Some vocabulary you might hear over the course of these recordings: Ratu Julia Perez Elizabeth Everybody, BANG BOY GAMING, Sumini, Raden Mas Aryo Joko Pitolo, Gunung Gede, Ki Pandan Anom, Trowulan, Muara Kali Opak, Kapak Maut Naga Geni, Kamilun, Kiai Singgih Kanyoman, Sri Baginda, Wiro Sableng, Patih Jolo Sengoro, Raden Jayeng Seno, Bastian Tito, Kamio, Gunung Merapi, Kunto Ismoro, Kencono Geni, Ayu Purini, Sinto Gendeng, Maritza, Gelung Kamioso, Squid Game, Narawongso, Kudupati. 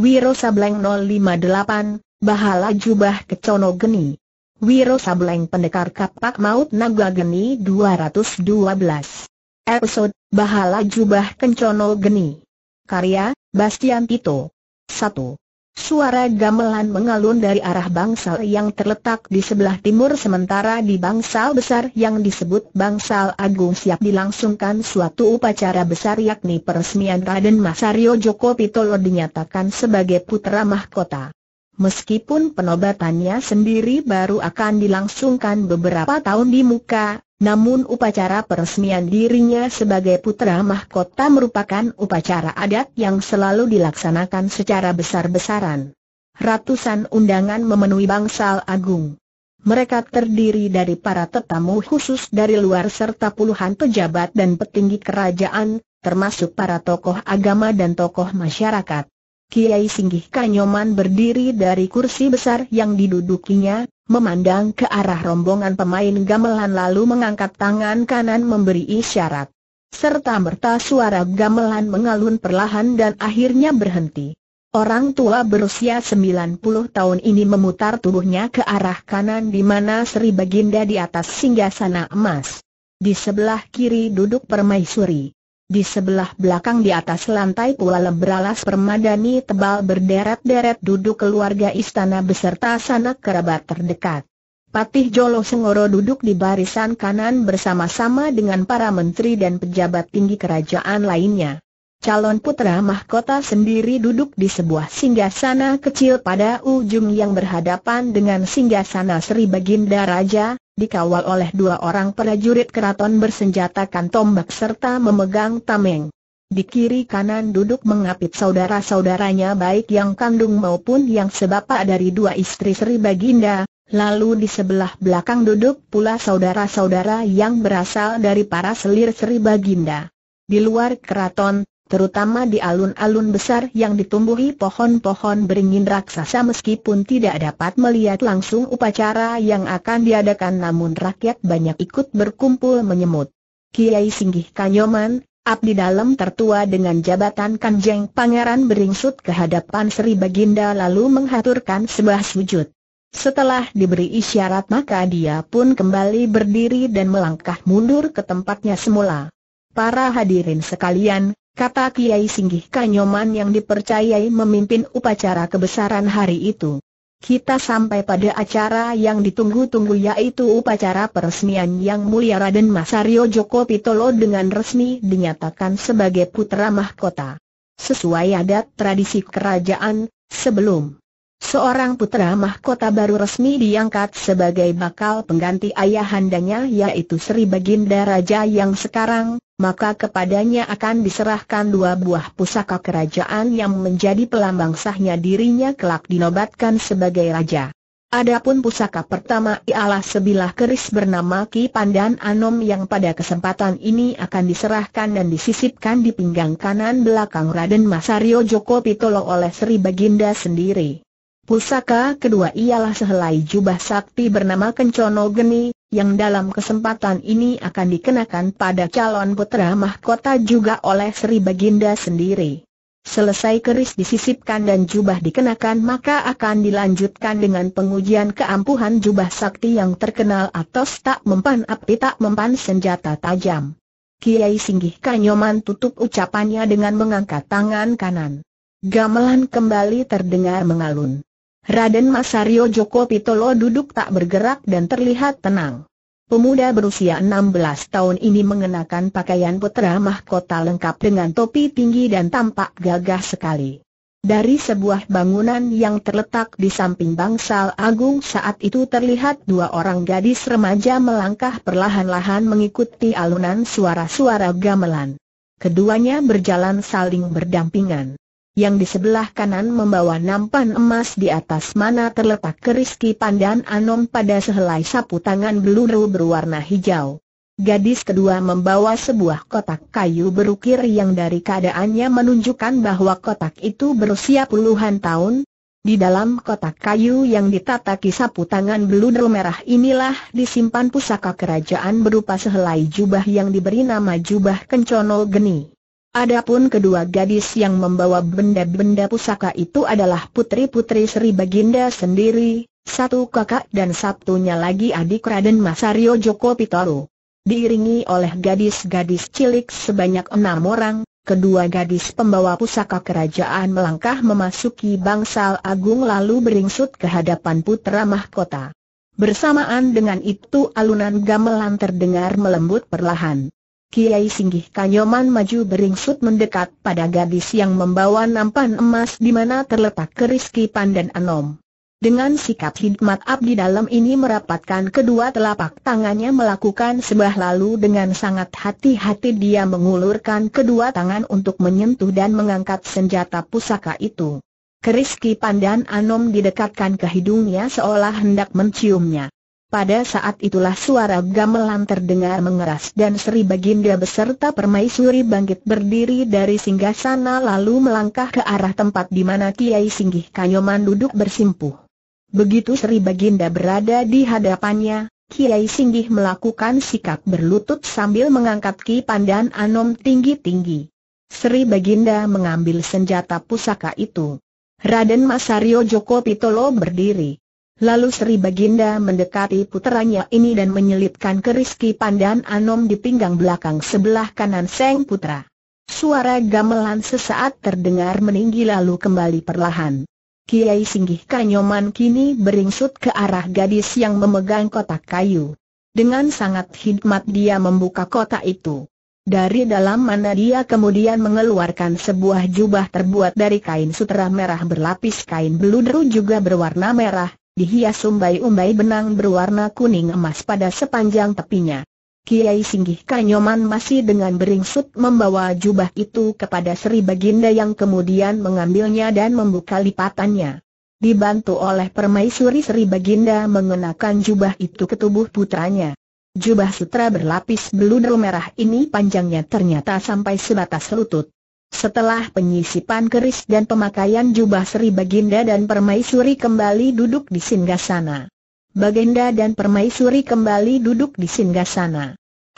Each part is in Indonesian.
Wiro Sableng 058, Bahala Jubah Kencono Geni. Wiro Sableng Pendekar Kapak Maut Naga Geni 212. Episode, Bahala Jubah Kencono Geni. Karya, Bastian Tito. 1. Suara gamelan mengalun dari arah bangsal yang terletak di sebelah timur, sementara di bangsal besar yang disebut Bangsal Agung siap dilangsungkan suatu upacara besar, yakni peresmian Raden Mas Aryo Joko Pitolo dinyatakan sebagai putra mahkota. Meskipun penobatannya sendiri baru akan dilangsungkan beberapa tahun di muka, namun upacara peresmian dirinya sebagai putra mahkota merupakan upacara adat yang selalu dilaksanakan secara besar-besaran. Ratusan undangan memenuhi Bangsal Agung. Mereka terdiri dari para tetamu khusus dari luar serta puluhan pejabat dan petinggi kerajaan, termasuk para tokoh agama dan tokoh masyarakat. Kiai Singgih Kanyoman berdiri dari kursi besar yang didudukinya, memandang ke arah rombongan pemain gamelan lalu mengangkat tangan kanan memberi isyarat. Serta merta suara gamelan mengalun perlahan dan akhirnya berhenti. Orang tua berusia 90 tahun ini memutar tubuhnya ke arah kanan di mana Sri Baginda di atas singgasana emas. Di sebelah kiri duduk permaisuri. Di sebelah belakang di atas lantai pula beralas permadani tebal berderet-deret duduk keluarga istana beserta sanak kerabat terdekat. Patih Jolo Sengoro duduk di barisan kanan bersama-sama dengan para menteri dan pejabat tinggi kerajaan lainnya. Calon putra mahkota sendiri duduk di sebuah singgasana kecil pada ujung yang berhadapan dengan singgasana Sri Baginda Raja, dikawal oleh dua orang prajurit keraton bersenjatakan tombak serta memegang tameng. Di kiri kanan duduk mengapit saudara-saudaranya baik yang kandung maupun yang sebapak dari dua istri Sri Baginda, lalu di sebelah belakang duduk pula saudara-saudara yang berasal dari para selir Sri Baginda. Di luar keraton, terutama di alun-alun besar yang ditumbuhi pohon-pohon beringin raksasa, meskipun tidak dapat melihat langsung upacara yang akan diadakan, namun rakyat banyak ikut berkumpul menyemut. Kiai Singgih Kanyoman, abdi dalam tertua dengan jabatan Kanjeng Pangeran, beringsut ke hadapan Sri Baginda lalu menghaturkan sebuah sujud. Setelah diberi isyarat maka dia pun kembali berdiri dan melangkah mundur ke tempatnya semula. Para hadirin sekalian, kata Kiai Singgih Kanyoman yang dipercayai memimpin upacara kebesaran hari itu, kita sampai pada acara yang ditunggu-tunggu, yaitu upacara peresmian Yang Mulia Raden Mas Aryo Joko Pitolo dengan resmi dinyatakan sebagai putra mahkota. Sesuai adat tradisi kerajaan, sebelum seorang putra mahkota baru resmi diangkat sebagai bakal pengganti ayahandanya, yaitu Sri Baginda Raja yang sekarang, maka kepadanya akan diserahkan dua buah pusaka kerajaan yang menjadi pelambang sahnya dirinya kelak dinobatkan sebagai raja. Adapun pusaka pertama ialah sebilah keris bernama Ki Pandan Anom yang pada kesempatan ini akan diserahkan dan disisipkan di pinggang kanan belakang Raden Mas Aryo Joko Pitolo oleh Sri Baginda sendiri. Pusaka kedua ialah sehelai jubah sakti bernama Kencono Geni, yang dalam kesempatan ini akan dikenakan pada calon putra mahkota juga oleh Sri Baginda sendiri. Selesai keris disisipkan dan jubah dikenakan, maka akan dilanjutkan dengan pengujian keampuhan jubah sakti yang terkenal atas tak mempan api tak mempan senjata tajam. Kiai Singgih Kanyoman tutup ucapannya dengan mengangkat tangan kanan. Gamelan kembali terdengar mengalun. Raden Mas Aryo Joko Pitolo duduk tak bergerak dan terlihat tenang. Pemuda berusia 16 tahun ini mengenakan pakaian putra mahkota lengkap dengan topi tinggi dan tampak gagah sekali. Dari sebuah bangunan yang terletak di samping Bangsal Agung saat itu terlihat dua orang gadis remaja melangkah perlahan-lahan mengikuti alunan suara-suara gamelan. Keduanya berjalan saling berdampingan. Yang di sebelah kanan membawa nampan emas di atas mana terletak keris Ki Pandan Anom pada sehelai sapu tangan beluru berwarna hijau. Gadis kedua membawa sebuah kotak kayu berukir yang dari keadaannya menunjukkan bahwa kotak itu berusia puluhan tahun. Di dalam kotak kayu yang ditataki sapu tangan beludru merah inilah disimpan pusaka kerajaan berupa sehelai jubah yang diberi nama Jubah Kencono Geni. Adapun kedua gadis yang membawa benda-benda pusaka itu adalah putri-putri Sri Baginda sendiri, satu kakak dan satunya lagi adik Raden Mas Aryo Joko Pitolo. Diiringi oleh gadis-gadis cilik sebanyak 6 orang, kedua gadis pembawa pusaka kerajaan melangkah memasuki bangsal agung lalu beringsut ke hadapan putra mahkota. Bersamaan dengan itu alunan gamelan terdengar melembut perlahan. Kiai Singgih Kanyoman maju beringsut mendekat pada gadis yang membawa nampan emas di mana terletak keris Ki Pandan Anom. Dengan sikap hikmat abdi dalam ini merapatkan kedua telapak tangannya melakukan sembah lalu dengan sangat hati-hati dia mengulurkan kedua tangan untuk menyentuh dan mengangkat senjata pusaka itu. Keris Ki Pandan Anom didekatkan ke hidungnya seolah hendak menciumnya. Pada saat itulah suara gamelan terdengar mengeras dan Sri Baginda beserta permaisuri bangkit berdiri dari singgasana lalu melangkah ke arah tempat di mana Kiai Singgih Kanyoman duduk bersimpuh. Begitu Sri Baginda berada di hadapannya, Kiai Singgih melakukan sikap berlutut sambil mengangkat Ki Pandan Anom tinggi-tinggi. Sri Baginda mengambil senjata pusaka itu. Raden Mas Aryo Joko Pitolo berdiri. Lalu Sri Baginda mendekati puteranya ini dan menyelipkan keris Ki Pandan Anom di pinggang belakang sebelah kanan sang putra. Suara gamelan sesaat terdengar meninggi lalu kembali perlahan. Kiai Singgih Kanyoman kini beringsut ke arah gadis yang memegang kotak kayu. Dengan sangat hikmat dia membuka kotak itu. Dari dalam mana dia kemudian mengeluarkan sebuah jubah terbuat dari kain sutra merah berlapis kain beludru juga berwarna merah. Dihias umbai-umbai benang berwarna kuning emas pada sepanjang tepinya. Kiai Singgih Kanyoman masih dengan beringsut membawa jubah itu kepada Sri Baginda yang kemudian mengambilnya dan membuka lipatannya. Dibantu oleh permaisuri Sri Baginda mengenakan jubah itu ke tubuh putranya. Jubah sutra berlapis beludru merah ini panjangnya ternyata sampai sebatas lutut. Setelah penyisipan keris dan pemakaian jubah Sri Baginda dan permaisuri kembali duduk di singgasana.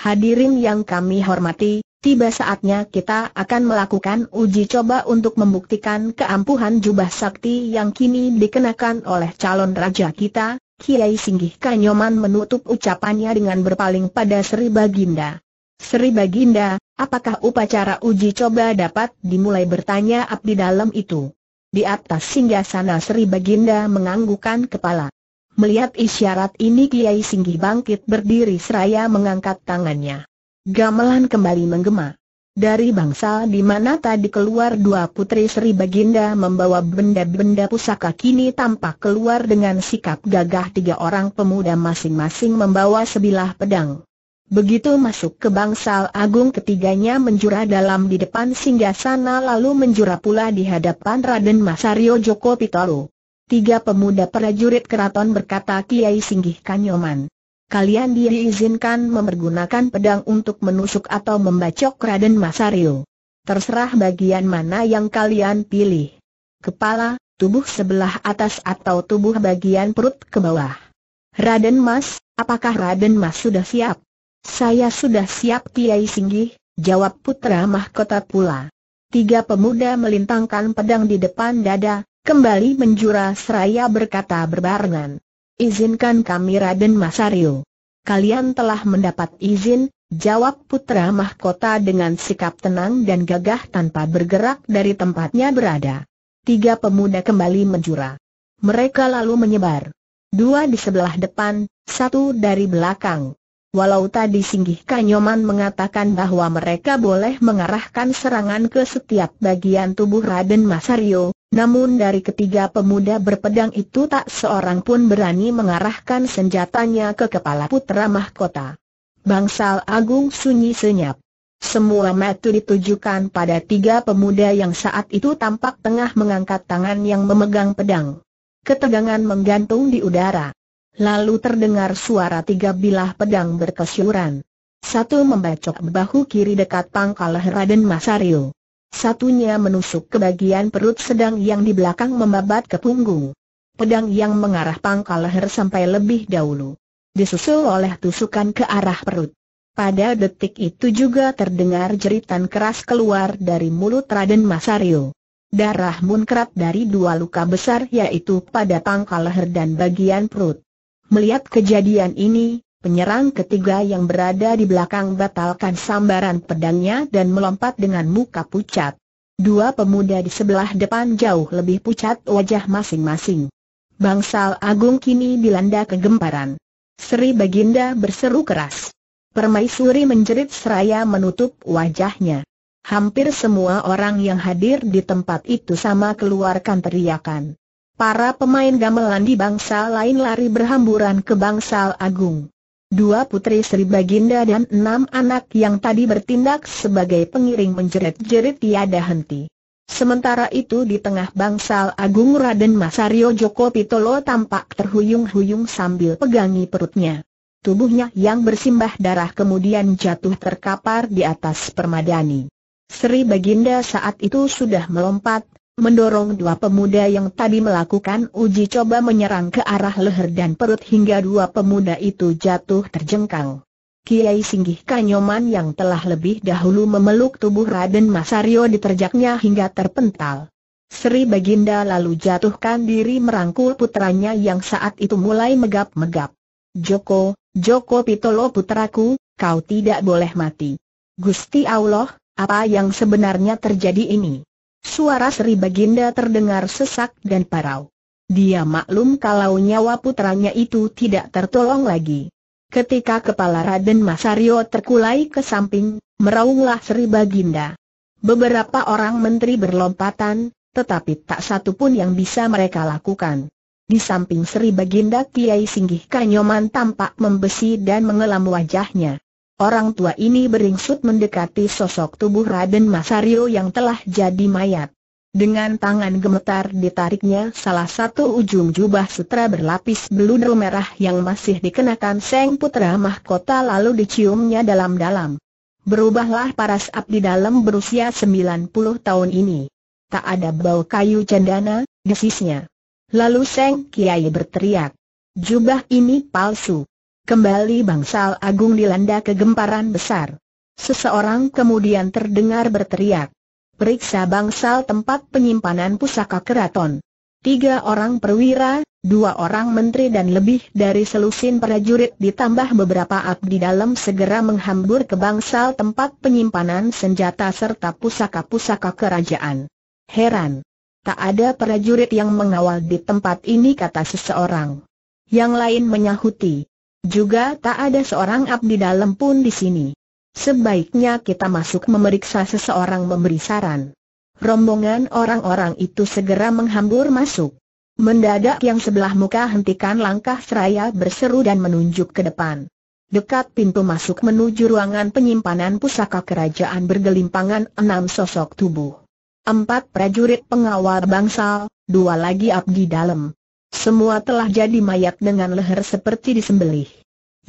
Hadirin yang kami hormati, tiba saatnya kita akan melakukan uji coba untuk membuktikan keampuhan jubah sakti yang kini dikenakan oleh calon raja kita. Kiai Singgih Kanyoman menutup ucapannya dengan berpaling pada Sri Baginda. Sri Baginda, apakah upacara uji coba dapat dimulai? Bertanya abdi dalam itu. Di atas singgasana Sri Baginda menganggukkan kepala. Melihat isyarat ini Kiai Singgih bangkit berdiri seraya mengangkat tangannya. Gamelan kembali menggema. Dari bangsal di mana tadi keluar dua putri Sri Baginda membawa benda-benda pusaka kini tampak keluar dengan sikap gagah 3 orang pemuda masing-masing membawa sebilah pedang. Begitu masuk ke bangsal agung ketiganya menjura dalam di depan singgasana lalu menjura pula di hadapan Raden Mas Aryo Joko Pitolo. 3 pemuda prajurit keraton berkata Kiai Singgih Kanyoman. Kalian diizinkan mempergunakan pedang untuk menusuk atau membacok Raden Mas Aryo. Terserah bagian mana yang kalian pilih. Kepala, tubuh sebelah atas atau tubuh bagian perut ke bawah. Raden Mas, apakah Raden Mas sudah siap? Saya sudah siap Kiai Singgih, jawab putra mahkota pula. 3 pemuda melintangkan pedang di depan dada, kembali menjura seraya berkata berbarengan. Izinkan kami Raden Mas Aryo. Kalian telah mendapat izin, jawab putra mahkota dengan sikap tenang dan gagah tanpa bergerak dari tempatnya berada. 3 pemuda kembali menjura. Mereka lalu menyebar. 2 di sebelah depan, 1 dari belakang. Walau tadi Singgih Kanyoman mengatakan bahwa mereka boleh mengarahkan serangan ke setiap bagian tubuh Raden Mas Aryo, namun dari 3 pemuda berpedang itu tak seorang pun berani mengarahkan senjatanya ke kepala putra mahkota. Bangsal agung sunyi senyap. Semua mata ditujukan pada 3 pemuda yang saat itu tampak tengah mengangkat tangan yang memegang pedang. Ketegangan menggantung di udara. Lalu terdengar suara 3 bilah pedang berkesyuran. 1 membacok bahu kiri dekat pangkal Raden Mas Aryo. 1-nya menusuk ke bagian perut sedang yang di belakang membabat ke punggung. Pedang yang mengarah pangkal leher sampai lebih dahulu. Disusul oleh tusukan ke arah perut. Pada detik itu juga terdengar jeritan keras keluar dari mulut Raden Mas Aryo. Darah muncrat dari dua luka besar, yaitu pada pangkal leher dan bagian perut. Melihat kejadian ini, penyerang ketiga yang berada di belakang batalkan sambaran pedangnya dan melompat dengan muka pucat. Dua pemuda di sebelah depan jauh lebih pucat wajah masing-masing. Bangsal agung kini dilanda kegemparan. Sri Baginda berseru keras. Permaisuri menjerit seraya menutup wajahnya. Hampir semua orang yang hadir di tempat itu sama keluarkan teriakan. Para pemain gamelan di bangsa lain lari berhamburan ke bangsal agung. Dua putri Sri Baginda dan 6 anak yang tadi bertindak sebagai pengiring menjerit-jerit tiada henti. Sementara itu di tengah bangsal agung Raden Mas Aryo Joko Pitolo tampak terhuyung-huyung sambil pegangi perutnya. Tubuhnya yang bersimbah darah kemudian jatuh terkapar di atas permadani. Sri Baginda saat itu sudah melompat, mendorong dua pemuda yang tadi melakukan uji coba menyerang ke arah leher dan perut hingga dua pemuda itu jatuh terjengkang. Kiai Singgih Kanyoman yang telah lebih dahulu memeluk tubuh Raden Mas Aryo diterjaknya hingga terpental. Sri Baginda lalu jatuhkan diri merangkul putranya yang saat itu mulai megap-megap. Joko Pitolo putraku, kau tidak boleh mati. Gusti Allah, apa yang sebenarnya terjadi ini? Suara Sri Baginda terdengar sesak dan parau. Dia maklum kalau nyawa putranya itu tidak tertolong lagi. Ketika kepala Raden Mas Aryo terkulai ke samping, meraunglah Sri Baginda. Beberapa orang menteri berlompatan, tetapi tak satu pun yang bisa mereka lakukan. Di samping Sri Baginda, Kiai Singgih Kanyoman tampak membesi dan mengelam wajahnya. Orang tua ini beringsut mendekati sosok tubuh Raden Mas Aryo yang telah jadi mayat. Dengan tangan gemetar ditariknya salah satu ujung jubah sutra berlapis beludru merah yang masih dikenakan sang putra mahkota lalu diciumnya dalam-dalam. Berubahlah paras abdi dalam berusia 90 tahun ini. Tak ada bau kayu cendana, desisnya. Lalu Seng Kiai berteriak, jubah ini palsu. Kembali bangsal agung dilanda kegemparan besar. Seseorang kemudian terdengar berteriak, periksa bangsal tempat penyimpanan pusaka keraton. 3 orang perwira, 2 orang menteri dan lebih dari selusin prajurit ditambah beberapa abdi dalam segera menghambur ke bangsal tempat penyimpanan senjata serta pusaka-pusaka kerajaan. Heran. Tak ada prajurit yang mengawal di tempat ini, kata seseorang. Yang lain menyahuti. Juga tak ada seorang abdi dalam pun di sini. Sebaiknya kita masuk memeriksa, seseorang memberi saran. Rombongan orang-orang itu segera menghambur masuk. Mendadak yang sebelah muka hentikan langkah seraya berseru dan menunjuk ke depan. Dekat pintu masuk menuju ruangan penyimpanan pusaka kerajaan bergelimpangan 6 sosok tubuh. 4 prajurit pengawal bangsal, 2 lagi abdi dalam. Semua telah jadi mayat dengan leher seperti disembelih.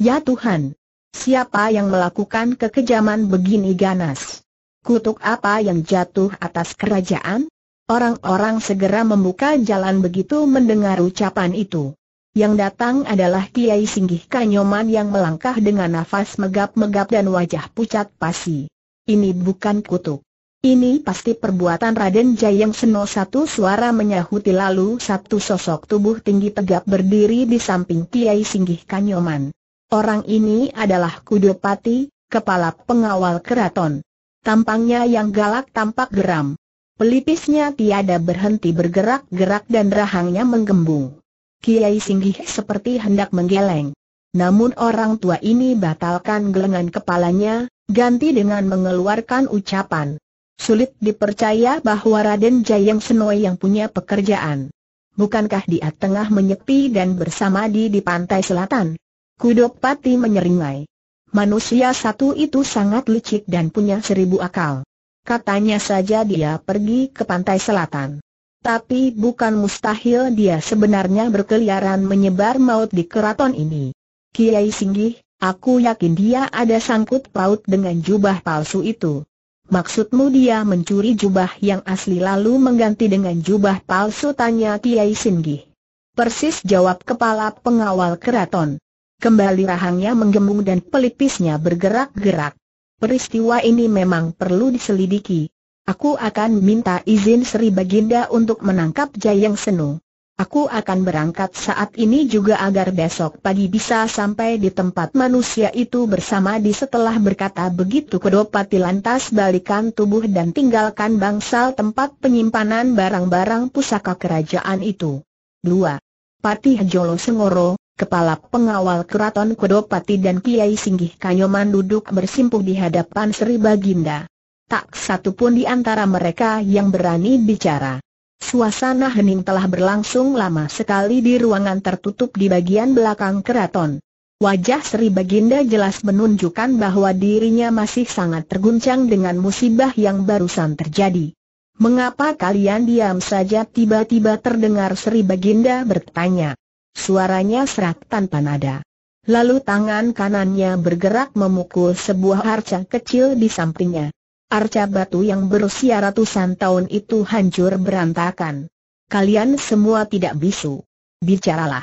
Ya Tuhan, siapa yang melakukan kekejaman begini ganas? Kutuk apa yang jatuh atas kerajaan? Orang-orang segera membuka jalan begitu mendengar ucapan itu. Yang datang adalah Kiai Singgih Kanyoman yang melangkah dengan nafas megap-megap dan wajah pucat pasi. Ini bukan kutuk. Ini pasti perbuatan Raden Jayeng Seno. Satu suara menyahuti lalu satu sosok tubuh tinggi tegap berdiri di samping Kiai Singgih Kanyoman. Orang ini adalah Kudupati, kepala pengawal keraton. Tampangnya yang galak tampak geram. Pelipisnya tiada berhenti bergerak-gerak dan rahangnya menggembung. Kiai Singgih seperti hendak menggeleng. Namun orang tua ini batalkan gelengan kepalanya, ganti dengan mengeluarkan ucapan. Sulit dipercaya bahwa Raden Jayeng Seno yang punya pekerjaan. Bukankah dia tengah menyepi dan bersamadi di pantai selatan? Kudupati menyeringai. Manusia satu itu sangat licik dan punya 1000 akal. Katanya saja dia pergi ke pantai selatan. Tapi bukan mustahil dia sebenarnya berkeliaran menyebar maut di keraton ini. Kiai Singgih, aku yakin dia ada sangkut paut dengan jubah palsu itu. Maksudmu dia mencuri jubah yang asli lalu mengganti dengan jubah palsu? Tanya Kiai Singgih. Persis, jawab kepala pengawal keraton. kembali rahangnya menggembung dan pelipisnya bergerak-gerak. Peristiwa ini memang perlu diselidiki. Aku akan minta izin Sri Baginda untuk menangkap Jayeng Seno. Aku akan berangkat saat ini juga agar besok pagi bisa sampai di tempat manusia itu bersama di. Setelah berkata begitu, Kudupati lantas balikan tubuh dan tinggalkan bangsal tempat penyimpanan barang-barang pusaka kerajaan itu. 2. Patih Jolo Sengoro, kepala pengawal keraton Kudupati, dan Kiai Singgih Kanyoman duduk bersimpuh di hadapan Sri Baginda. Tak satupun di antara mereka yang berani bicara. Suasana hening telah berlangsung lama sekali di ruangan tertutup di bagian belakang keraton. Wajah Sri Baginda jelas menunjukkan bahwa dirinya masih sangat terguncang dengan musibah yang barusan terjadi. "Mengapa kalian diam saja?" tiba-tiba terdengar Sri Baginda bertanya. Suaranya serak tanpa nada. Lalu tangan kanannya bergerak memukul sebuah arca kecil di sampingnya. Arca batu yang berusia ratusan tahun itu hancur berantakan. "Kalian semua tidak bisu. Bicaralah.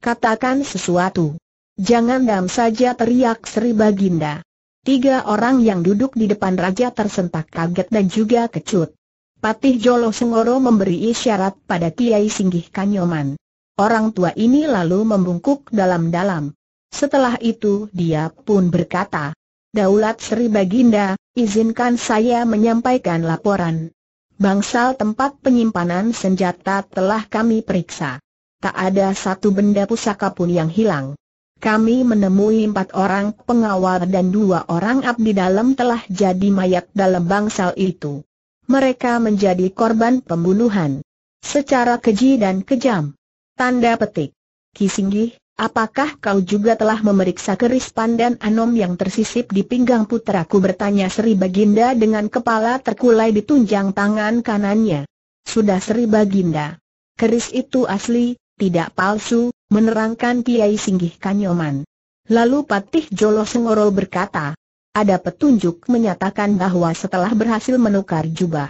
Katakan sesuatu. Jangan diam saja," teriak Sri Baginda. Tiga orang yang duduk di depan raja tersentak kaget dan juga kecut. Patih Jolo Sengoro memberi isyarat pada Kiai Singgih Kanyoman. Orang tua ini lalu membungkuk dalam-dalam. Setelah itu dia pun berkata, "Daulat Sri Baginda, izinkan saya menyampaikan laporan. Bangsal tempat penyimpanan senjata telah kami periksa. Tak ada satu benda pusaka pun yang hilang. Kami menemui 4 orang pengawal dan 2 orang abdi dalam telah jadi mayat dalam bangsal itu. Mereka menjadi korban pembunuhan secara keji dan kejam." Tanda petik. "Ki Singgih, apakah kau juga telah memeriksa keris Pandan Anom yang tersisip di pinggang putraku?" bertanya Sri Baginda dengan kepala terkulai di tunjang tangan kanannya. "Sudah Sri Baginda. Keris itu asli, tidak palsu," menerangkan Kiai Singgih Kanyoman. Lalu Patih Jolo Sengoro berkata, "Ada petunjuk menyatakan bahwa setelah berhasil menukar jubah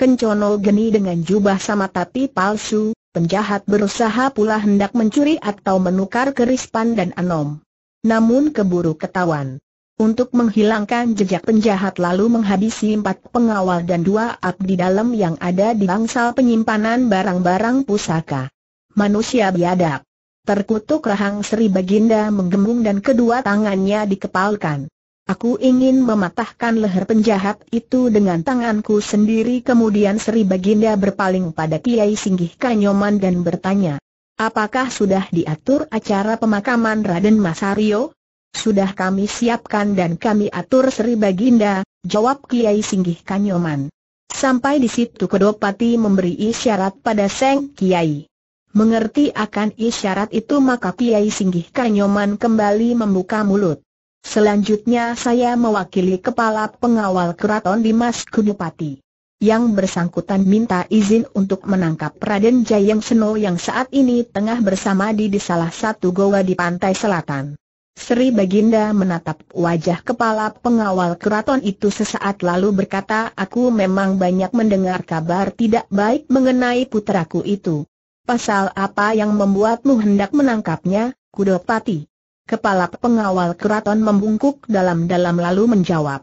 Kencono Geni dengan jubah sama tapi palsu, penjahat berusaha pula hendak mencuri atau menukar keris Pandan Anom. Namun keburu ketahuan. Untuk menghilangkan jejak penjahat lalu menghabisi 4 pengawal dan 2 abdi dalam yang ada di bangsal penyimpanan barang-barang pusaka. Manusia biadab." Terkutuk rahang Sri Baginda menggembung dan kedua tangannya dikepalkan. "Aku ingin mematahkan leher penjahat itu dengan tanganku sendiri." Kemudian Sri Baginda berpaling pada Kiai Singgih Kanyoman dan bertanya, "Apakah sudah diatur acara pemakaman Raden Mas Aryo?" "Sudah kami siapkan dan kami atur Sri Baginda," jawab Kiai Singgih Kanyoman. Sampai di situ Kudupati memberi isyarat pada Seng Kiai. Mengerti akan isyarat itu maka Kiai Singgih Kanyoman kembali membuka mulut. "Selanjutnya saya mewakili kepala pengawal keraton Dimas Kudupati. Yang bersangkutan minta izin untuk menangkap Raden Jayeng Seno yang saat ini tengah bersamadi di salah satu goa di pantai selatan." Sri Baginda menatap wajah kepala pengawal keraton itu sesaat lalu berkata, "Aku memang banyak mendengar kabar tidak baik mengenai putraku itu. Pasal apa yang membuatmu hendak menangkapnya, Kudupati?" Kepala pengawal keraton membungkuk dalam-dalam lalu menjawab,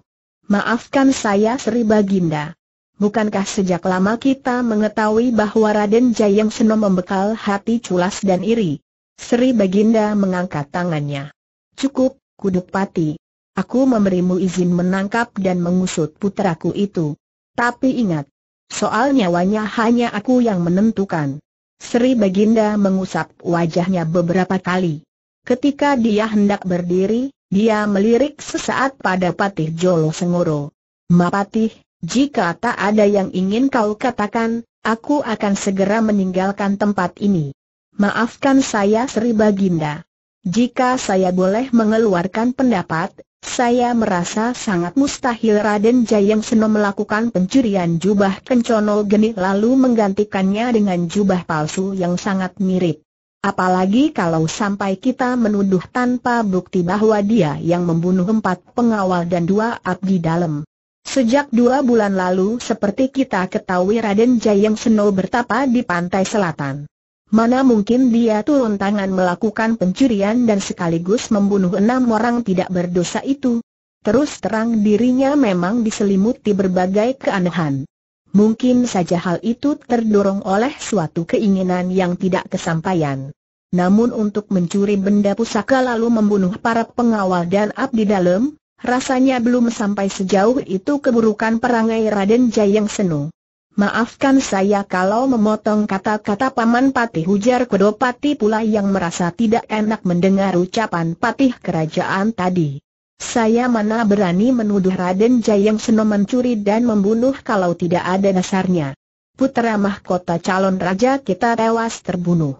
"Maafkan saya Sri Baginda. Bukankah sejak lama kita mengetahui bahwa Raden Jayeng Seno membekal hati culas dan iri?" Sri Baginda mengangkat tangannya. "Cukup, Kudupati. Aku memberimu izin menangkap dan mengusut putraku itu. Tapi ingat, soal nyawanya hanya aku yang menentukan." Sri Baginda mengusap wajahnya beberapa kali. Ketika dia hendak berdiri, dia melirik sesaat pada Patih Jolo Sengoro. "Mapatih, jika tak ada yang ingin kau katakan, aku akan segera meninggalkan tempat ini. Maafkan saya Sri Baginda. Jika saya boleh mengeluarkan pendapat, saya merasa sangat mustahil Raden Jayeng Seno melakukan pencurian jubah Kencono Geni lalu menggantikannya dengan jubah palsu yang sangat mirip. Apalagi kalau sampai kita menuduh tanpa bukti bahwa dia yang membunuh 4 pengawal dan 2 abdi dalam. Sejak 2 bulan lalu seperti kita ketahui Raden Jayeng Seno bertapa di pantai selatan. Mana mungkin dia turun tangan melakukan pencurian dan sekaligus membunuh 6 orang tidak berdosa itu. Terus terang dirinya memang diselimuti berbagai keanehan. Mungkin saja hal itu terdorong oleh suatu keinginan yang tidak kesampaian. Namun untuk mencuri benda pusaka lalu membunuh para pengawal dan abdi dalam, rasanya belum sampai sejauh itu keburukan perangai Raden Jayeng Seno. Maafkan saya kalau memotong kata-kata Paman Patih, ujar Kudupati pula yang merasa tidak enak mendengar ucapan Patih kerajaan tadi. Saya mana berani menuduh Raden Jayeng Seno mencuri dan membunuh kalau tidak ada dasarnya. Putra mahkota calon raja kita tewas terbunuh.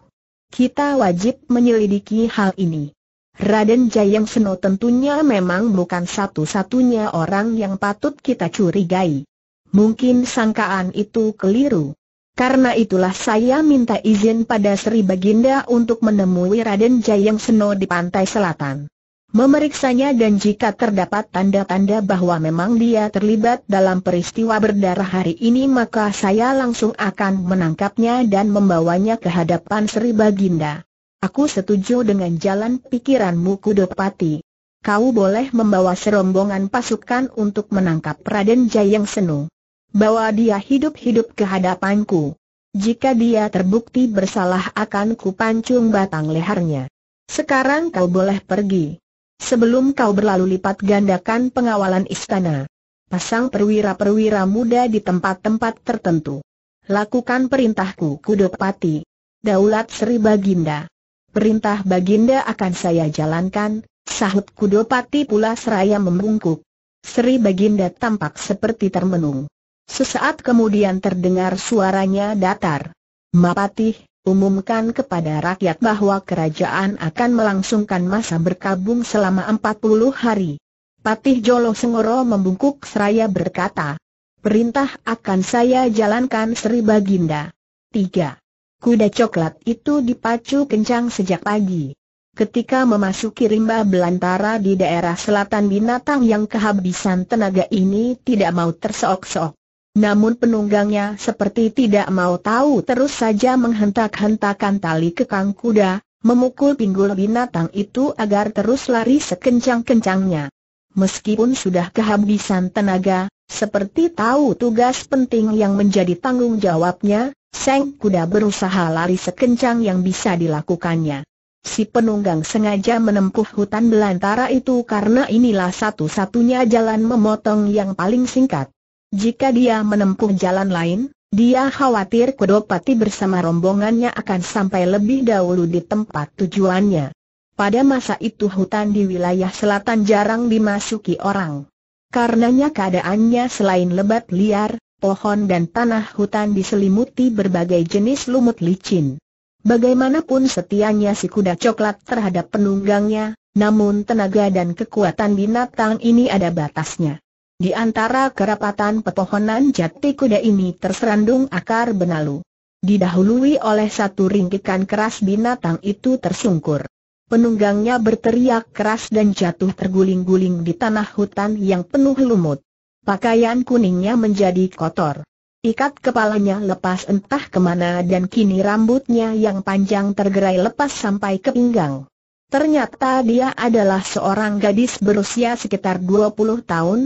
Kita wajib menyelidiki hal ini. Raden Jayeng Seno tentunya memang bukan satu-satunya orang yang patut kita curigai. Mungkin sangkaan itu keliru. Karena itulah saya minta izin pada Sri Baginda untuk menemui Raden Jayeng Seno di pantai selatan, memeriksanya, dan jika terdapat tanda-tanda bahwa memang dia terlibat dalam peristiwa berdarah hari ini, maka saya langsung akan menangkapnya dan membawanya ke hadapan Sri Baginda. Aku setuju dengan jalan pikiranmu, Kudupati. Kau boleh membawa serombongan pasukan untuk menangkap Raden Jayeng Seno. Bawa dia hidup-hidup ke hadapanku. Jika dia terbukti bersalah akan kupancung batang lehernya. Sekarang kau boleh pergi. Sebelum kau berlalu lipat gandakan pengawalan istana. Pasang perwira-perwira muda di tempat-tempat tertentu. Lakukan perintahku, Kudupati. Daulat Sri Baginda. Perintah Baginda akan saya jalankan, sahut Kudupati pula seraya membungkuk. Sri Baginda tampak seperti termenung. Sesaat kemudian terdengar suaranya datar. Mapatih, umumkan kepada rakyat bahwa kerajaan akan melangsungkan masa berkabung selama 40 hari. Patih Jolo Sengoro membungkuk seraya berkata, perintah akan saya jalankan Sri Baginda. 3. Kuda coklat itu dipacu kencang sejak pagi. Ketika memasuki rimba belantara di daerah selatan, binatang yang kehabisan tenaga ini tidak mau terseok-seok. Namun penunggangnya seperti tidak mau tahu, terus saja menghentak-hentakan tali kekang kuda, memukul pinggul binatang itu agar terus lari sekencang-kencangnya. Meskipun sudah kehabisan tenaga, seperti tahu tugas penting yang menjadi tanggung jawabnya, sang kuda berusaha lari sekencang yang bisa dilakukannya. Si penunggang sengaja menempuh hutan belantara itu karena inilah satu-satunya jalan memotong yang paling singkat. Jika dia menempuh jalan lain, dia khawatir Kudupati bersama rombongannya akan sampai lebih dahulu di tempat tujuannya. Pada masa itu hutan di wilayah selatan jarang dimasuki orang. Karenanya keadaannya selain lebat liar, pohon dan tanah hutan diselimuti berbagai jenis lumut licin. Bagaimanapun setianya si kuda coklat terhadap penunggangnya, namun tenaga dan kekuatan binatang ini ada batasnya. Di antara kerapatan pepohonan jati kuda ini terserandung akar benalu. Didahului oleh satu ringkikan keras, binatang itu tersungkur. Penunggangnya berteriak keras dan jatuh terguling-guling di tanah hutan yang penuh lumut. Pakaian kuningnya menjadi kotor. Ikat kepalanya lepas entah kemana dan kini rambutnya yang panjang tergerai lepas sampai ke pinggang. Ternyata dia adalah seorang gadis berusia sekitar 20 tahun.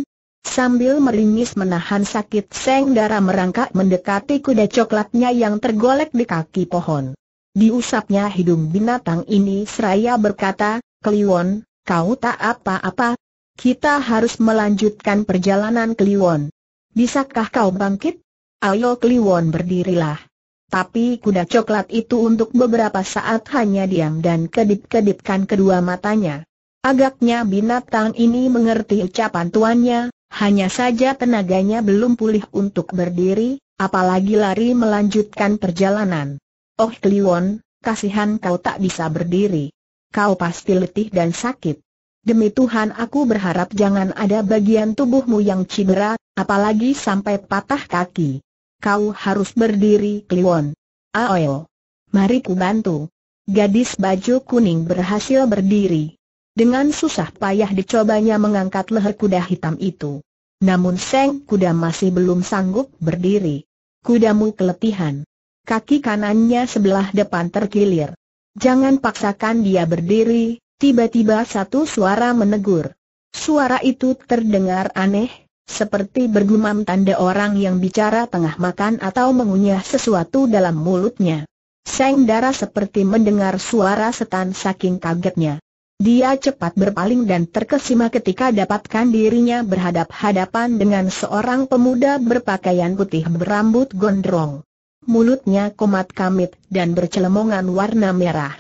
Sambil meringis menahan sakit, sang dara merangkak mendekati kuda coklatnya yang tergolek di kaki pohon. Diusapnya hidung binatang ini seraya berkata, Kliwon, kau tak apa-apa. Kita harus melanjutkan perjalanan, Kliwon. Bisakah kau bangkit? Ayo, Kliwon, berdirilah. Tapi kuda coklat itu untuk beberapa saat hanya diam dan kedip-kedipkan kedua matanya. Agaknya binatang ini mengerti ucapan tuannya. Hanya saja tenaganya belum pulih untuk berdiri, apalagi lari melanjutkan perjalanan. Oh Kliwon, kasihan kau tak bisa berdiri. Kau pasti letih dan sakit. Demi Tuhan, aku berharap jangan ada bagian tubuhmu yang cedera, apalagi sampai patah kaki. Kau harus berdiri, Kliwon. Ayo, mari ku bantu. Gadis baju kuning berhasil berdiri. Dengan susah payah dicobanya mengangkat leher kuda hitam itu. Namun sang kuda masih belum sanggup berdiri. Kudamu keletihan. kaki kanannya sebelah depan terkilir. Jangan paksakan dia berdiri, tiba-tiba satu suara menegur. Suara itu terdengar aneh, seperti bergumam tanda orang yang bicara tengah makan atau mengunyah sesuatu dalam mulutnya. Seng Dara seperti mendengar suara setan saking kagetnya. Dia cepat berpaling dan terkesima ketika dapatkan dirinya berhadap-hadapan dengan seorang pemuda berpakaian putih berambut gondrong. Mulutnya komat kamit dan bercelemongan warna merah.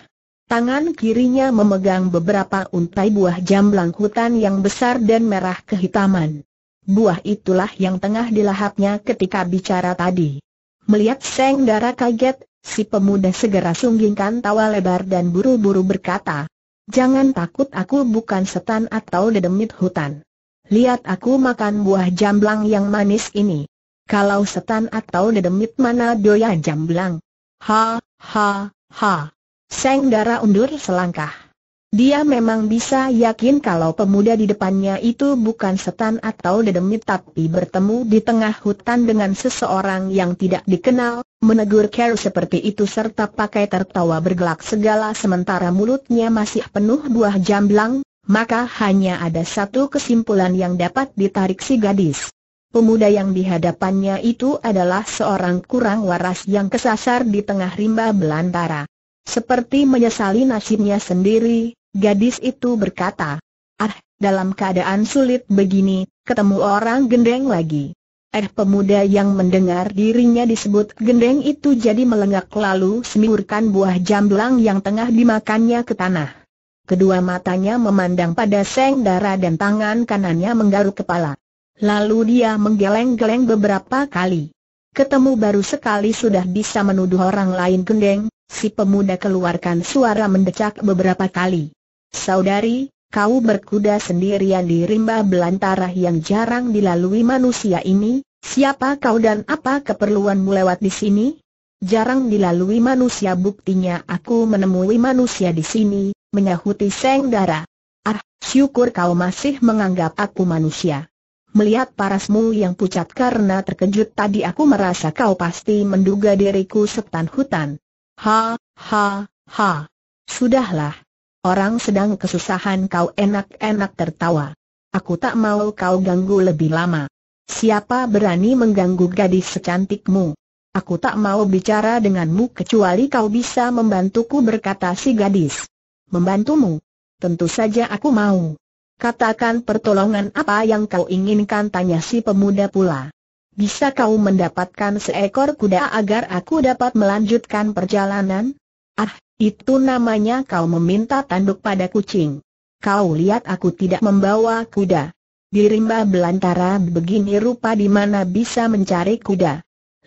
Tangan kirinya memegang beberapa untai buah jamblang hutan yang besar dan merah kehitaman. Buah itulah yang tengah dilahapnya ketika bicara tadi. Melihat Seng Dara kaget, si pemuda segera sunggingkan tawa lebar dan buru-buru berkata, "Jangan takut, aku bukan setan atau dedemit hutan. Lihat aku makan buah jamblang yang manis ini. Kalau setan atau dedemit mana doyan jamblang." "Ha, ha, ha." Seng Dara undur selangkah. Dia memang bisa yakin kalau pemuda di depannya itu bukan setan atau dedemit, tapi bertemu di tengah hutan dengan seseorang yang tidak dikenal, menegur cara seperti itu serta pakai tertawa bergelak segala sementara mulutnya masih penuh buah jamblang, maka hanya ada satu kesimpulan yang dapat ditarik si gadis. Pemuda yang dihadapannya itu adalah seorang kurang waras yang kesasar di tengah rimba belantara. Seperti menyesali nasibnya sendiri, gadis itu berkata, "Ah, dalam keadaan sulit begini, ketemu orang gendeng lagi." Pemuda yang mendengar dirinya disebut gendeng itu jadi melengak lalu semburkan buah jamblang yang tengah dimakannya ke tanah. Kedua matanya memandang pada Seng Dara dan tangan kanannya menggaruk kepala. Lalu dia menggeleng-geleng beberapa kali. Ketemu baru sekali sudah bisa menuduh orang lain gendeng, si pemuda keluarkan suara mendecak beberapa kali. "Saudari, kau berkuda sendirian di rimba belantara yang jarang dilalui manusia ini. Siapa kau dan apa keperluanmu lewat di sini?" "Jarang dilalui manusia, buktinya aku menemui manusia di sini," menyahuti Seng Dara. "Ah, syukur kau masih menganggap aku manusia. Melihat parasmu yang pucat karena terkejut tadi, aku merasa kau pasti menduga diriku setan hutan." "Ha, ha, ha. Sudahlah. Orang sedang kesusahan kau enak-enak tertawa. Aku tak mau kau ganggu lebih lama. Siapa berani mengganggu gadis secantikmu? Aku tak mau bicara denganmu kecuali kau bisa membantuku," berkata si gadis. "Membantumu? Tentu saja aku mau. Katakan pertolongan apa yang kau inginkan," tanya si pemuda pula. "Bisa kau mendapatkan seekor kuda agar aku dapat melanjutkan perjalanan?" "Ah, itu namanya kau meminta tanduk pada kucing. Kau lihat aku tidak membawa kuda. Di rimba belantara begini rupa di mana bisa mencari kuda.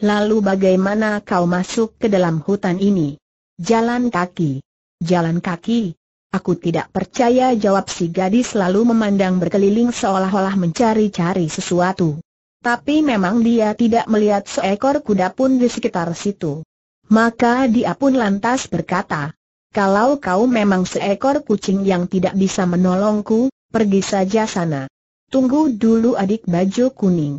Lalu bagaimana kau masuk ke dalam hutan ini?" "Jalan kaki." "Jalan kaki? Aku tidak percaya," jawab si gadis lalu memandang berkeliling seolah-olah mencari-cari sesuatu. Tapi memang dia tidak melihat seekor kuda pun di sekitar situ. Maka dia pun lantas berkata, "Kalau kau memang seekor kucing yang tidak bisa menolongku, pergi saja sana. Tunggu dulu adik baju kuning.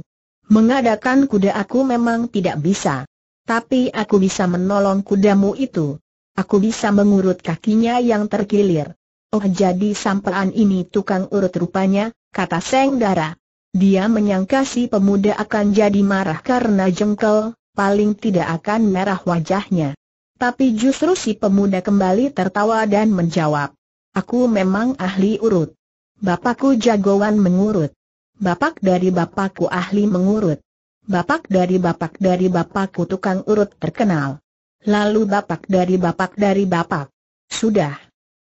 Mengadakan kuda aku memang tidak bisa. Tapi aku bisa menolong kudamu itu. Aku bisa mengurut kakinya yang terkilir." "Oh, jadi sampean ini tukang urut rupanya," kata Seng Dara. Dia menyangka si pemuda akan jadi marah karena jengkel, paling tidak akan merah wajahnya. Tapi justru si pemuda kembali tertawa dan menjawab, "Aku memang ahli urut. Bapakku jagoan mengurut. Bapak dari bapakku ahli mengurut. Bapak dari bapakku tukang urut terkenal. Lalu bapak dari bapak dari bapak. Sudah.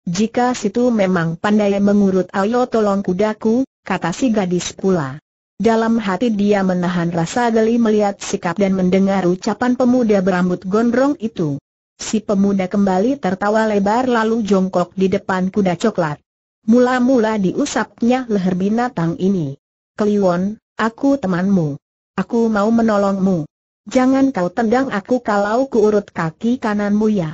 Jika situ memang pandai mengurut, ayo tolong kudaku," kata si gadis pula. Dalam hati dia menahan rasa geli melihat sikap dan mendengar ucapan pemuda berambut gondrong itu. Si pemuda kembali tertawa lebar lalu jongkok di depan kuda coklat. Mula-mula diusapnya leher binatang ini. "Kliwon, aku temanmu. Aku mau menolongmu. Jangan kau tendang aku kalau kuurut kaki kananmu ya."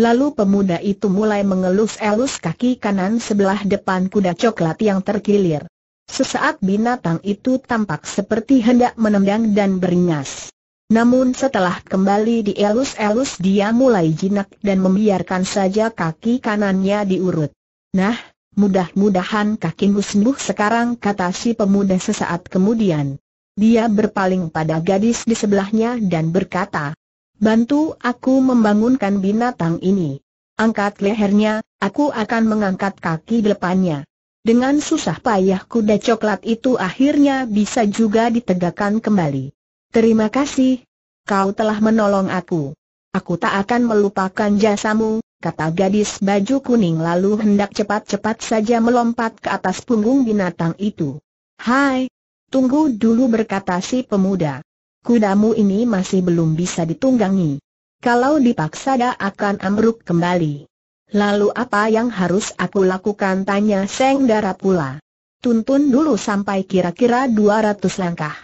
Lalu pemuda itu mulai mengelus-elus kaki kanan sebelah depan kuda coklat yang terkilir. Sesaat binatang itu tampak seperti hendak menendang dan beringas. Namun setelah kembali dielus-elus dia mulai jinak dan membiarkan saja kaki kanannya diurut. "Nah, mudah-mudahan kakimu sembuh sekarang," kata si pemuda sesaat kemudian. Dia berpaling pada gadis di sebelahnya dan berkata, "Bantu aku membangunkan binatang ini. Angkat lehernya, aku akan mengangkat kaki depannya." Dengan susah payah kuda coklat itu akhirnya bisa juga ditegakkan kembali. "Terima kasih. Kau telah menolong aku. Aku tak akan melupakan jasamu," kata gadis baju kuning lalu hendak cepat-cepat saja melompat ke atas punggung binatang itu. "Hai, tunggu dulu," berkata si pemuda. "Kudamu ini masih belum bisa ditunggangi. Kalau dipaksa dia akan ambruk kembali. Lalu apa yang harus aku lakukan?" tanya Seng Dara pula. "Tuntun dulu sampai kira-kira 200 langkah.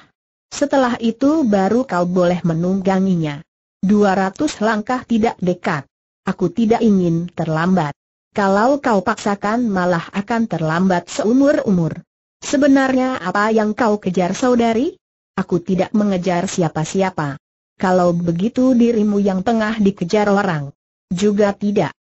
Setelah itu baru kau boleh menungganginya. 200 langkah tidak dekat. Aku tidak ingin terlambat. Kalau kau paksakan malah akan terlambat seumur-umur." "Sebenarnya apa yang kau kejar, saudari?" "Aku tidak mengejar siapa-siapa. Kalau begitu dirimu yang tengah dikejar orang." "Juga tidak."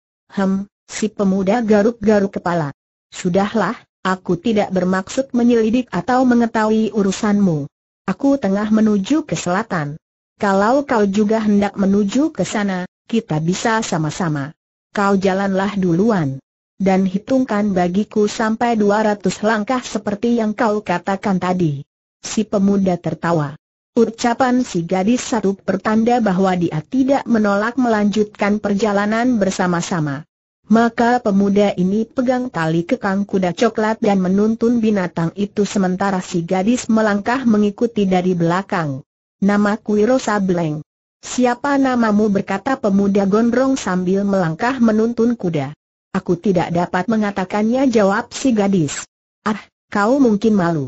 Si pemuda garuk-garuk kepala. "Sudahlah, aku tidak bermaksud menyelidik atau mengetahui urusanmu. Aku tengah menuju ke selatan. Kalau kau juga hendak menuju ke sana, kita bisa sama-sama. Kau jalanlah duluan. Dan hitungkan bagiku sampai 200 langkah seperti yang kau katakan tadi." Si pemuda tertawa. Ucapan si gadis satu pertanda bahwa dia tidak menolak melanjutkan perjalanan bersama-sama. Maka pemuda ini pegang tali kekang kuda coklat dan menuntun binatang itu sementara si gadis melangkah mengikuti dari belakang. "Namaku Wiro Sableng." "Siapa namamu?" berkata pemuda gondrong sambil melangkah menuntun kuda. "Aku tidak dapat mengatakannya," jawab si gadis. "Ah, kau mungkin malu.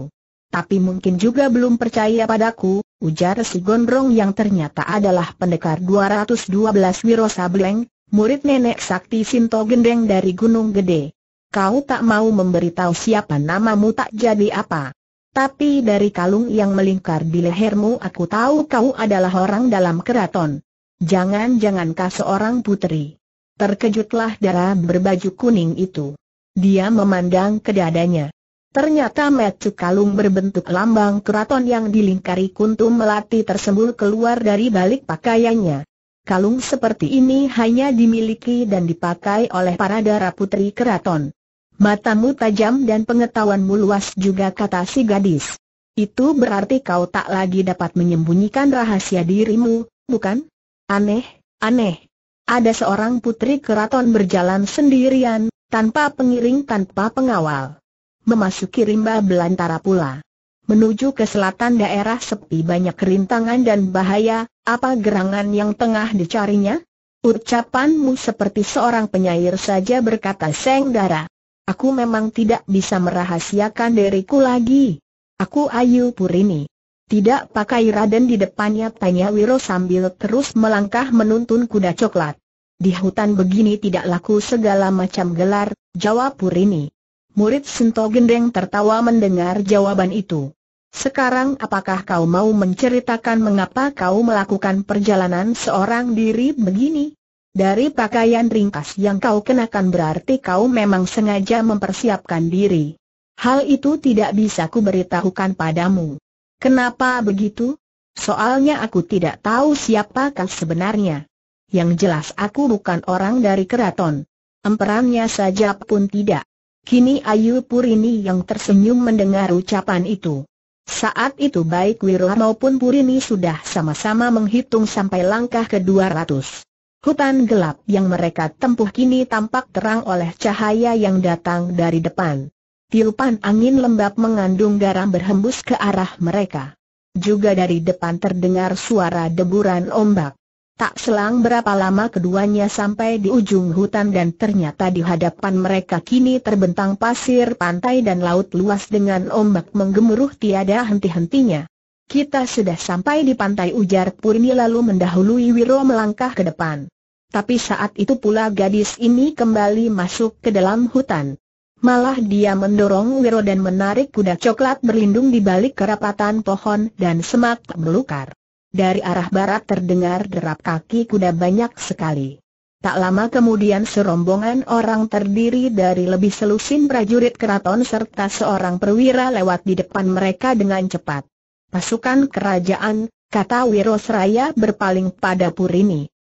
Tapi mungkin juga belum percaya padaku," ujar si gondrong yang ternyata adalah pendekar 212 Wiro Sableng, murid nenek sakti Sinto Gendeng dari Gunung Gede. "Kau tak mau memberitahu siapa namamu tak jadi apa. Tapi dari kalung yang melingkar di lehermu aku tahu kau adalah orang dalam keraton. Jangan-jangan kau seorang putri." Terkejutlah Dara berbaju kuning itu. Dia memandang ke dadanya. Ternyata metu kalung berbentuk lambang keraton yang dilingkari Kunto Melati tersembul keluar dari balik pakaiannya. Kalung seperti ini hanya dimiliki dan dipakai oleh para dara putri keraton. "Matamu tajam dan pengetahuanmu luas juga," kata si gadis. "Itu berarti kau tak lagi dapat menyembunyikan rahasia dirimu, bukan?" "Aneh, aneh. Ada seorang putri keraton berjalan sendirian, tanpa pengiring, tanpa pengawal. Memasuki rimba belantara pula. Menuju ke selatan daerah sepi banyak rintangan dan bahaya. Apa gerangan yang tengah dicarinya?" "Ucapanmu seperti seorang penyair saja," berkata Seng Dara. "Aku memang tidak bisa merahasiakan diriku lagi. Aku Ayu Purini." "Tidak pakai raden di depannya?" tanya Wiro sambil terus melangkah menuntun kuda coklat. "Di hutan begini tidak laku segala macam gelar," jawab Purini. Murid Sinto Gendeng tertawa mendengar jawaban itu. "Sekarang apakah kau mau menceritakan mengapa kau melakukan perjalanan seorang diri begini? Dari pakaian ringkas yang kau kenakan berarti kau memang sengaja mempersiapkan diri." "Hal itu tidak bisa kuberitahukan padamu." "Kenapa begitu?" "Soalnya aku tidak tahu siapakah sebenarnya. Yang jelas aku bukan orang dari keraton. Emperannya saja pun tidak." Kini Ayu Purini yang tersenyum mendengar ucapan itu. Saat itu baik Wiro maupun Purini sudah sama-sama menghitung sampai langkah ke 200. Hutan gelap yang mereka tempuh kini tampak terang oleh cahaya yang datang dari depan. Tiupan angin lembab mengandung garam berhembus ke arah mereka. Juga dari depan terdengar suara deburan ombak. Tak selang berapa lama keduanya sampai di ujung hutan dan ternyata di hadapan mereka kini terbentang pasir pantai dan laut luas dengan ombak menggemuruh tiada henti-hentinya. "Kita sudah sampai di pantai," ujar Purini lalu mendahului Wiro melangkah ke depan. Tapi saat itu pula gadis ini kembali masuk ke dalam hutan. Malah dia mendorong Wiro dan menarik kuda coklat berlindung di balik kerapatan pohon dan semak belukar. Dari arah barat terdengar derap kaki kuda banyak sekali. Tak lama kemudian serombongan orang terdiri dari lebih selusin prajurit keraton serta seorang perwira lewat di depan mereka dengan cepat. "Pasukan kerajaan," kata Wiro Seraya berpaling pada Purini.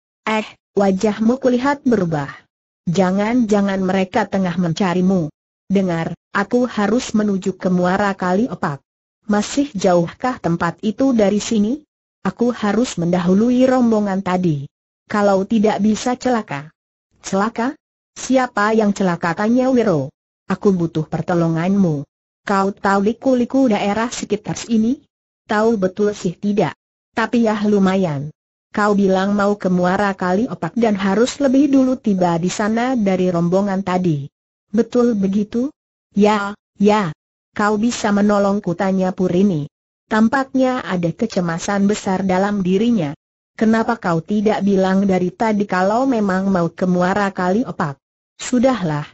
Wajahmu kulihat berubah. Jangan-jangan mereka tengah mencarimu. Dengar, aku harus menuju ke Muara Kali Opak. Masih jauhkah tempat itu dari sini? Aku harus mendahului rombongan tadi. Kalau tidak bisa celaka. Celaka? Siapa yang celaka? Tanya Wiro. Aku butuh pertolonganmu. Kau tahu liku-liku daerah sekitar sini? Tahu betul sih tidak. Tapi yah lumayan. Kau bilang mau ke Muara Kali Opak dan harus lebih dulu tiba di sana dari rombongan tadi. Betul begitu? Ya. Kau bisa menolongku? Tanya Purini. Tampaknya ada kecemasan besar dalam dirinya. Kenapa kau tidak bilang dari tadi kalau memang mau ke Muara Kali Opak? Sudahlah,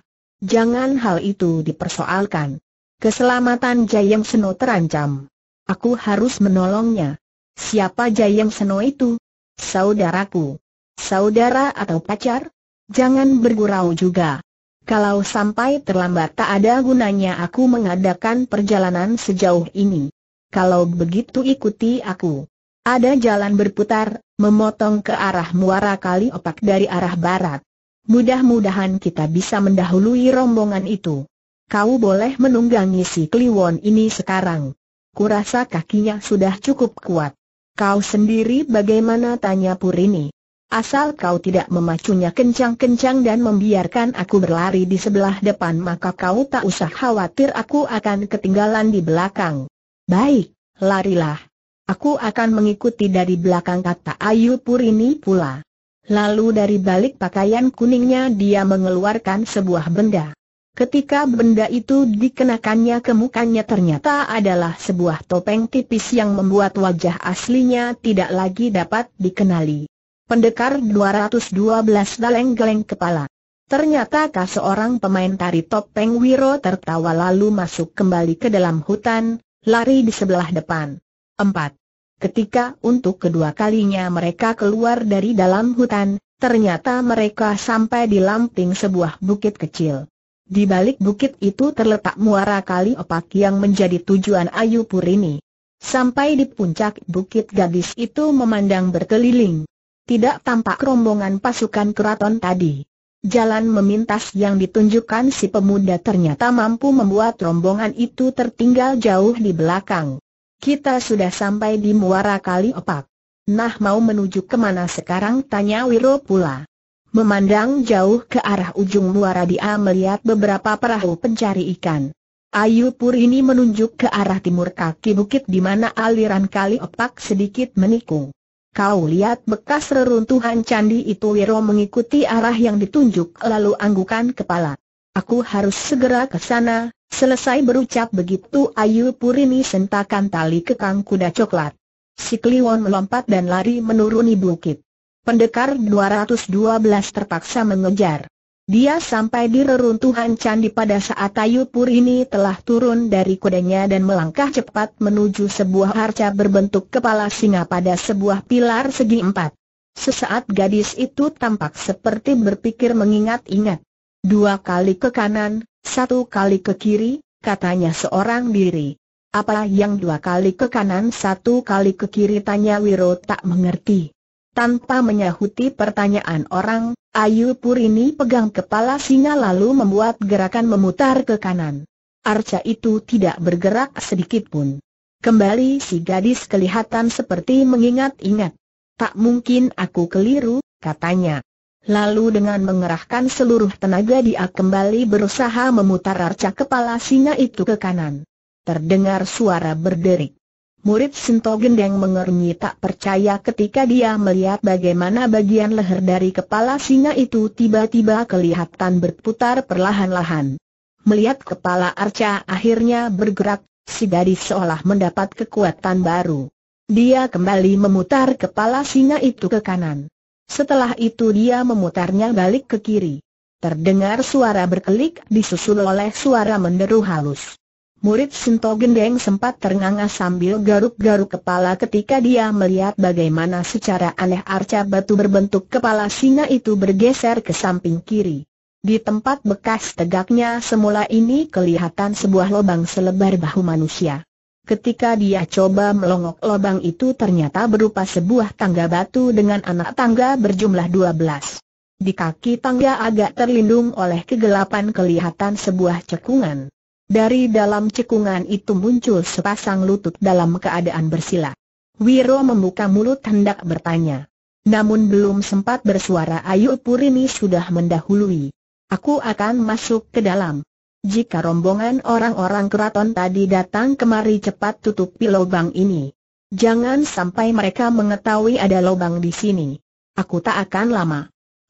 jangan hal itu dipersoalkan. Keselamatan Jayeng Seno terancam. Aku harus menolongnya. Siapa Jayeng Seno itu? Saudaraku. Saudara atau pacar? Jangan bergurau juga. Kalau sampai terlambat tak ada gunanya aku mengadakan perjalanan sejauh ini. Kalau begitu ikuti aku. Ada jalan berputar, memotong ke arah Muara Kali Opak dari arah barat. Mudah-mudahan kita bisa mendahului rombongan itu. Kau boleh menunggangi si Kliwon ini sekarang. Kurasa kakinya sudah cukup kuat. Kau sendiri bagaimana? Tanya Purini. Asal kau tidak memacunya kencang-kencang dan membiarkan aku berlari di sebelah depan, maka kau tak usah khawatir aku akan ketinggalan di belakang. Baik, larilah. Aku akan mengikuti dari belakang, kata Ayu Purini pula. Lalu dari balik pakaian kuningnya dia mengeluarkan sebuah benda. Ketika benda itu dikenakannya ke mukanya ternyata adalah sebuah topeng tipis yang membuat wajah aslinya tidak lagi dapat dikenali. Pendekar 212 geleng-geleng kepala. Ternyatalah seorang pemain tari topeng. Wiro tertawa lalu masuk kembali ke dalam hutan, lari di sebelah depan. 4. Ketika untuk kedua kalinya mereka keluar dari dalam hutan, ternyata mereka sampai di lamping sebuah bukit kecil. Di balik bukit itu terletak Muara Kali Opak yang menjadi tujuan Ayu Purini. Sampai di puncak bukit gadis itu memandang berkeliling. Tidak tampak rombongan pasukan keraton tadi. Jalan memintas yang ditunjukkan si pemuda ternyata mampu membuat rombongan itu tertinggal jauh di belakang. Kita sudah sampai di Muara Kali Opak. Nah, mau menuju kemana sekarang? Tanya Wiro pula. Memandang jauh ke arah ujung muara dia melihat beberapa perahu pencari ikan. Ayu Purini menunjuk ke arah timur kaki bukit di mana aliran Kali Opak sedikit menikung. Kau lihat bekas reruntuhan candi itu? Wiro mengikuti arah yang ditunjuk lalu anggukan kepala. Aku harus segera ke sana. Selesai berucap begitu, Ayu Purini sentakan tali kekang kuda coklat. Si Kliwon melompat dan lari menuruni bukit. Pendekar 212 terpaksa mengejar. Dia sampai di reruntuhan candi pada saat Ayu Purini telah turun dari kudanya dan melangkah cepat menuju sebuah arca berbentuk kepala singa pada sebuah pilar segi empat. Sesaat gadis itu tampak seperti berpikir mengingat-ingat. 2 kali ke kanan, 1 kali ke kiri, katanya seorang diri. Apa yang 2 kali ke kanan, 1 kali ke kiri? Tanya Wiro tak mengerti. Tanpa menyahuti pertanyaan orang, Ayu Purini pegang kepala singa lalu membuat gerakan memutar ke kanan. Arca itu tidak bergerak sedikit pun. Kembali si gadis kelihatan seperti mengingat-ingat. Tak mungkin aku keliru, katanya. Lalu dengan mengerahkan seluruh tenaga dia kembali berusaha memutar arca kepala singa itu ke kanan. Terdengar suara berderik. Murid Sinto Gendeng mengernyit tak percaya ketika dia melihat bagaimana bagian leher dari kepala singa itu tiba-tiba kelihatan berputar perlahan-lahan. Melihat kepala arca akhirnya bergerak, si gadis seolah mendapat kekuatan baru. Dia kembali memutar kepala singa itu ke kanan. Setelah itu dia memutarnya balik ke kiri. Terdengar suara berkelik disusul oleh suara menderu halus. Murid Sinto Gendeng sempat ternganga sambil garuk-garuk kepala ketika dia melihat bagaimana secara aneh arca batu berbentuk kepala singa itu bergeser ke samping kiri. Di tempat bekas tegaknya semula ini kelihatan sebuah lubang selebar bahu manusia. Ketika dia coba melongok, lubang itu ternyata berupa sebuah tangga batu dengan anak tangga berjumlah 12. Di kaki tangga agak terlindung oleh kegelapan kelihatan sebuah cekungan. Dari dalam cekungan itu muncul sepasang lutut dalam keadaan bersila. Wiro membuka mulut hendak bertanya. Namun belum sempat bersuara, Ayu Purini sudah mendahului. Aku akan masuk ke dalam. Jika rombongan orang-orang keraton tadi datang kemari, cepat tutupi lubang ini. Jangan sampai mereka mengetahui ada lubang di sini. Aku tak akan lama.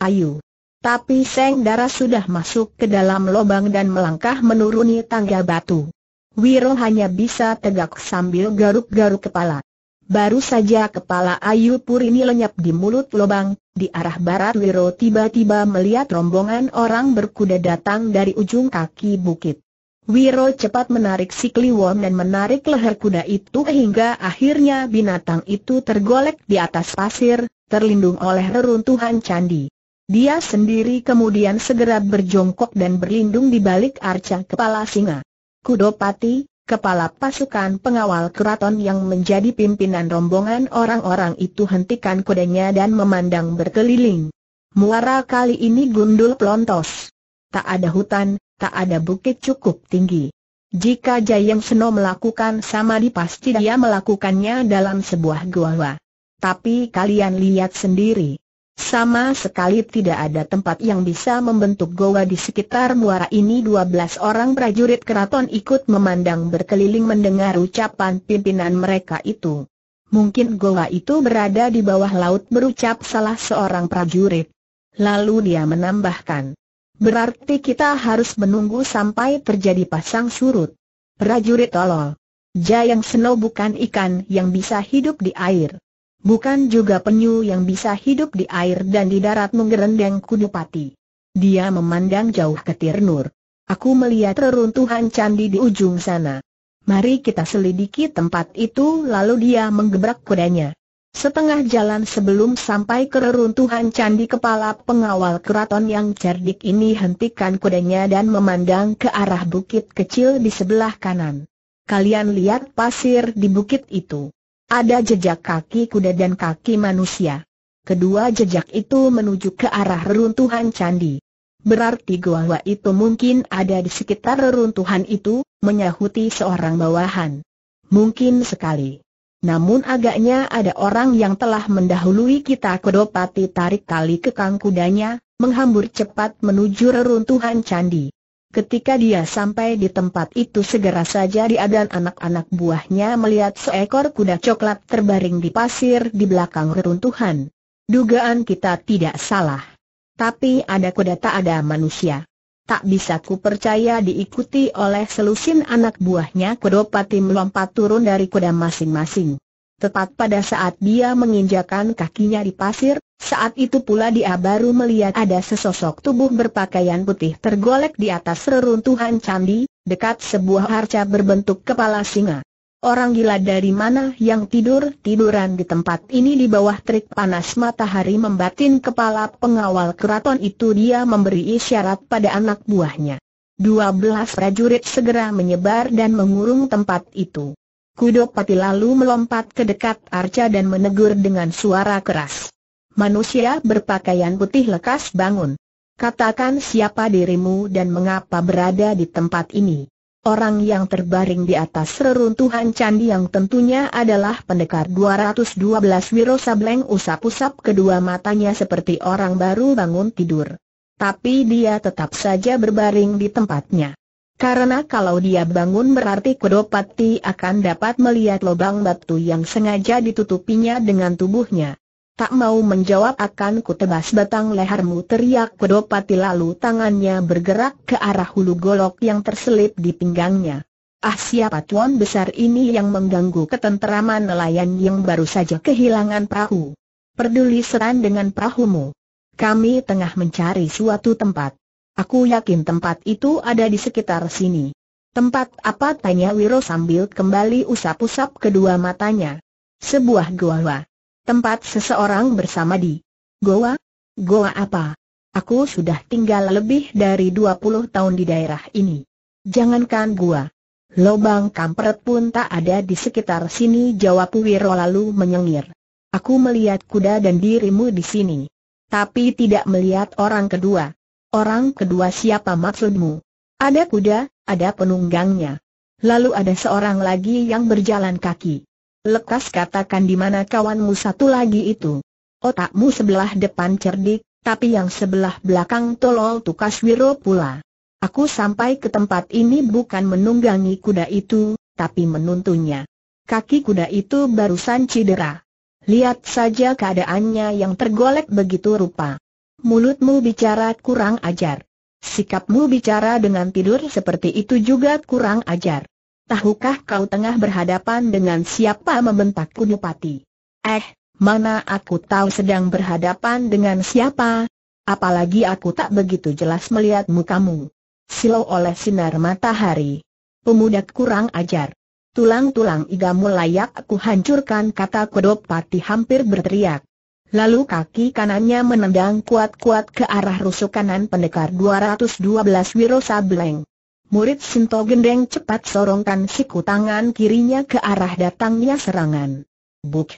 Ayo. Tapi Seng Dara sudah masuk ke dalam lubang dan melangkah menuruni tangga batu. Wiro hanya bisa tegak sambil garuk-garuk kepala. Baru saja kepala Ayu Purini lenyap di mulut lubang, di arah barat Wiro tiba-tiba melihat rombongan orang berkuda datang dari ujung kaki bukit. Wiro cepat menarik si kliwon dan menarik leher kuda itu hingga akhirnya binatang itu tergolek di atas pasir, terlindung oleh reruntuhan candi. Dia sendiri kemudian segera berjongkok dan berlindung di balik arca kepala singa. Kudupati, kepala pasukan pengawal keraton yang menjadi pimpinan rombongan orang-orang itu, hentikan kudanya dan memandang berkeliling. Muara kali ini gundul pelontos. Tak ada hutan, tak ada bukit cukup tinggi. Jika Jayeng Seno melakukan sama, dipasti dia melakukannya dalam sebuah gua. Tapi kalian lihat sendiri. Sama sekali tidak ada tempat yang bisa membentuk goa di sekitar muara ini. 12 orang prajurit keraton ikut memandang berkeliling mendengar ucapan pimpinan mereka itu. Mungkin goa itu berada di bawah laut, berucap salah seorang prajurit. Lalu dia menambahkan, berarti kita harus menunggu sampai terjadi pasang surut. Prajurit tolol. Jayeng Seno bukan ikan yang bisa hidup di air. Bukan juga penyu yang bisa hidup di air dan di darat, menggerendeng Kudupati. Dia memandang jauh ke Tirnur. Aku melihat reruntuhan candi di ujung sana. Mari kita selidiki tempat itu. Lalu dia menggebrak kudanya. Setengah jalan sebelum sampai ke reruntuhan candi, kepala pengawal keraton yang cerdik ini hentikan kudanya dan memandang ke arah bukit kecil di sebelah kanan. Kalian lihat pasir di bukit itu. Ada jejak kaki kuda dan kaki manusia. Kedua jejak itu menuju ke arah reruntuhan candi. Berarti goa itu mungkin ada di sekitar reruntuhan itu, menyahuti seorang bawahan. Mungkin sekali. Namun agaknya ada orang yang telah mendahului kita. Kudupati tarik tali kekang kudanya, menghambur cepat menuju reruntuhan candi. Ketika dia sampai di tempat itu, segera saja dia dan anak-anak buahnya melihat seekor kuda coklat terbaring di pasir di belakang reruntuhan. Dugaan kita tidak salah. Tapi ada kuda, tak ada manusia. Tak bisa ku percaya. Diikuti oleh selusin anak buahnya, Kudupati melompat turun dari kuda masing-masing. Tepat pada saat dia menginjakan kakinya di pasir, saat itu pula dia baru melihat ada sesosok tubuh berpakaian putih tergolek di atas reruntuhan candi, dekat sebuah arca berbentuk kepala singa. Orang gila dari mana yang tidur-tiduran di tempat ini di bawah terik panas matahari, membatin kepala pengawal keraton itu. Dia memberi isyarat pada anak buahnya. 12 prajurit segera menyebar dan mengurung tempat itu. Kudupati lalu melompat ke dekat arca dan menegur dengan suara keras. Manusia berpakaian putih, lekas bangun. Katakan siapa dirimu dan mengapa berada di tempat ini. Orang yang terbaring di atas reruntuhan candi yang tentunya adalah pendekar 212 Wiro Sableng usap-usap kedua matanya seperti orang baru bangun tidur. Tapi dia tetap saja berbaring di tempatnya. Karena kalau dia bangun berarti Kudupati akan dapat melihat lubang batu yang sengaja ditutupinya dengan tubuhnya. Tak mau menjawab, akan kutebas batang lehermu, teriak Kudupati lalu tangannya bergerak ke arah hulu golok yang terselip di pinggangnya. Ah, siapa tuan besar ini yang mengganggu ketenteraman nelayan yang baru saja kehilangan perahu? Peduli setan dengan perahumu. Kami tengah mencari suatu tempat. Aku yakin tempat itu ada di sekitar sini. Tempat apa? Tanya Wiro sambil kembali usap-usap kedua matanya. Sebuah goa. Tempat seseorang bersama di. Goa? Goa apa? Aku sudah tinggal lebih dari 20 tahun di daerah ini. Jangankan goa. Lobang kampret pun tak ada di sekitar sini, jawab Wiro lalu menyengir. Aku melihat kuda dan dirimu di sini. Tapi tidak melihat orang kedua. Orang kedua siapa maksudmu? Ada kuda, ada penunggangnya. Lalu ada seorang lagi yang berjalan kaki. Lekas katakan di mana kawanmu satu lagi itu. Otakmu sebelah depan cerdik, tapi yang sebelah belakang tolol, tukas Wiro pula. Aku sampai ke tempat ini bukan menunggangi kuda itu, tapi menuntunnya. Kaki kuda itu barusan cedera. Lihat saja keadaannya yang tergolek begitu rupa. Mulutmu bicara kurang ajar. Sikapmu bicara dengan tidur seperti itu juga kurang ajar. Tahukah kau tengah berhadapan dengan siapa? Membentak Kudupati. Mana aku tahu sedang berhadapan dengan siapa? Apalagi aku tak begitu jelas melihat mukamu. Silau oleh sinar matahari. Pemuda kurang ajar. Tulang-tulang igamu layak aku hancurkan, kata Kudupati hampir berteriak. Lalu kaki kanannya menendang kuat-kuat ke arah rusuk kanan pendekar 212 Wiro Sableng. Murid Sinto Gendeng cepat sorongkan siku tangan kirinya ke arah datangnya serangan. Buk!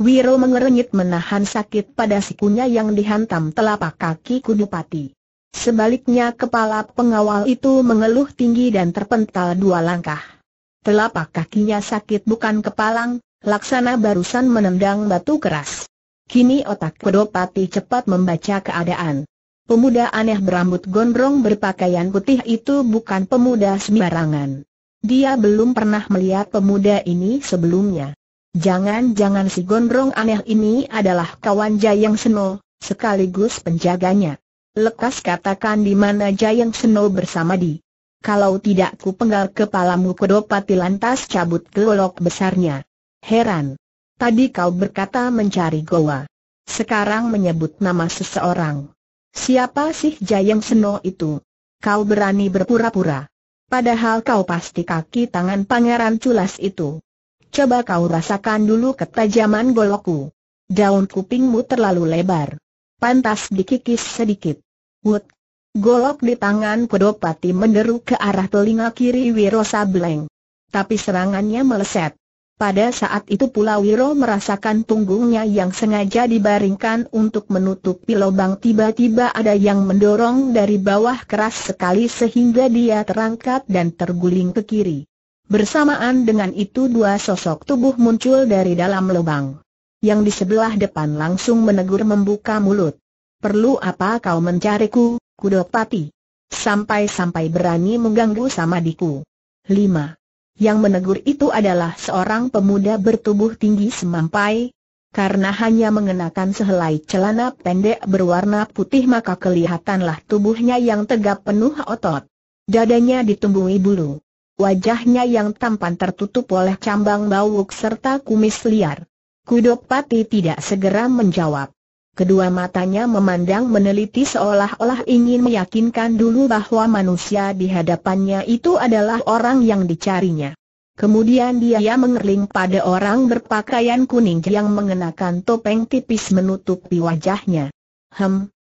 Wiro mengerenyit menahan sakit pada sikunya yang dihantam telapak kaki Kudupati. Sebaliknya kepala pengawal itu mengeluh tinggi dan terpental 2 langkah. Telapak kakinya sakit bukan kepalang, laksana barusan menendang batu keras. Kini otak Kudupati cepat membaca keadaan. Pemuda aneh berambut gondrong berpakaian putih itu bukan pemuda sembarangan. Dia belum pernah melihat pemuda ini sebelumnya. Jangan-jangan si gondrong aneh ini adalah kawan Jayeng Seno, sekaligus penjaganya. Lekas katakan di mana Jayeng Seno bersama di. Kalau tidak ku penggal kepalamu. Kudupati lantas cabut golok besarnya. Heran. Tadi kau berkata mencari goa. Sekarang menyebut nama seseorang. Siapa sih Jayeng Seno itu? Kau berani berpura-pura. Padahal kau pasti kaki tangan pangeran culas itu. Coba kau rasakan dulu ketajaman golokku. Daun kupingmu terlalu lebar. Pantas dikikis sedikit. Wut! Golok di tangan Kudupati menderu ke arah telinga kiri Wiro Sableng. Tapi serangannya meleset. Pada saat itu pula Wiro merasakan punggungnya yang sengaja dibaringkan untuk menutupi lubang tiba-tiba ada yang mendorong dari bawah keras sekali sehingga dia terangkat dan terguling ke kiri. Bersamaan dengan itu 2 sosok tubuh muncul dari dalam lubang. Yang di sebelah depan langsung menegur membuka mulut. Perlu apa kau mencariku, Kudupati? Sampai-sampai berani mengganggu Samadiku. 5. Yang menegur itu adalah seorang pemuda bertubuh tinggi semampai. Karena hanya mengenakan sehelai celana pendek berwarna putih maka kelihatanlah tubuhnya yang tegap penuh otot. Dadanya ditumbuhi bulu. Wajahnya yang tampan tertutup oleh cambang bawuk serta kumis liar. Kudupati tidak segera menjawab. Kedua matanya memandang meneliti seolah-olah ingin meyakinkan dulu bahwa manusia di hadapannya itu adalah orang yang dicarinya. Kemudian dia mengerling pada orang berpakaian kuning yang mengenakan topeng tipis menutupi wajahnya.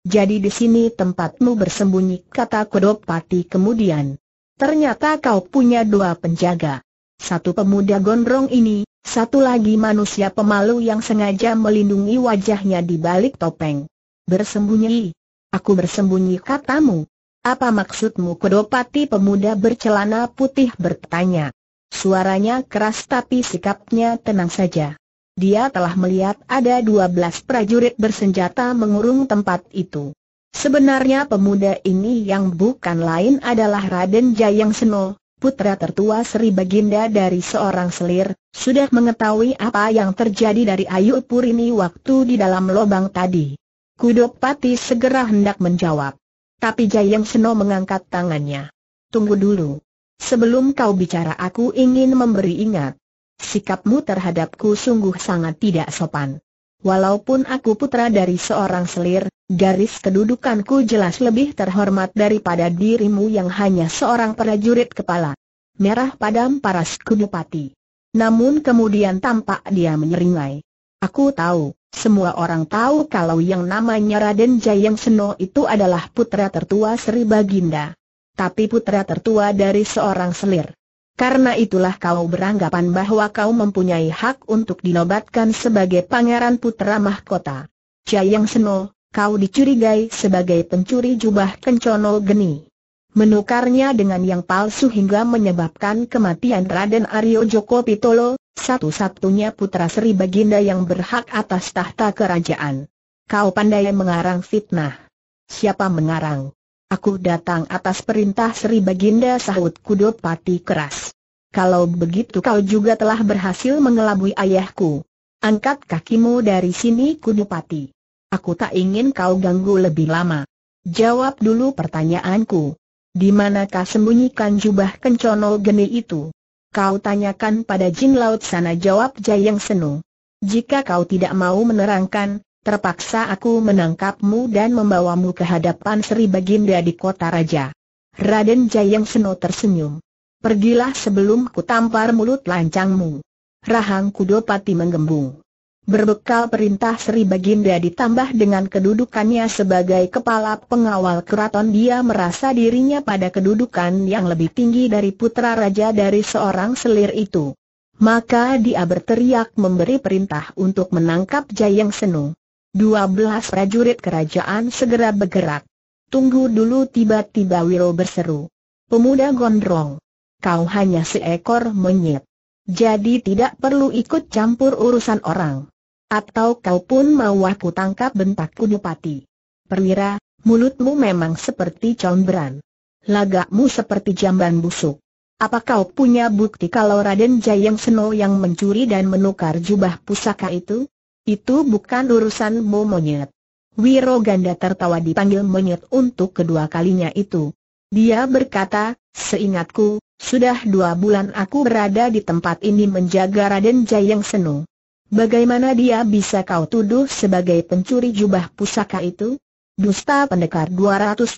Jadi di sini tempatmu bersembunyi, kata Kudupati kemudian. Ternyata kau punya 2 penjaga. Satu pemuda gondrong ini. Satu lagi manusia pemalu yang sengaja melindungi wajahnya di balik topeng. Bersembunyi? Aku bersembunyi katamu? Apa maksudmu, Kudupati? Pemuda bercelana putih bertanya. Suaranya keras tapi sikapnya tenang saja. Dia telah melihat ada 12 prajurit bersenjata mengurung tempat itu. Sebenarnya pemuda ini yang bukan lain adalah Raden Jayeng Seno, putra tertua Sri Baginda dari seorang selir, sudah mengetahui apa yang terjadi dari Ayu Purini waktu di dalam lubang tadi. Kudupati segera hendak menjawab. Tapi Jayeng Seno mengangkat tangannya. Tunggu dulu. Sebelum kau bicara aku ingin memberi ingat. Sikapmu terhadapku sungguh sangat tidak sopan. Walaupun aku putra dari seorang selir, garis kedudukanku jelas lebih terhormat daripada dirimu yang hanya seorang prajurit kepala. merah padam paras Kudupati. Namun kemudian tampak dia menyeringai. Aku tahu, semua orang tahu kalau yang namanya Raden Jayeng Seno itu adalah putra tertua Sri Baginda. Tapi putra tertua dari seorang selir. Karena itulah kau beranggapan bahwa kau mempunyai hak untuk dinobatkan sebagai pangeran putra mahkota. Jayeng Seno, kau dicurigai sebagai pencuri jubah Kencono Geni. Menukarnya dengan yang palsu hingga menyebabkan kematian Raden Aryo Joko Pitolo, satu-satunya putra Sri Baginda yang berhak atas tahta kerajaan. Kau pandai mengarang fitnah. Siapa mengarang? Aku datang atas perintah Sri Baginda, sahut Kudupati keras. Kalau begitu kau juga telah berhasil mengelabui ayahku. Angkat kakimu dari sini, Kudupati. Aku tak ingin kau ganggu lebih lama. Jawab dulu pertanyaanku. Di manakah sembunyikan jubah Kencono Geni itu? Kau tanyakan pada jin laut sana, jawab Jayeng Seno. Jika kau tidak mau menerangkan, terpaksa aku menangkapmu dan membawamu ke hadapan Sri Baginda di kota raja. Raden Jayeng Seno tersenyum. Pergilah sebelum ku tampar mulut lancangmu. Rahang Kudupati menggembung. Berbekal perintah Sri Baginda ditambah dengan kedudukannya sebagai kepala pengawal keraton, dia merasa dirinya pada kedudukan yang lebih tinggi dari putra raja dari seorang selir itu. Maka dia berteriak memberi perintah untuk menangkap Jayeng Seno. 12 prajurit kerajaan segera bergerak. Tunggu dulu, tiba-tiba Wiro berseru. Pemuda gondrong, kau hanya seekor monyet. Jadi tidak perlu ikut campur urusan orang. Atau kau pun mau aku tangkap, bentak Kudupati. Perwira, mulutmu memang seperti comberan. Lagakmu seperti jamban busuk. Apa kau punya bukti kalau Raden Jayeng Seno yang mencuri dan menukar jubah pusaka itu? Itu bukan urusanmu, monyet. Wiro Ganda tertawa dipanggil monyet untuk kedua kalinya itu. Dia berkata, seingatku, sudah 2 bulan aku berada di tempat ini menjaga Raden Jayeng Seno. Bagaimana dia bisa kau tuduh sebagai pencuri jubah pusaka itu? Dusta pendekar 212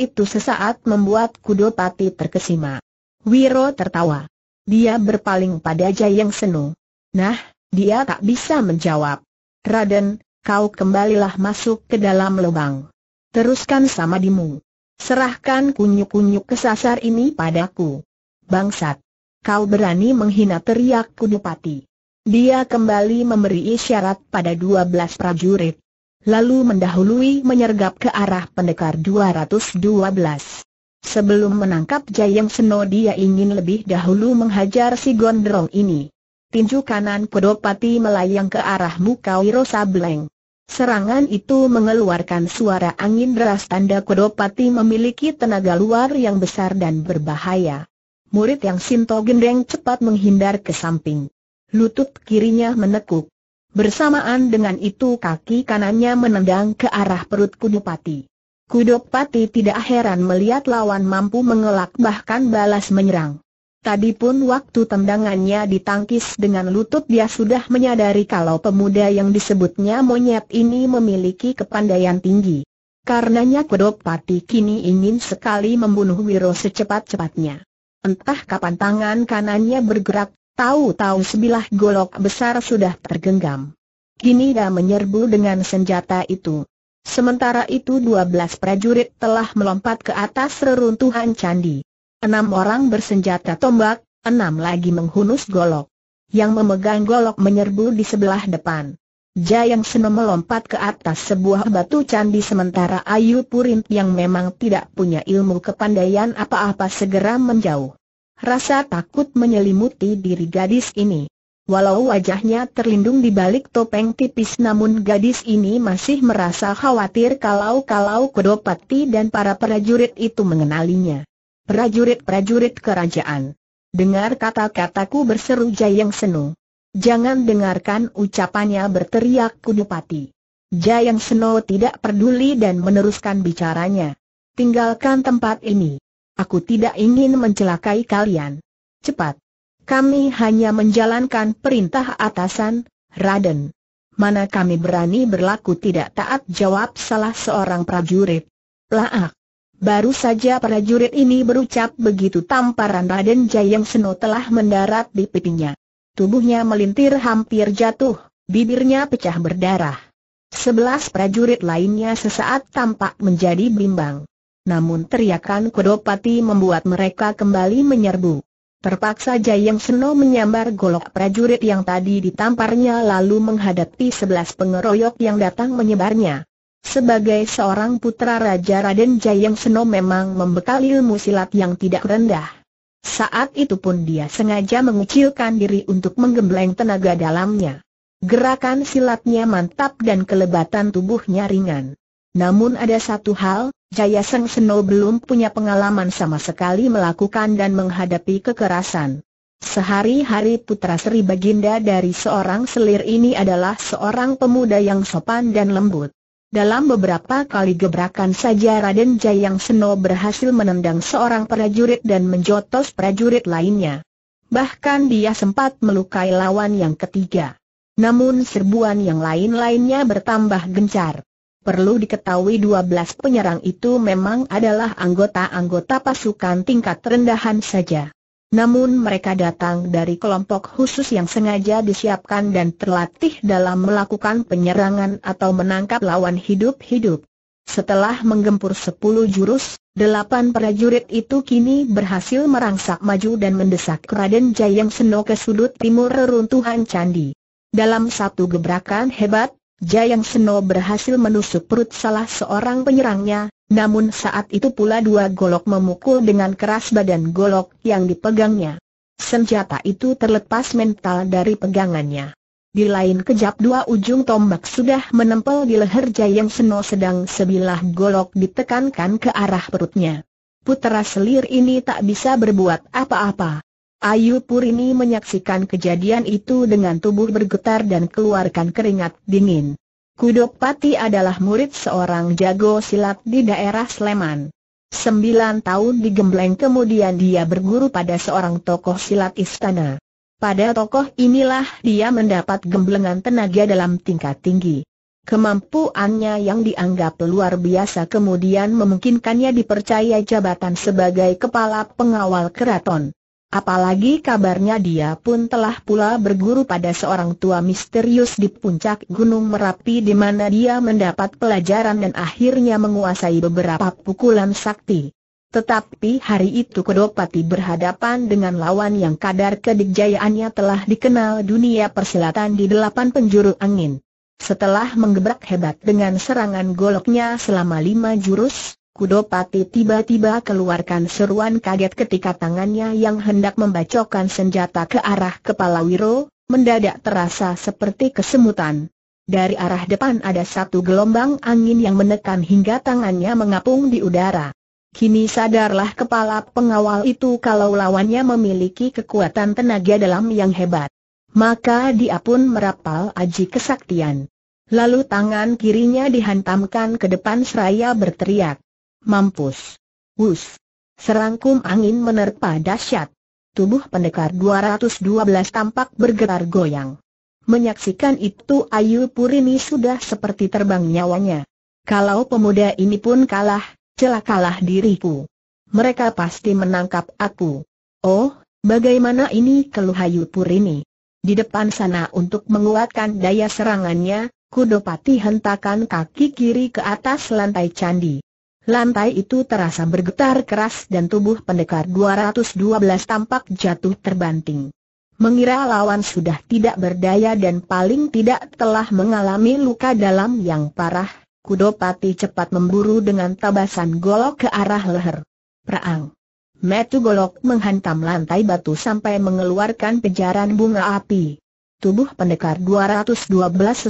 itu sesaat membuat Kudupati terkesima. Wiro tertawa. Dia berpaling pada Jayeng Seno. Nah, dia tak bisa menjawab. Raden, kau kembalilah masuk ke dalam lubang. Teruskan samadimu. Serahkan kunyuk-kunyuk kesasar ini padaku. Bangsat, kau berani menghina, teriak Kudupati. Dia kembali memberi isyarat pada 12 prajurit. Lalu mendahului menyergap ke arah pendekar 212. Sebelum menangkap Jayeng Seno, dia ingin lebih dahulu menghajar si gondrong ini. Tinju kanan Kudupati melayang ke arah muka Wiro Sableng. Serangan itu mengeluarkan suara angin deras, tanda Kudupati memiliki tenaga luar yang besar dan berbahaya. Murid yang Sinto Gendeng cepat menghindar ke samping. Lutut kirinya menekuk. Bersamaan dengan itu kaki kanannya menendang ke arah perut Kudupati. Kudupati tidak heran melihat lawan mampu mengelak bahkan balas menyerang. Tadi pun waktu tendangannya ditangkis dengan lutut, dia sudah menyadari kalau pemuda yang disebutnya monyet ini memiliki kepandaian tinggi. Karenanya Kudupati kini ingin sekali membunuh Wiro secepat-cepatnya. Entah kapan tangan kanannya bergerak, tahu-tahu sebilah golok besar sudah tergenggam. Kini dia menyerbu dengan senjata itu. Sementara itu 12 prajurit telah melompat ke atas reruntuhan candi. 6 orang bersenjata tombak, 6 lagi menghunus golok. Yang memegang golok menyerbu di sebelah depan. Jayeng Seno melompat ke atas sebuah batu candi, sementara Ayu Purini yang memang tidak punya ilmu kepandaian apa-apa segera menjauh. Rasa takut menyelimuti diri gadis ini. Walau wajahnya terlindung di balik topeng tipis, namun gadis ini masih merasa khawatir kalau Kudupati dan para prajurit itu mengenalinya. Prajurit-prajurit kerajaan, dengar kata-kataku, berseru Jayeng Seno. Jangan dengarkan ucapannya, berteriak Kudupati. Jayeng Seno tidak peduli dan meneruskan bicaranya. Tinggalkan tempat ini. Aku tidak ingin mencelakai kalian. Cepat. Kami hanya menjalankan perintah atasan, Raden. Mana kami berani berlaku tidak taat, jawab salah seorang prajurit. Laak. Baru saja prajurit ini berucap begitu tamparan Raden Jayeng Seno telah mendarat di pipinya. Tubuhnya melintir hampir jatuh, bibirnya pecah berdarah. 11 prajurit lainnya sesaat tampak menjadi bimbang. Namun teriakan Kudupati membuat mereka kembali menyerbu. Terpaksa Jayeng Seno menyambar golok prajurit yang tadi ditamparnya lalu menghadapi 11 pengeroyok yang datang menyebarnya. Sebagai seorang putra Raja, Raden Jayeng Seno memang membekali ilmu silat yang tidak rendah. Saat itu pun dia sengaja mengucilkan diri untuk menggembleng tenaga dalamnya. Gerakan silatnya mantap dan kelebatan tubuhnya ringan. Namun ada satu hal, Jayeng Seno belum punya pengalaman sama sekali melakukan dan menghadapi kekerasan. Sehari-hari putra Sri Baginda dari seorang selir ini adalah seorang pemuda yang sopan dan lembut. Dalam beberapa kali gebrakan saja Raden Jayeng Seno berhasil menendang seorang prajurit dan menjotos prajurit lainnya. Bahkan dia sempat melukai lawan yang ketiga. Namun serbuan yang lain-lainnya bertambah gencar. Perlu diketahui 12 penyerang itu memang adalah anggota-anggota pasukan tingkat rendahan saja. Namun mereka datang dari kelompok khusus yang sengaja disiapkan dan terlatih dalam melakukan penyerangan atau menangkap lawan hidup-hidup. Setelah menggempur 10 jurus, 8 prajurit itu kini berhasil merangsak maju dan mendesak Raden Jayeng Seno ke sudut timur reruntuhan candi. Dalam satu gebrakan hebat, Jayeng Seno berhasil menusuk perut salah seorang penyerangnya. Namun saat itu pula 2 golok memukul dengan keras badan golok yang dipegangnya. Senjata itu terlepas mental dari pegangannya. Di lain kejap 2 ujung tombak sudah menempel di leher Jayeng Seno sedang sebilah golok ditekankan ke arah perutnya. Putra selir ini tak bisa berbuat apa-apa. Ayu Purini menyaksikan kejadian itu dengan tubuh bergetar dan keluarkan keringat dingin. Kudupati adalah murid seorang jago silat di daerah Sleman. 9 tahun digembleng kemudian dia berguru pada seorang tokoh silat istana. Pada tokoh inilah dia mendapat gemblengan tenaga dalam tingkat tinggi. Kemampuannya yang dianggap luar biasa kemudian memungkinkannya dipercaya jabatan sebagai kepala pengawal keraton. Apalagi kabarnya dia pun telah pula berguru pada seorang tua misterius di puncak Gunung Merapi di mana dia mendapat pelajaran dan akhirnya menguasai beberapa pukulan sakti. Tetapi hari itu Kudupati berhadapan dengan lawan yang kadar kedikjayaannya telah dikenal dunia persilatan di 8 penjuru angin. Setelah menggebrak hebat dengan serangan goloknya selama 5 jurus, Kudupati tiba-tiba keluarkan seruan kaget ketika tangannya yang hendak membacokkan senjata ke arah kepala Wiro, mendadak terasa seperti kesemutan. Dari arah depan ada satu gelombang angin yang menekan hingga tangannya mengapung di udara. Kini sadarlah kepala pengawal itu kalau lawannya memiliki kekuatan tenaga dalam yang hebat. Maka dia pun merapal aji kesaktian. Lalu tangan kirinya dihantamkan ke depan seraya berteriak. Mampus! Wus! Serangkum angin menerpa dahsyat. Tubuh pendekar 212 tampak bergetar goyang. Menyaksikan itu Ayu Purini sudah seperti terbang nyawanya. Kalau pemuda ini pun kalah, celakalah diriku. Mereka pasti menangkap aku. Oh, bagaimana ini keluh Ayu Purini. Di depan sana untuk menguatkan daya serangannya, Kudupati hentakan kaki kiri ke atas lantai candi. Lantai itu terasa bergetar keras dan tubuh pendekar 212 tampak jatuh terbanting. Mengira lawan sudah tidak berdaya dan paling tidak telah mengalami luka dalam yang parah, Kudupati cepat memburu dengan tabasan golok ke arah leher. Praang! Metu golok menghantam lantai batu sampai mengeluarkan pejaran bunga api. Tubuh pendekar 212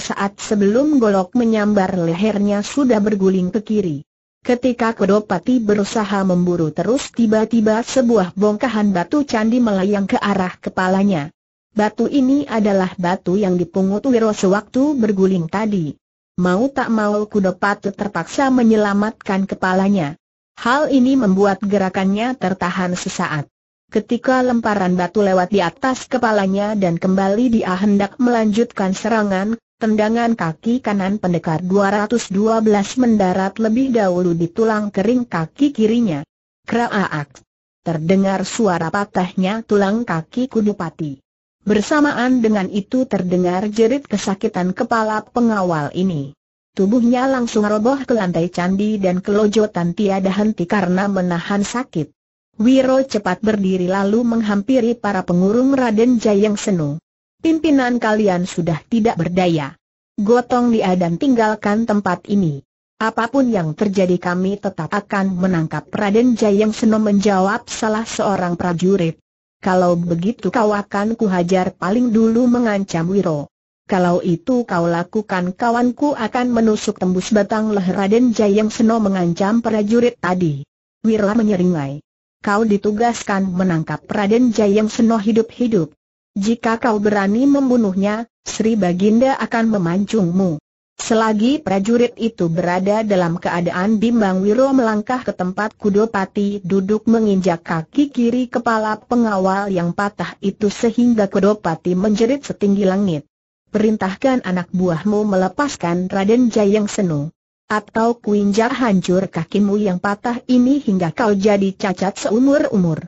sesaat sebelum golok menyambar lehernya sudah berguling ke kiri. Ketika Kudupati berusaha memburu terus tiba-tiba sebuah bongkahan batu candi melayang ke arah kepalanya. Batu ini adalah batu yang dipungut Wiro sewaktu berguling tadi. Mau tak mau Kudupati terpaksa menyelamatkan kepalanya. Hal ini membuat gerakannya tertahan sesaat. Ketika lemparan batu lewat di atas kepalanya dan kembali dia hendak melanjutkan serangan, Tendangan kaki kanan pendekar 212 mendarat lebih dahulu di tulang kering kaki kirinya. Kraak! Terdengar suara patahnya tulang kaki Kudupati. Bersamaan dengan itu terdengar jerit kesakitan kepala pengawal ini. Tubuhnya langsung roboh ke lantai candi dan kelojotan tiada henti karena menahan sakit. Wiro cepat berdiri lalu menghampiri para pengurung Raden Jayeng Seno. Pimpinan kalian sudah tidak berdaya. Gotong dia dan tinggalkan tempat ini. Apapun yang terjadi kami tetap akan menangkap. Raden Jayeng Seno menjawab salah seorang prajurit. Kalau begitu kau akan kuhajar, paling dulu mengancam Wiro. Kalau itu kau lakukan, kawanku akan menusuk tembus batang leher. Raden Jayeng Seno mengancam prajurit tadi. Wiro menyeringai. Kau ditugaskan menangkap Raden Jayeng Seno hidup-hidup. Jika kau berani membunuhnya, Sri Baginda akan memancungmu. Selagi prajurit itu berada dalam keadaan bimbang, Wiro melangkah ke tempat Kudupati duduk menginjak kaki kiri kepala pengawal yang patah itu sehingga Kudupati menjerit setinggi langit. Perintahkan anak buahmu melepaskan Raden Jayeng Seno, atau kuinjak hancur kakimu yang patah ini hingga kau jadi cacat seumur-umur.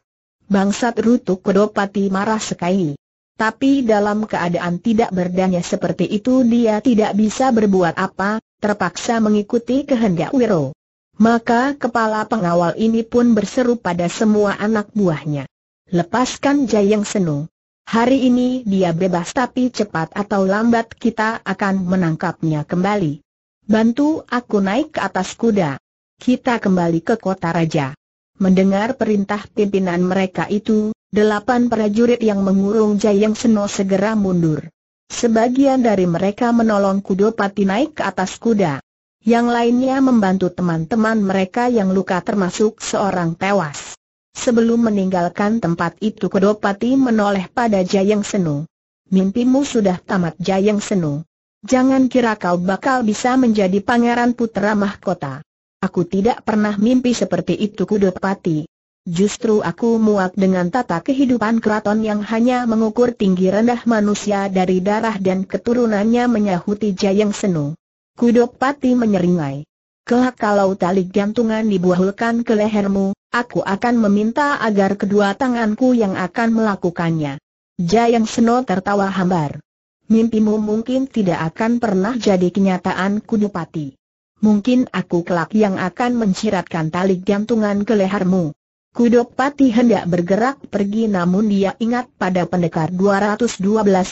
Bangsat, rutuk Kudupati marah sekali. Tapi dalam keadaan tidak berdaya seperti itu dia tidak bisa berbuat apa, terpaksa mengikuti kehendak Wiro. Maka kepala pengawal ini pun berseru pada semua anak buahnya. Lepaskan Jayeng Seno. Hari ini dia bebas, tapi cepat atau lambat kita akan menangkapnya kembali. Bantu aku naik ke atas kuda. Kita kembali ke kota raja. Mendengar perintah pimpinan mereka itu, 8 prajurit yang mengurung Jayeng Seno segera mundur. Sebagian dari mereka menolong Kudupati naik ke atas kuda. Yang lainnya membantu teman-teman mereka yang luka, termasuk seorang tewas. Sebelum meninggalkan tempat itu Kudupati menoleh pada Jayeng Seno. Mimpimu sudah tamat Jayeng Seno. Jangan kira kau bakal bisa menjadi pangeran putra mahkota. Aku tidak pernah mimpi seperti itu Kudupati. Justru aku muak dengan tata kehidupan keraton yang hanya mengukur tinggi rendah manusia dari darah dan keturunannya, menyahuti Jayeng Seno. Kudupati menyeringai. Kelak kalau tali gantungan dibuahulkan ke lehermu, aku akan meminta agar kedua tanganku yang akan melakukannya. Jayeng Seno tertawa hambar. Mimpimu mungkin tidak akan pernah jadi kenyataan Kudupati. Mungkin aku kelak yang akan menciratkan tali gantungan ke lehermu. Kudupati hendak bergerak pergi namun dia ingat pada pendekar 212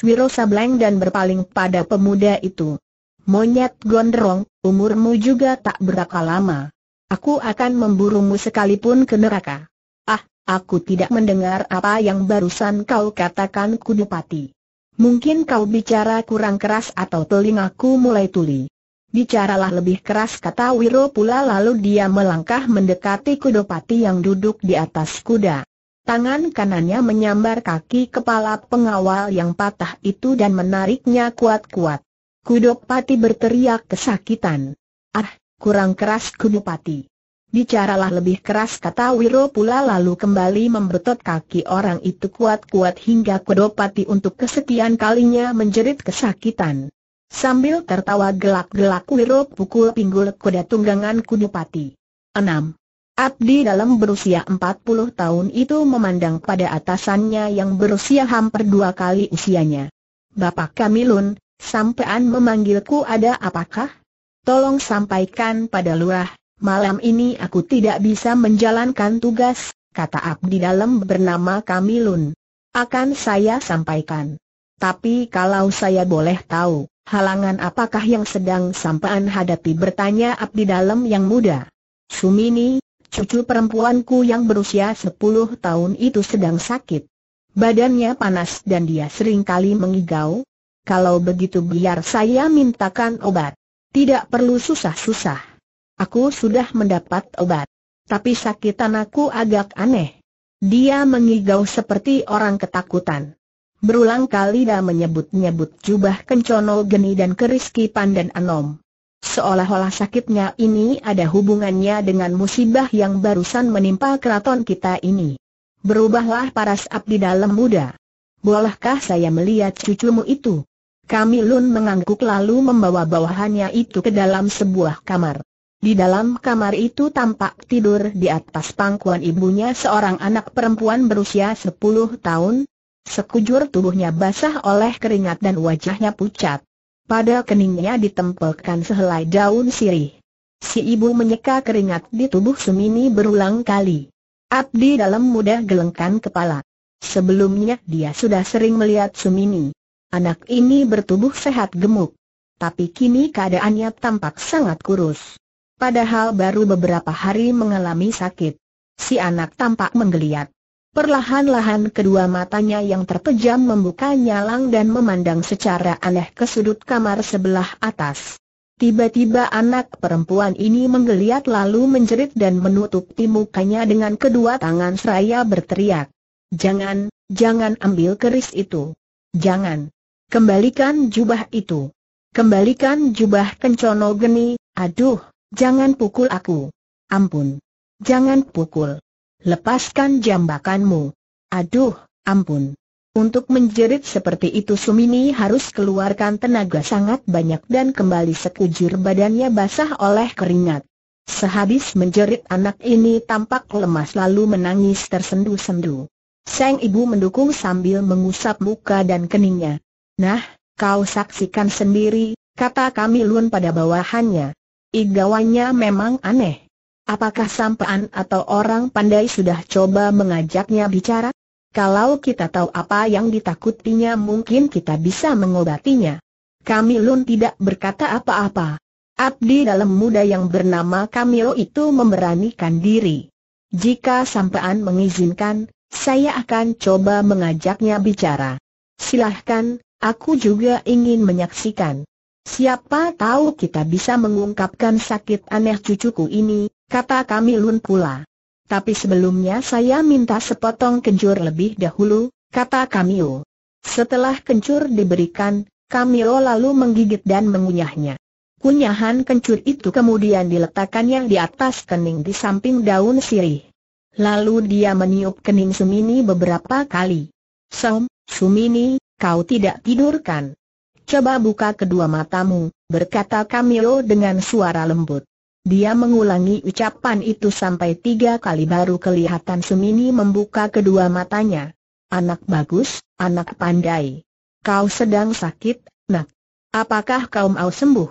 Wiro Sableng dan berpaling pada pemuda itu. Monyet gondrong, umurmu juga tak berapa lama. Aku akan memburumu sekalipun ke neraka. Ah, aku tidak mendengar apa yang barusan kau katakan Kudupati. Mungkin kau bicara kurang keras atau telingaku mulai tuli. Bicaralah lebih keras kata Wiro pula, lalu dia melangkah mendekati Kudupati yang duduk di atas kuda. Tangan kanannya menyambar kaki kepala pengawal yang patah itu dan menariknya kuat-kuat. Kudupati berteriak kesakitan. Ah, kurang keras Kudupati. Bicaralah lebih keras kata Wiro pula, lalu kembali membetot kaki orang itu kuat-kuat hingga Kudupati untuk kesekian kalinya menjerit kesakitan. Sambil tertawa gelak-gelak Wiro pukul pinggul kuda tunggangan Kudupati. 6. Abdi dalam berusia 40 tahun itu memandang pada atasannya yang berusia hampir 2 kali usianya. Bapak Kamilun, sampean memanggilku ada apakah? Tolong sampaikan pada lurah, malam ini aku tidak bisa menjalankan tugas, kata abdi dalam bernama Kamilun. Akan saya sampaikan. Tapi kalau saya boleh tahu, halangan apakah yang sedang sampean hadapi? Bertanya abdi dalam yang muda. Sumini, cucu perempuanku yang berusia 10 tahun itu sedang sakit. Badannya panas dan dia seringkali mengigau. Kalau begitu biar saya mintakan obat. Tidak perlu susah-susah. Aku sudah mendapat obat. Tapi sakitan aku agak aneh. Dia mengigau seperti orang ketakutan. Berulang kali dia menyebut-nyebut jubah Kencono Geni dan keris Ki Pandan Anom. Seolah-olah sakitnya ini ada hubungannya dengan musibah yang barusan menimpa keraton kita ini. Berubahlah paras abdi dalam muda. Bolehkah saya melihat cucumu itu? Kamilun mengangguk lalu membawa bawahannya itu ke dalam sebuah kamar. Di dalam kamar itu tampak tidur di atas pangkuan ibunya seorang anak perempuan berusia 10 tahun. Sekujur tubuhnya basah oleh keringat dan wajahnya pucat. Pada keningnya ditempelkan sehelai daun sirih. Si ibu menyeka keringat di tubuh Sumini berulang kali. Abdi Dalam mudah gelengkan kepala. Sebelumnya dia sudah sering melihat Sumini. Anak ini bertubuh sehat gemuk, tapi kini keadaannya tampak sangat kurus. Padahal baru beberapa hari mengalami sakit. Si anak tampak menggeliat. Perlahan-lahan kedua matanya yang terpejam membuka nyalang dan memandang secara aneh ke sudut kamar sebelah atas. Tiba-tiba anak perempuan ini menggeliat lalu menjerit dan menutupi mukanya dengan kedua tangan seraya berteriak, "Jangan, jangan ambil keris itu. Jangan. Kembalikan jubah itu. Kembalikan jubah Kencono Geni. Aduh. Jangan pukul aku. Ampun. Jangan pukul. Lepaskan jambakanmu. Aduh, ampun." Untuk menjerit seperti itu Sumini harus keluarkan tenaga sangat banyak dan kembali sekujur badannya basah oleh keringat. Sehabis menjerit anak ini tampak lemas lalu menangis tersendu-sendu. Sang ibu mendukung sambil mengusap muka dan keningnya. "Nah, kau saksikan sendiri," kata Kamilun pada bawahannya. Igawannya memang aneh. Apakah sampaan atau orang pandai sudah coba mengajaknya bicara? Kalau kita tahu apa yang ditakutinya mungkin kita bisa mengobatinya. Kamilun tidak berkata apa-apa. Abdi Dalam muda yang bernama Kamio itu memberanikan diri. "Jika sampaan mengizinkan, saya akan coba mengajaknya bicara. Silahkan, aku juga ingin menyaksikan. Siapa tahu kita bisa mengungkapkan sakit aneh cucuku ini," kata Kamilun pula. "Tapi sebelumnya saya minta sepotong kencur lebih dahulu," kata Kamio. Setelah kencur diberikan, Kamio lalu menggigit dan mengunyahnya. Kunyahan kencur itu kemudian diletakkannya di atas kening di samping daun sirih. Lalu dia meniup kening Sumini beberapa kali. Sumini, kau tidak tidur kan? Coba buka kedua matamu," berkata Kamio dengan suara lembut. Dia mengulangi ucapan itu sampai 3 kali baru kelihatan Sumini membuka kedua matanya. "Anak bagus, anak pandai. Kau sedang sakit, nak. Apakah kau mau sembuh?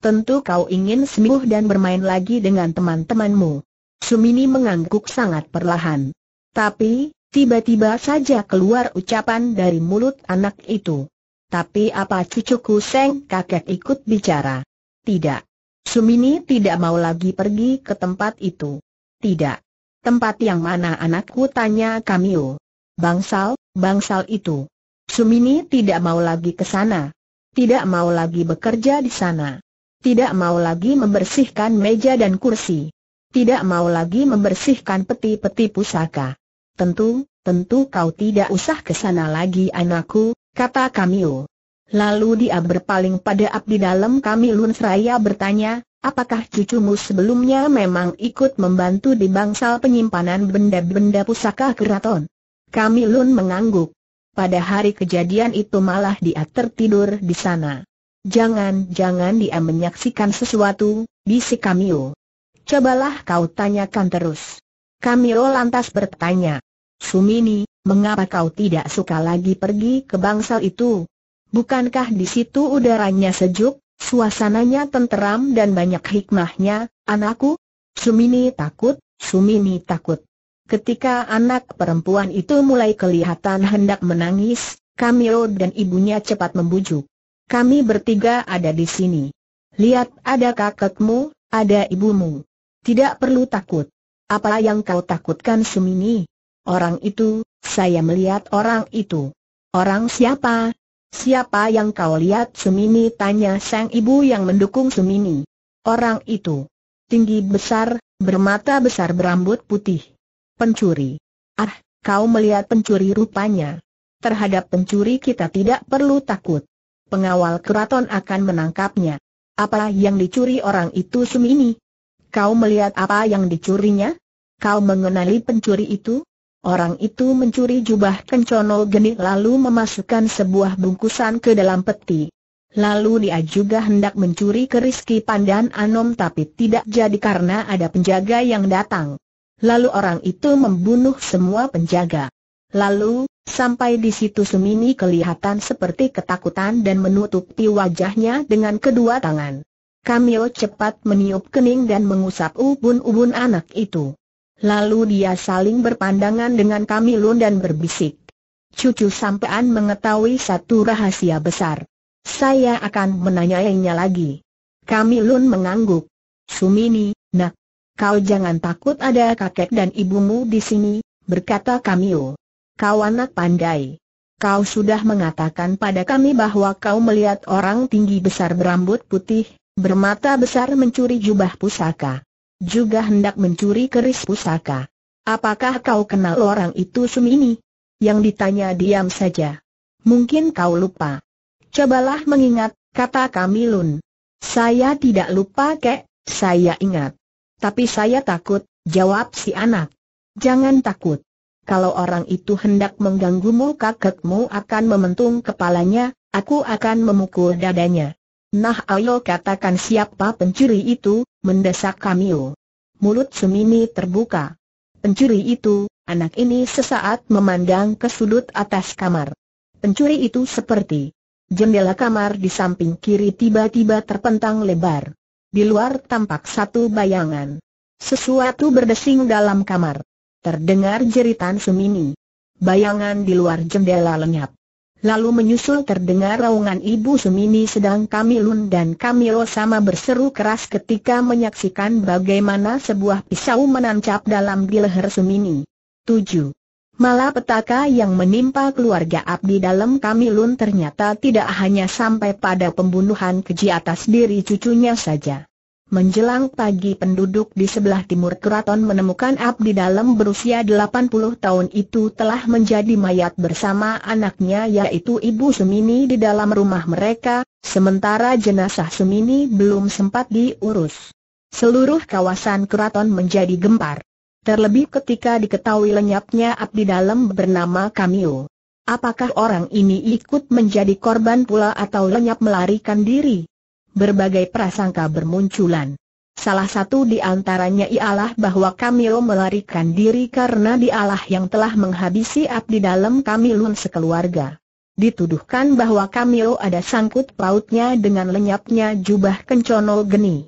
Tentu kau ingin sembuh dan bermain lagi dengan teman-temanmu." Sumini mengangguk sangat perlahan. Tapi, tiba-tiba saja keluar ucapan dari mulut anak itu. "Tapi apa cucuku Seng kakek ikut bicara?" "Tidak. Sumini tidak mau lagi pergi ke tempat itu." "Tidak. Tempat yang mana anakku?" tanya Kamio. Bangsal itu. Sumini tidak mau lagi ke sana. Tidak mau lagi bekerja di sana. Tidak mau lagi membersihkan meja dan kursi. Tidak mau lagi membersihkan peti-peti pusaka. Tentu kau tidak usah ke sana lagi anakku," kata Kamio. Lalu dia berpaling pada Abdi Dalam Kamilun seraya bertanya, "Apakah cucumu sebelumnya memang ikut membantu di bangsal penyimpanan benda-benda pusaka keraton?" Kamilun mengangguk. Pada hari kejadian itu malah dia tertidur di sana. "Jangan-jangan dia menyaksikan sesuatu," bisik Kamio. "Cobalah kau tanyakan terus." Kamio lantas bertanya, "Sumini, mengapa kau tidak suka lagi pergi ke bangsal itu? Bukankah di situ udaranya sejuk, suasananya tenteram dan banyak hikmahnya, anakku?" Sumini takut. Ketika anak perempuan itu mulai kelihatan hendak menangis, Kamio dan ibunya cepat membujuk. "Kami bertiga ada di sini. Lihat, ada kakekmu, ada ibumu. Tidak perlu takut." "Apa yang kau takutkan Sumini?" "Orang itu. Saya melihat orang itu." "Orang siapa? Siapa yang kau lihat Sumini?" tanya sang ibu yang mendukung Sumini. "Orang itu. Tinggi besar, bermata besar berambut putih. Pencuri." "Ah, kau melihat pencuri rupanya. Terhadap pencuri kita tidak perlu takut. Pengawal keraton akan menangkapnya." "Apa yang dicuri orang itu Sumini? Kau melihat apa yang dicurinya? Kau mengenali pencuri itu?" "Orang itu mencuri jubah Kencono Geni lalu memasukkan sebuah bungkusan ke dalam peti. Lalu dia juga hendak mencuri keris Ki Pandan Anom, tapi tidak jadi karena ada penjaga yang datang. Lalu orang itu membunuh semua penjaga. Lalu, sampai di situ Sumini kelihatan seperti ketakutan dan menutupi wajahnya dengan kedua tangan. Kamio cepat meniup kening dan mengusap ubun-ubun anak itu. Lalu dia saling berpandangan dengan Kamilun dan berbisik. Cucu sampean mengetahui satu rahasia besar. Saya akan menanyainya lagi. Kamilun mengangguk. Sumini, nak, kau jangan takut, ada kakek dan ibumu di sini, berkata Kamio. Kau anak pandai. Kau sudah mengatakan pada kami bahwa kau melihat orang tinggi besar berambut putih, bermata besar mencuri jubah pusaka. Juga hendak mencuri keris pusaka. Apakah kau kenal orang itu, Sumini? Yang ditanya diam saja. Mungkin kau lupa. Cobalah mengingat, kata Kamilun. Saya tidak lupa, Kek, saya ingat. Tapi saya takut, jawab si anak. Jangan takut. Kalau orang itu hendak mengganggumu, kakekmu akan mementung kepalanya, aku akan memukul dadanya. Nah ayo katakan siapa pencuri itu, mendesak Kamio. Mulut Sumini terbuka. Pencuri itu, anak ini sesaat memandang ke sudut atas kamar. Pencuri itu seperti jendela kamar di samping kiri tiba-tiba terpentang lebar. Di luar tampak satu bayangan. Sesuatu berdesing dalam kamar. Terdengar jeritan Sumini. Bayangan di luar jendela lenyap. Lalu menyusul terdengar raungan ibu Sumini, sedang Kamilun dan Kamio sama berseru keras ketika menyaksikan bagaimana sebuah pisau menancap dalam di leher Sumini. 7. Malapetaka yang menimpa keluarga abdi dalam Kamilun ternyata tidak hanya sampai pada pembunuhan keji atas diri cucunya saja. Menjelang pagi penduduk di sebelah timur keraton menemukan abdi dalam berusia 80 tahun itu telah menjadi mayat bersama anaknya, yaitu ibu Sumini, di dalam rumah mereka, sementara jenazah Sumini belum sempat diurus. Seluruh kawasan keraton menjadi gempar. Terlebih ketika diketahui lenyapnya abdi dalam bernama Kamio. Apakah orang ini ikut menjadi korban pula atau lenyap melarikan diri? Berbagai prasangka bermunculan. Salah satu di antaranya ialah bahwa Kamio melarikan diri karena dialah yang telah menghabisi abdi dalam Kamilun sekeluarga. Dituduhkan bahwa Kamio ada sangkut pautnya dengan lenyapnya jubah Kencono Geni.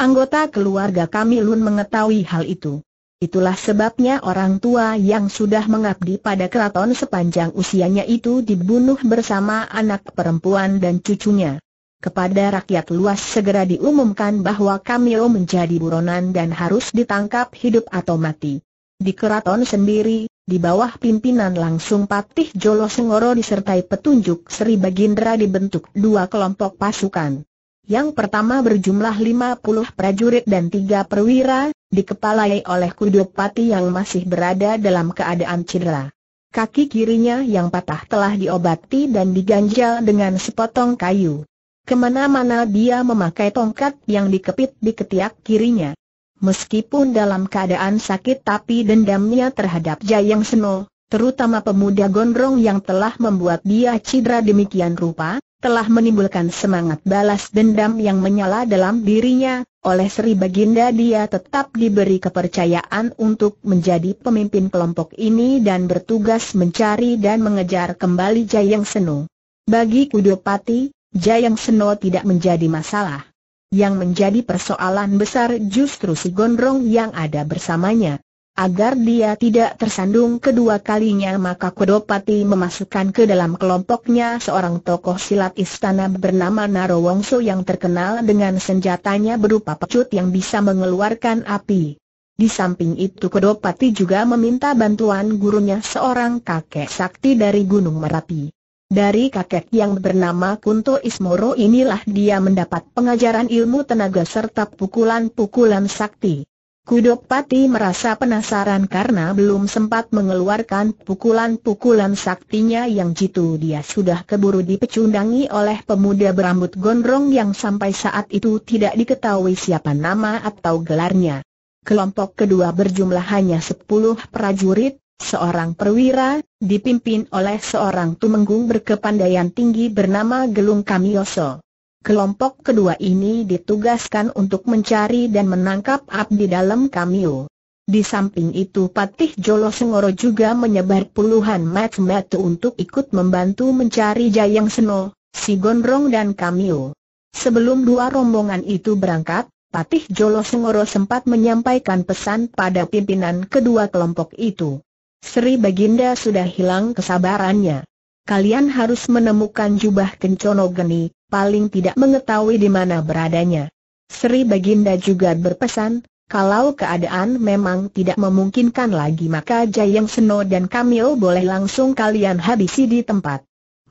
Anggota keluarga Kamilun mengetahui hal itu. Itulah sebabnya orang tua yang sudah mengabdi pada keraton sepanjang usianya itu dibunuh bersama anak perempuan dan cucunya. Kepada rakyat luas segera diumumkan bahwa Kamio menjadi buronan dan harus ditangkap hidup atau mati. Di keraton sendiri, di bawah pimpinan langsung Patih Jolo Sengoro disertai petunjuk Sri Baginda dibentuk dua kelompok pasukan. Yang pertama berjumlah 50 prajurit dan 3 perwira, dikepalai oleh Kudupati yang masih berada dalam keadaan cedera. Kaki kirinya yang patah telah diobati dan diganjal dengan sepotong kayu. Kemana-mana dia memakai tongkat yang dikepit di ketiak kirinya. Meskipun dalam keadaan sakit, tapi dendamnya terhadap Jayeng Seno, terutama pemuda gondrong yang telah membuat dia cedera demikian rupa, telah menimbulkan semangat balas dendam yang menyala dalam dirinya. Oleh Sri Baginda dia tetap diberi kepercayaan untuk menjadi pemimpin kelompok ini dan bertugas mencari dan mengejar kembali Jayeng Seno. Bagi Kudupati, Jayeng Seno tidak menjadi masalah. Yang menjadi persoalan besar justru si gondrong yang ada bersamanya. Agar dia tidak tersandung kedua kalinya, maka Kudupati memasukkan ke dalam kelompoknya seorang tokoh silat istana bernama Narawongso yang terkenal dengan senjatanya berupa pecut yang bisa mengeluarkan api. Di samping itu Kudupati juga meminta bantuan gurunya, seorang kakek sakti dari Gunung Merapi. Dari kakek yang bernama Kunto Ismoro inilah dia mendapat pengajaran ilmu tenaga serta pukulan-pukulan sakti. Kudupati merasa penasaran karena belum sempat mengeluarkan pukulan-pukulan saktinya yang jitu dia sudah keburu dipecundangi oleh pemuda berambut gondrong yang sampai saat itu tidak diketahui siapa nama atau gelarnya. Kelompok kedua berjumlah hanya 10 prajurit, seorang perwira, dipimpin oleh seorang tumenggung berkepandaian tinggi bernama Gelung Kamioso. Kelompok kedua ini ditugaskan untuk mencari dan menangkap abdi dalam Kamio. Di samping itu Patih Jolo Sengoro juga menyebar puluhan mata-mata untuk ikut membantu mencari Jayeng Seno, si Gondrong dan Kamio. Sebelum dua rombongan itu berangkat, Patih Jolo Sengoro sempat menyampaikan pesan pada pimpinan kedua kelompok itu. Sri Baginda sudah hilang kesabarannya. Kalian harus menemukan jubah Kencono Geni, paling tidak mengetahui di mana beradanya. Sri Baginda juga berpesan, kalau keadaan memang tidak memungkinkan lagi maka Jayeng Seno dan Kamio boleh langsung kalian habisi di tempat.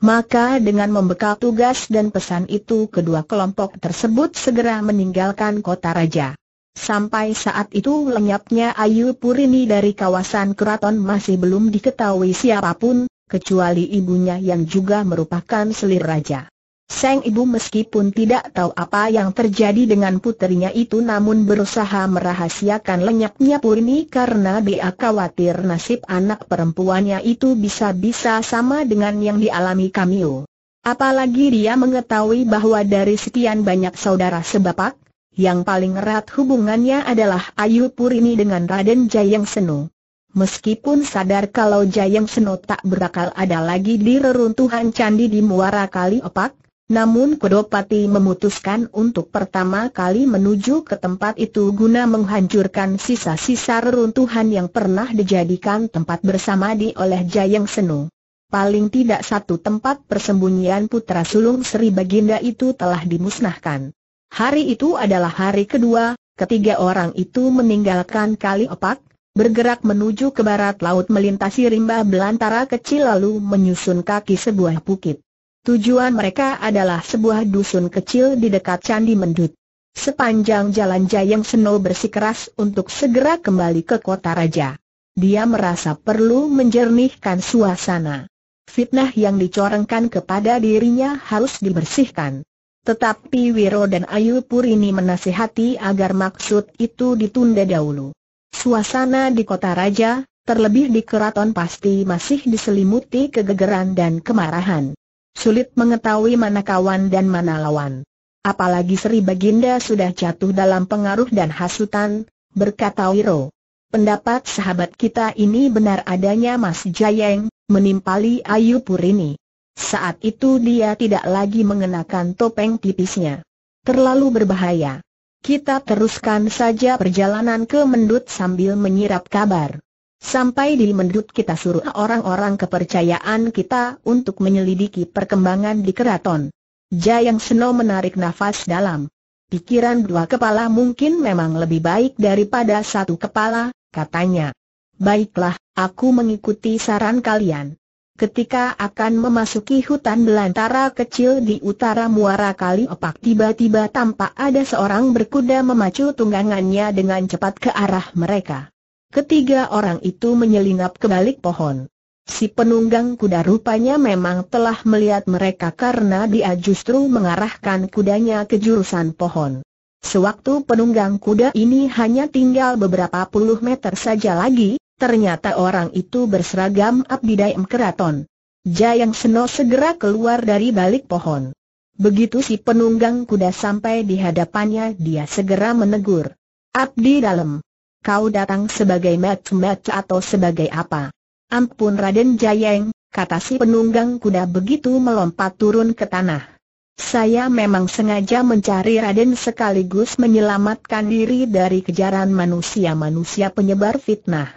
Maka dengan membekal tugas dan pesan itu kedua kelompok tersebut segera meninggalkan kota raja. Sampai saat itu lenyapnya Ayu Purini dari kawasan keraton masih belum diketahui siapapun, kecuali ibunya yang juga merupakan selir raja. Sang ibu meskipun tidak tahu apa yang terjadi dengan putrinya itu namun berusaha merahasiakan lenyapnya Purini karena dia khawatir nasib anak perempuannya itu bisa-bisa sama dengan yang dialami Kamio. Apalagi dia mengetahui bahwa dari sekian banyak saudara sebapak, yang paling erat hubungannya adalah Ayu Purini dengan Raden Jayeng Seno. Meskipun sadar kalau Jayeng Seno tak berakal ada lagi di reruntuhan candi di Muara Kali Opak, namun Kudupati memutuskan untuk pertama kali menuju ke tempat itu guna menghancurkan sisa-sisa reruntuhan yang pernah dijadikan tempat bersamadi oleh Jayeng Seno. Paling tidak satu tempat persembunyian putra sulung Sri Baginda itu telah dimusnahkan. Hari itu adalah hari kedua, ketiga orang itu meninggalkan Kali Opak, bergerak menuju ke barat laut melintasi rimba belantara kecil lalu menyusun kaki sebuah bukit. Tujuan mereka adalah sebuah dusun kecil di dekat Candi Mendut. Sepanjang jalan Jayeng Seno bersikeras untuk segera kembali ke kota raja. Dia merasa perlu menjernihkan suasana. Fitnah yang dicorengkan kepada dirinya harus dibersihkan. Tetapi Wiro dan Ayu Purini menasihati agar maksud itu ditunda dahulu. Suasana di kota raja, terlebih di keraton pasti masih diselimuti kegegeran dan kemarahan. Sulit mengetahui mana kawan dan mana lawan. Apalagi Sri Baginda sudah jatuh dalam pengaruh dan hasutan, berkata Wiro. Pendapat sahabat kita ini benar adanya Mas Jayeng, menimpali Ayu Purini. Saat itu dia tidak lagi mengenakan topeng tipisnya. Terlalu berbahaya. Kita teruskan saja perjalanan ke Mendut sambil menyirap kabar. Sampai di Mendut kita suruh orang-orang kepercayaan kita untuk menyelidiki perkembangan di keraton. Jayeng Seno menarik nafas dalam. Pikiran dua kepala mungkin memang lebih baik daripada satu kepala, katanya. Baiklah, aku mengikuti saran kalian. Ketika akan memasuki hutan belantara kecil di utara Muara Kali Opak tiba-tiba tampak ada seorang berkuda memacu tunggangannya dengan cepat ke arah mereka. Ketiga orang itu menyelinap ke balik pohon. Si penunggang kuda rupanya memang telah melihat mereka karena dia justru mengarahkan kudanya ke jurusan pohon. Sewaktu penunggang kuda ini hanya tinggal beberapa puluh meter saja lagi, ternyata orang itu berseragam abdi dalam keraton. Jayeng Seno segera keluar dari balik pohon. Begitu si penunggang kuda sampai di hadapannya dia segera menegur. Abdi dalam. Kau datang sebagai match atau sebagai apa? Ampun Raden Jayeng, kata si penunggang kuda begitu melompat turun ke tanah. Saya memang sengaja mencari Raden sekaligus menyelamatkan diri dari kejaran manusia-manusia penyebar fitnah.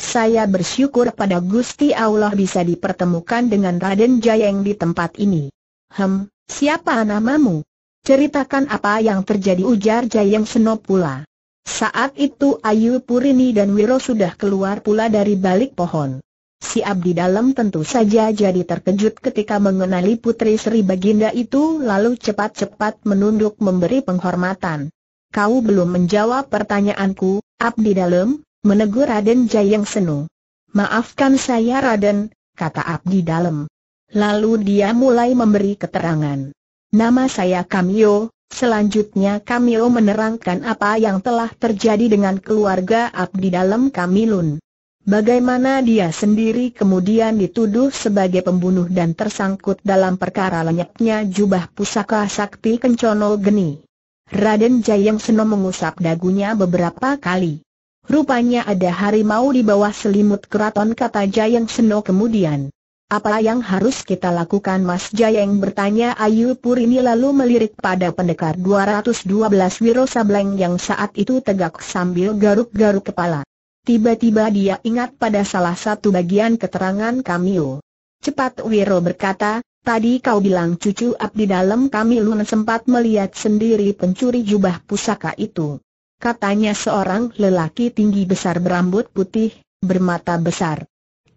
Saya bersyukur pada Gusti Allah bisa dipertemukan dengan Raden Jayeng di tempat ini. Siapa namamu? Ceritakan apa yang terjadi, ujar Jayeng Seno pula. Saat itu Ayu Purini dan Wiro sudah keluar pula dari balik pohon. Si abdi dalam tentu saja jadi terkejut ketika mengenali putri Sri Baginda itu lalu cepat-cepat menunduk memberi penghormatan. Kau belum menjawab pertanyaanku, abdi dalam, menegur Raden Jayeng Seno. Maafkan saya Raden, kata abdi dalam. Lalu dia mulai memberi keterangan. Nama saya Kamio. Selanjutnya Kamio menerangkan apa yang telah terjadi dengan keluarga abdi dalam Kamilun. Bagaimana dia sendiri kemudian dituduh sebagai pembunuh dan tersangkut dalam perkara lenyapnya jubah pusaka sakti Kencono Geni? Raden Jayeng Seno mengusap dagunya beberapa kali. Rupanya ada harimau di bawah selimut keraton, kata Jayeng Seno kemudian. Apa yang harus kita lakukan, Mas Jayeng? bertanya Ayu Purini lalu melirik pada pendekar 212 Wiro Sableng yang saat itu tegak sambil garuk-garuk kepala. Tiba-tiba dia ingat pada salah satu bagian keterangan Kamio. Cepat, Wiro berkata, tadi kau bilang cucu abdi dalam Kamilun sempat melihat sendiri pencuri jubah pusaka itu. Katanya seorang lelaki tinggi besar berambut putih, bermata besar.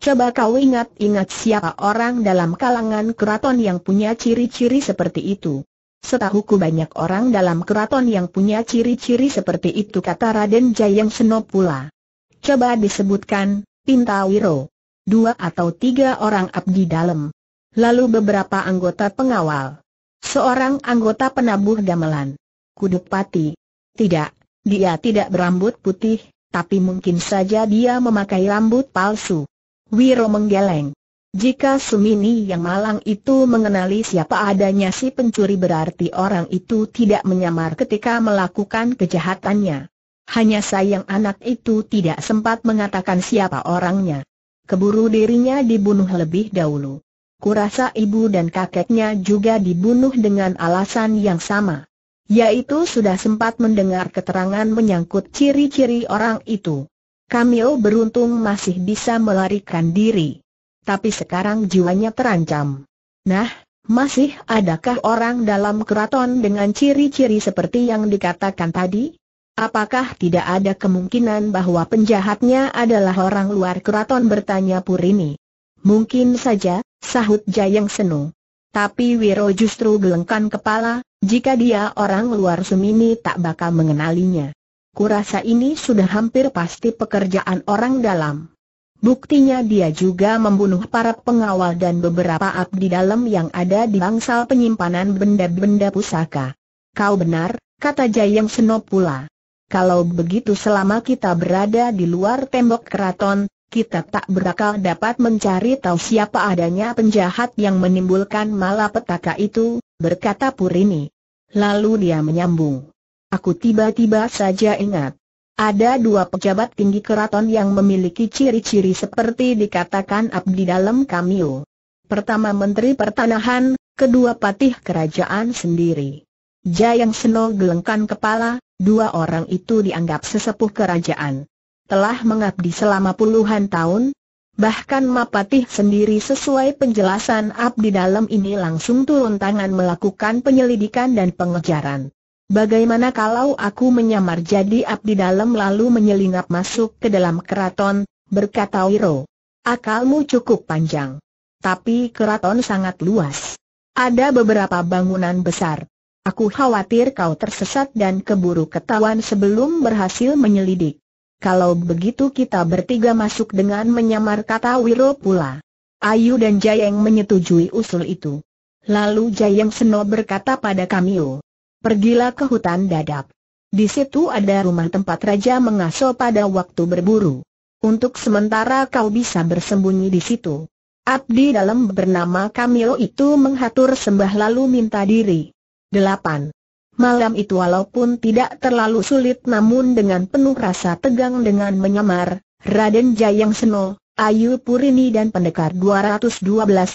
Coba kau ingat-ingat siapa orang dalam kalangan keraton yang punya ciri-ciri seperti itu. Setahuku banyak orang dalam keraton yang punya ciri-ciri seperti itu, kata Raden Jayeng Seno pula. Coba disebutkan, pinta Wiro. 2 atau 3 orang abdi dalam. Lalu beberapa anggota pengawal. Seorang anggota penabuh gamelan. Kudupati. Tidak, dia tidak berambut putih, tapi mungkin saja dia memakai rambut palsu. Wiro menggeleng. Jika Sumini yang malang itu mengenali siapa adanya si pencuri, berarti orang itu tidak menyamar ketika melakukan kejahatannya. Hanya sayang anak itu tidak sempat mengatakan siapa orangnya. Keburu dirinya dibunuh lebih dahulu. Kurasa ibu dan kakeknya juga dibunuh dengan alasan yang sama, yaitu sudah sempat mendengar keterangan menyangkut ciri-ciri orang itu. Kamio beruntung masih bisa melarikan diri, tapi sekarang jiwanya terancam. Nah, masih adakah orang dalam keraton dengan ciri-ciri seperti yang dikatakan tadi? Apakah tidak ada kemungkinan bahwa penjahatnya adalah orang luar keraton, bertanya Purini? Mungkin saja, sahut Jayeng Seno. Tapi Wiro justru gelengkan kepala, jika dia orang luar, Sumini tak bakal mengenalinya. Kurasa ini sudah hampir pasti pekerjaan orang dalam. Buktinya dia juga membunuh para pengawal dan beberapa abdi dalam yang ada di bangsal penyimpanan benda-benda pusaka. Kau benar, kata Jayeng Seno pula. Kalau begitu selama kita berada di luar tembok keraton, kita tak berakal dapat mencari tahu siapa adanya penjahat yang menimbulkan malapetaka itu, berkata Purini. Lalu dia menyambung. Aku tiba-tiba saja ingat. Ada 2 pejabat tinggi keraton yang memiliki ciri-ciri seperti dikatakan abdi dalam Kamio. Pertama Menteri Pertanahan, kedua Patih Kerajaan sendiri. Jayeng Seno gelengkan kepala, 2 orang itu dianggap sesepuh kerajaan. Telah mengabdi selama puluhan tahun. Bahkan Mapatih sendiri sesuai penjelasan abdi dalam ini langsung turun tangan melakukan penyelidikan dan pengejaran. Bagaimana kalau aku menyamar jadi abdi dalam lalu menyelinap masuk ke dalam keraton, berkata Wiro. Akalmu cukup panjang. Tapi keraton sangat luas. Ada beberapa bangunan besar. Aku khawatir kau tersesat dan keburu ketahuan sebelum berhasil menyelidik. Kalau begitu kita bertiga masuk dengan menyamar, kata Wiro pula. Ayu dan Jayeng menyetujui usul itu. Lalu Jayeng Seno berkata pada Kamio. Pergilah ke hutan dadap. Di situ ada rumah tempat raja mengasuh pada waktu berburu. Untuk sementara kau bisa bersembunyi di situ. Abdi dalam bernama Kamio itu menghatur sembah lalu minta diri. 8. Malam itu walaupun tidak terlalu sulit namun dengan penuh rasa tegang dengan menyamar, Raden Jayeng Seno, Ayu Purini dan pendekar 212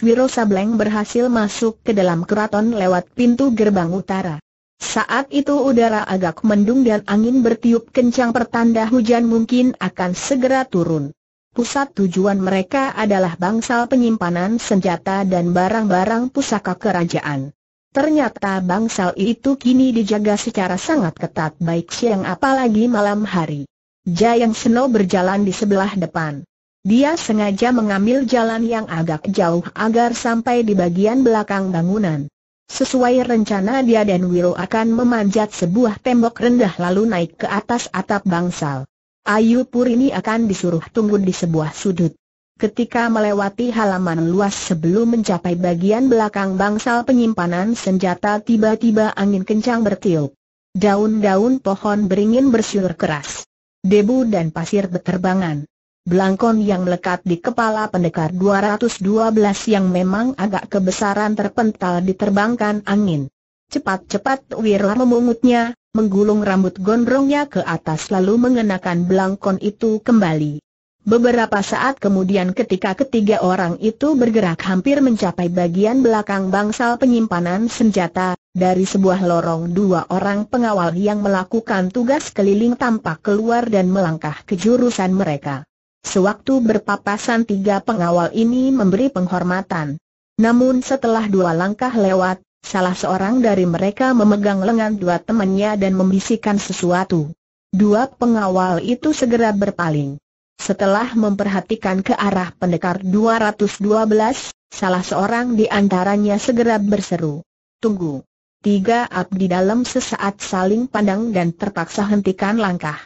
Wiro Sableng berhasil masuk ke dalam keraton lewat pintu gerbang utara. Saat itu udara agak mendung dan angin bertiup kencang, pertanda hujan mungkin akan segera turun. Pusat tujuan mereka adalah bangsal penyimpanan senjata dan barang-barang pusaka kerajaan. Ternyata bangsal itu kini dijaga secara sangat ketat baik siang apalagi malam hari. Jayeng Seno berjalan di sebelah depan. Dia sengaja mengambil jalan yang agak jauh agar sampai di bagian belakang bangunan. Sesuai rencana dia dan Wiro akan memanjat sebuah tembok rendah lalu naik ke atas atap bangsal. Ayu Purini akan disuruh tunggu di sebuah sudut. Ketika melewati halaman luas sebelum mencapai bagian belakang bangsal penyimpanan senjata, tiba-tiba angin kencang bertiup. Daun-daun pohon beringin bersiul keras. Debu dan pasir beterbangan. Blangkon yang melekat di kepala pendekar 212 yang memang agak kebesaran terpental diterbangkan angin. Cepat-cepat Wiro memungutnya, menggulung rambut gondrongnya ke atas lalu mengenakan blangkon itu kembali. Beberapa saat kemudian ketika ketiga orang itu bergerak hampir mencapai bagian belakang bangsal penyimpanan senjata, dari sebuah lorong dua orang pengawal yang melakukan tugas keliling tampak keluar dan melangkah ke jurusan mereka. Sewaktu berpapasan tiga pengawal ini memberi penghormatan. Namun setelah dua langkah lewat, salah seorang dari mereka memegang lengan dua temannya dan membisikkan sesuatu. Dua pengawal itu segera berpaling. Setelah memperhatikan ke arah pendekar 212, salah seorang di antaranya segera berseru, "Tunggu!" Tiga abdi dalam sesaat saling pandang dan terpaksa hentikan langkah.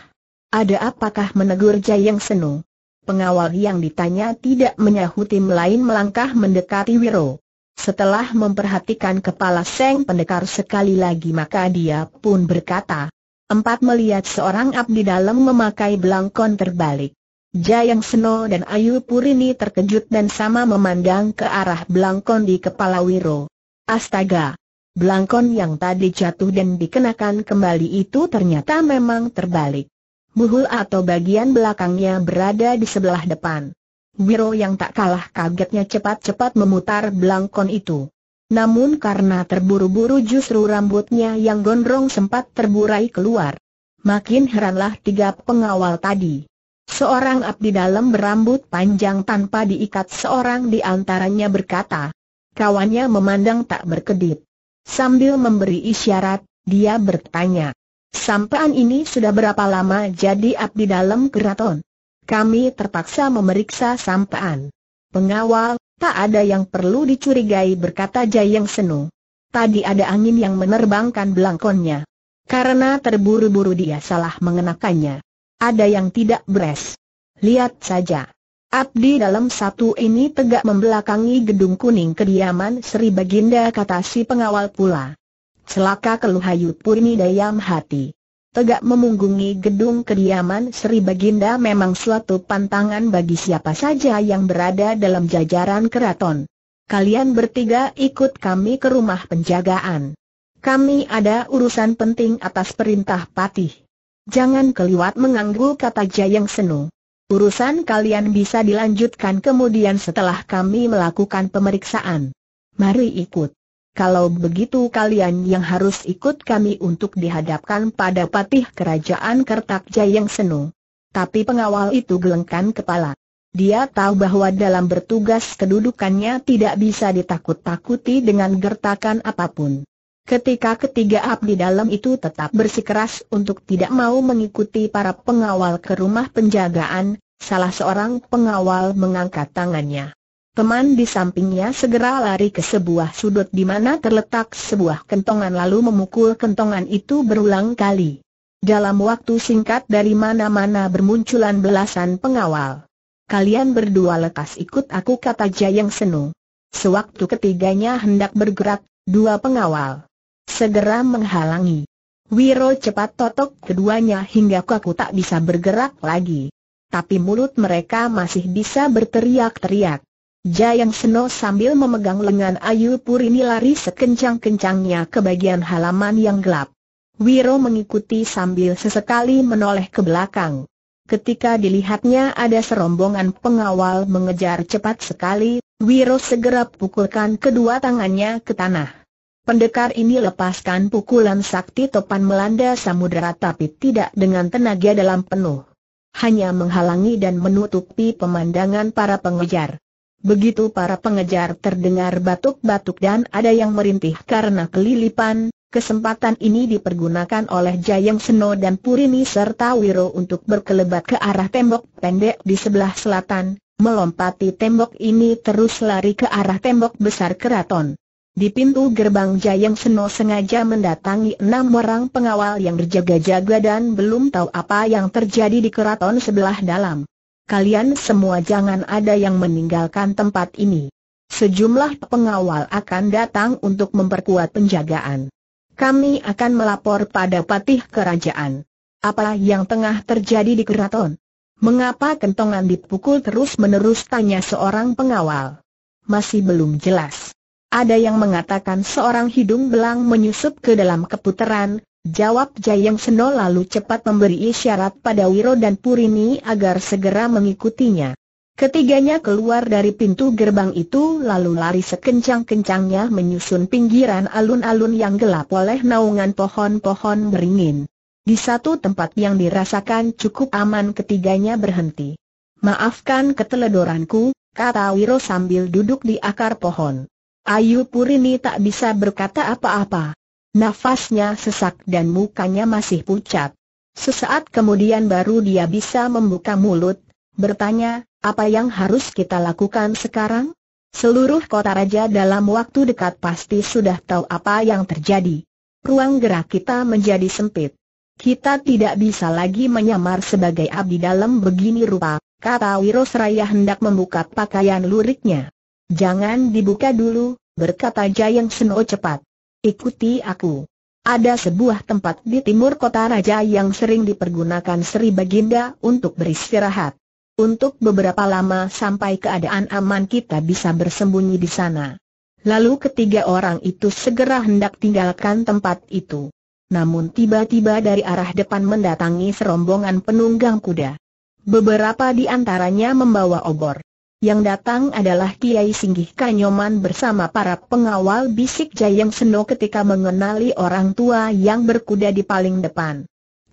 "Ada apakah?" menegur Jayeng Seno. Pengawal yang ditanya tidak menyahuti melain melangkah mendekati Wiro. Setelah memperhatikan kepala sang pendekar sekali lagi maka dia pun berkata, "Empat." Melihat seorang abdi dalam memakai blangkon terbalik, Jayeng Seno dan Ayu Purini terkejut dan sama memandang ke arah blangkon di kepala Wiro. Astaga! Blangkon yang tadi jatuh dan dikenakan kembali itu ternyata memang terbalik. Buhul atau bagian belakangnya berada di sebelah depan. Wiro yang tak kalah kagetnya cepat-cepat memutar blangkon itu. Namun karena terburu-buru justru rambutnya yang gondrong sempat terburai keluar. Makin heranlah tiga pengawal tadi. Seorang abdi dalam berambut panjang tanpa diikat seorang di antaranya berkata. Kawannya memandang tak berkedip. Sambil memberi isyarat, dia bertanya. "Sampaan ini sudah berapa lama jadi abdi dalam keraton? Kami terpaksa memeriksa sampaan." "Pengawal, tak ada yang perlu dicurigai," berkata Jayeng Seno. "Tadi ada angin yang menerbangkan blangkonnya. Karena terburu-buru dia salah mengenakannya. Ada yang tidak beres. Lihat saja." Abdi dalam satu ini tegak membelakangi gedung kuning kediaman Sri Baginda, kata si pengawal pula. "Celaka," keluh Ayu Purini dayam hati. Tegak memunggungi gedung kediaman Sri Baginda memang suatu pantangan bagi siapa saja yang berada dalam jajaran keraton. "Kalian bertiga ikut kami ke rumah penjagaan. Kami ada urusan penting atas perintah Patih." "Jangan keliwat mengganggu," kata Jayeng Seno. "Urusan kalian bisa dilanjutkan kemudian setelah kami melakukan pemeriksaan." "Mari ikut. Kalau begitu kalian yang harus ikut kami untuk dihadapkan pada Patih Kerajaan Kertak," Jayeng Seno. Tapi pengawal itu gelengkan kepala. Dia tahu bahwa dalam bertugas kedudukannya tidak bisa ditakut-takuti dengan gertakan apapun. Ketika ketiga abdi dalam itu tetap bersikeras untuk tidak mau mengikuti para pengawal ke rumah penjagaan, salah seorang pengawal mengangkat tangannya. Teman di sampingnya segera lari ke sebuah sudut di mana terletak sebuah kentongan lalu memukul kentongan itu berulang kali. Dalam waktu singkat dari mana-mana bermunculan belasan pengawal. "Kalian berdua lekas ikut aku," kata Jayeng Seno. Sewaktu ketiganya hendak bergerak, dua pengawal segera menghalangi. Wiro cepat totok keduanya hingga kaku tak bisa bergerak lagi. Tapi mulut mereka masih bisa berteriak-teriak. Jayeng Seno sambil memegang lengan Ayu Purini lari sekencang-kencangnya ke bagian halaman yang gelap. Wiro mengikuti sambil sesekali menoleh ke belakang. Ketika dilihatnya ada serombongan pengawal mengejar cepat sekali, Wiro segera pukulkan kedua tangannya ke tanah. Pendekar ini lepaskan pukulan sakti topan melanda samudera tapi tidak dengan tenaga dalam penuh. Hanya menghalangi dan menutupi pemandangan para pengejar. Begitu para pengejar terdengar batuk-batuk dan ada yang merintih karena kelilipan, kesempatan ini dipergunakan oleh Jayeng Seno dan Purini serta Wiro untuk berkelebat ke arah tembok pendek di sebelah selatan, melompati tembok ini terus lari ke arah tembok besar keraton. Di pintu gerbang Jayeng Seno sengaja mendatangi enam orang pengawal yang berjaga-jaga dan belum tahu apa yang terjadi di keraton sebelah dalam. "Kalian semua jangan ada yang meninggalkan tempat ini. Sejumlah pengawal akan datang untuk memperkuat penjagaan. Kami akan melapor pada Patih Kerajaan. Apa yang tengah terjadi di keraton?" Mengapa kentongan dipukul terus-menerus, tanya seorang pengawal. Masih belum jelas. Ada yang mengatakan seorang hidung belang menyusup ke dalam keputaran, jawab Jayeng Seno lalu cepat memberi isyarat pada Wiro dan Purini agar segera mengikutinya. Ketiganya keluar dari pintu gerbang itu lalu lari sekencang-kencangnya menyusun pinggiran alun-alun yang gelap oleh naungan pohon-pohon beringin. Di satu tempat yang dirasakan cukup aman ketiganya berhenti. Maafkan keteledoranku, kata Wiro sambil duduk di akar pohon. Ayu Purini tak bisa berkata apa-apa. Nafasnya sesak dan mukanya masih pucat. Sesaat kemudian baru dia bisa membuka mulut, bertanya, apa yang harus kita lakukan sekarang? Seluruh kota raja dalam waktu dekat pasti sudah tahu apa yang terjadi. Ruang gerak kita menjadi sempit. Kita tidak bisa lagi menyamar sebagai abdi dalam begini rupa, kata Wiro seraya hendak membuka pakaian luriknya. Jangan dibuka dulu, berkata Jayeng Seno cepat. Ikuti aku. Ada sebuah tempat di timur kota raja yang sering dipergunakan Sri Baginda untuk beristirahat. Untuk beberapa lama sampai keadaan aman kita bisa bersembunyi di sana. Lalu ketiga orang itu segera hendak tinggalkan tempat itu. Namun tiba-tiba dari arah depan mendatangi serombongan penunggang kuda. Beberapa di antaranya membawa obor. Yang datang adalah Kiai Singgih Kanyoman bersama para pengawal, bisik Jayeng Seno ketika mengenali orang tua yang berkuda di paling depan.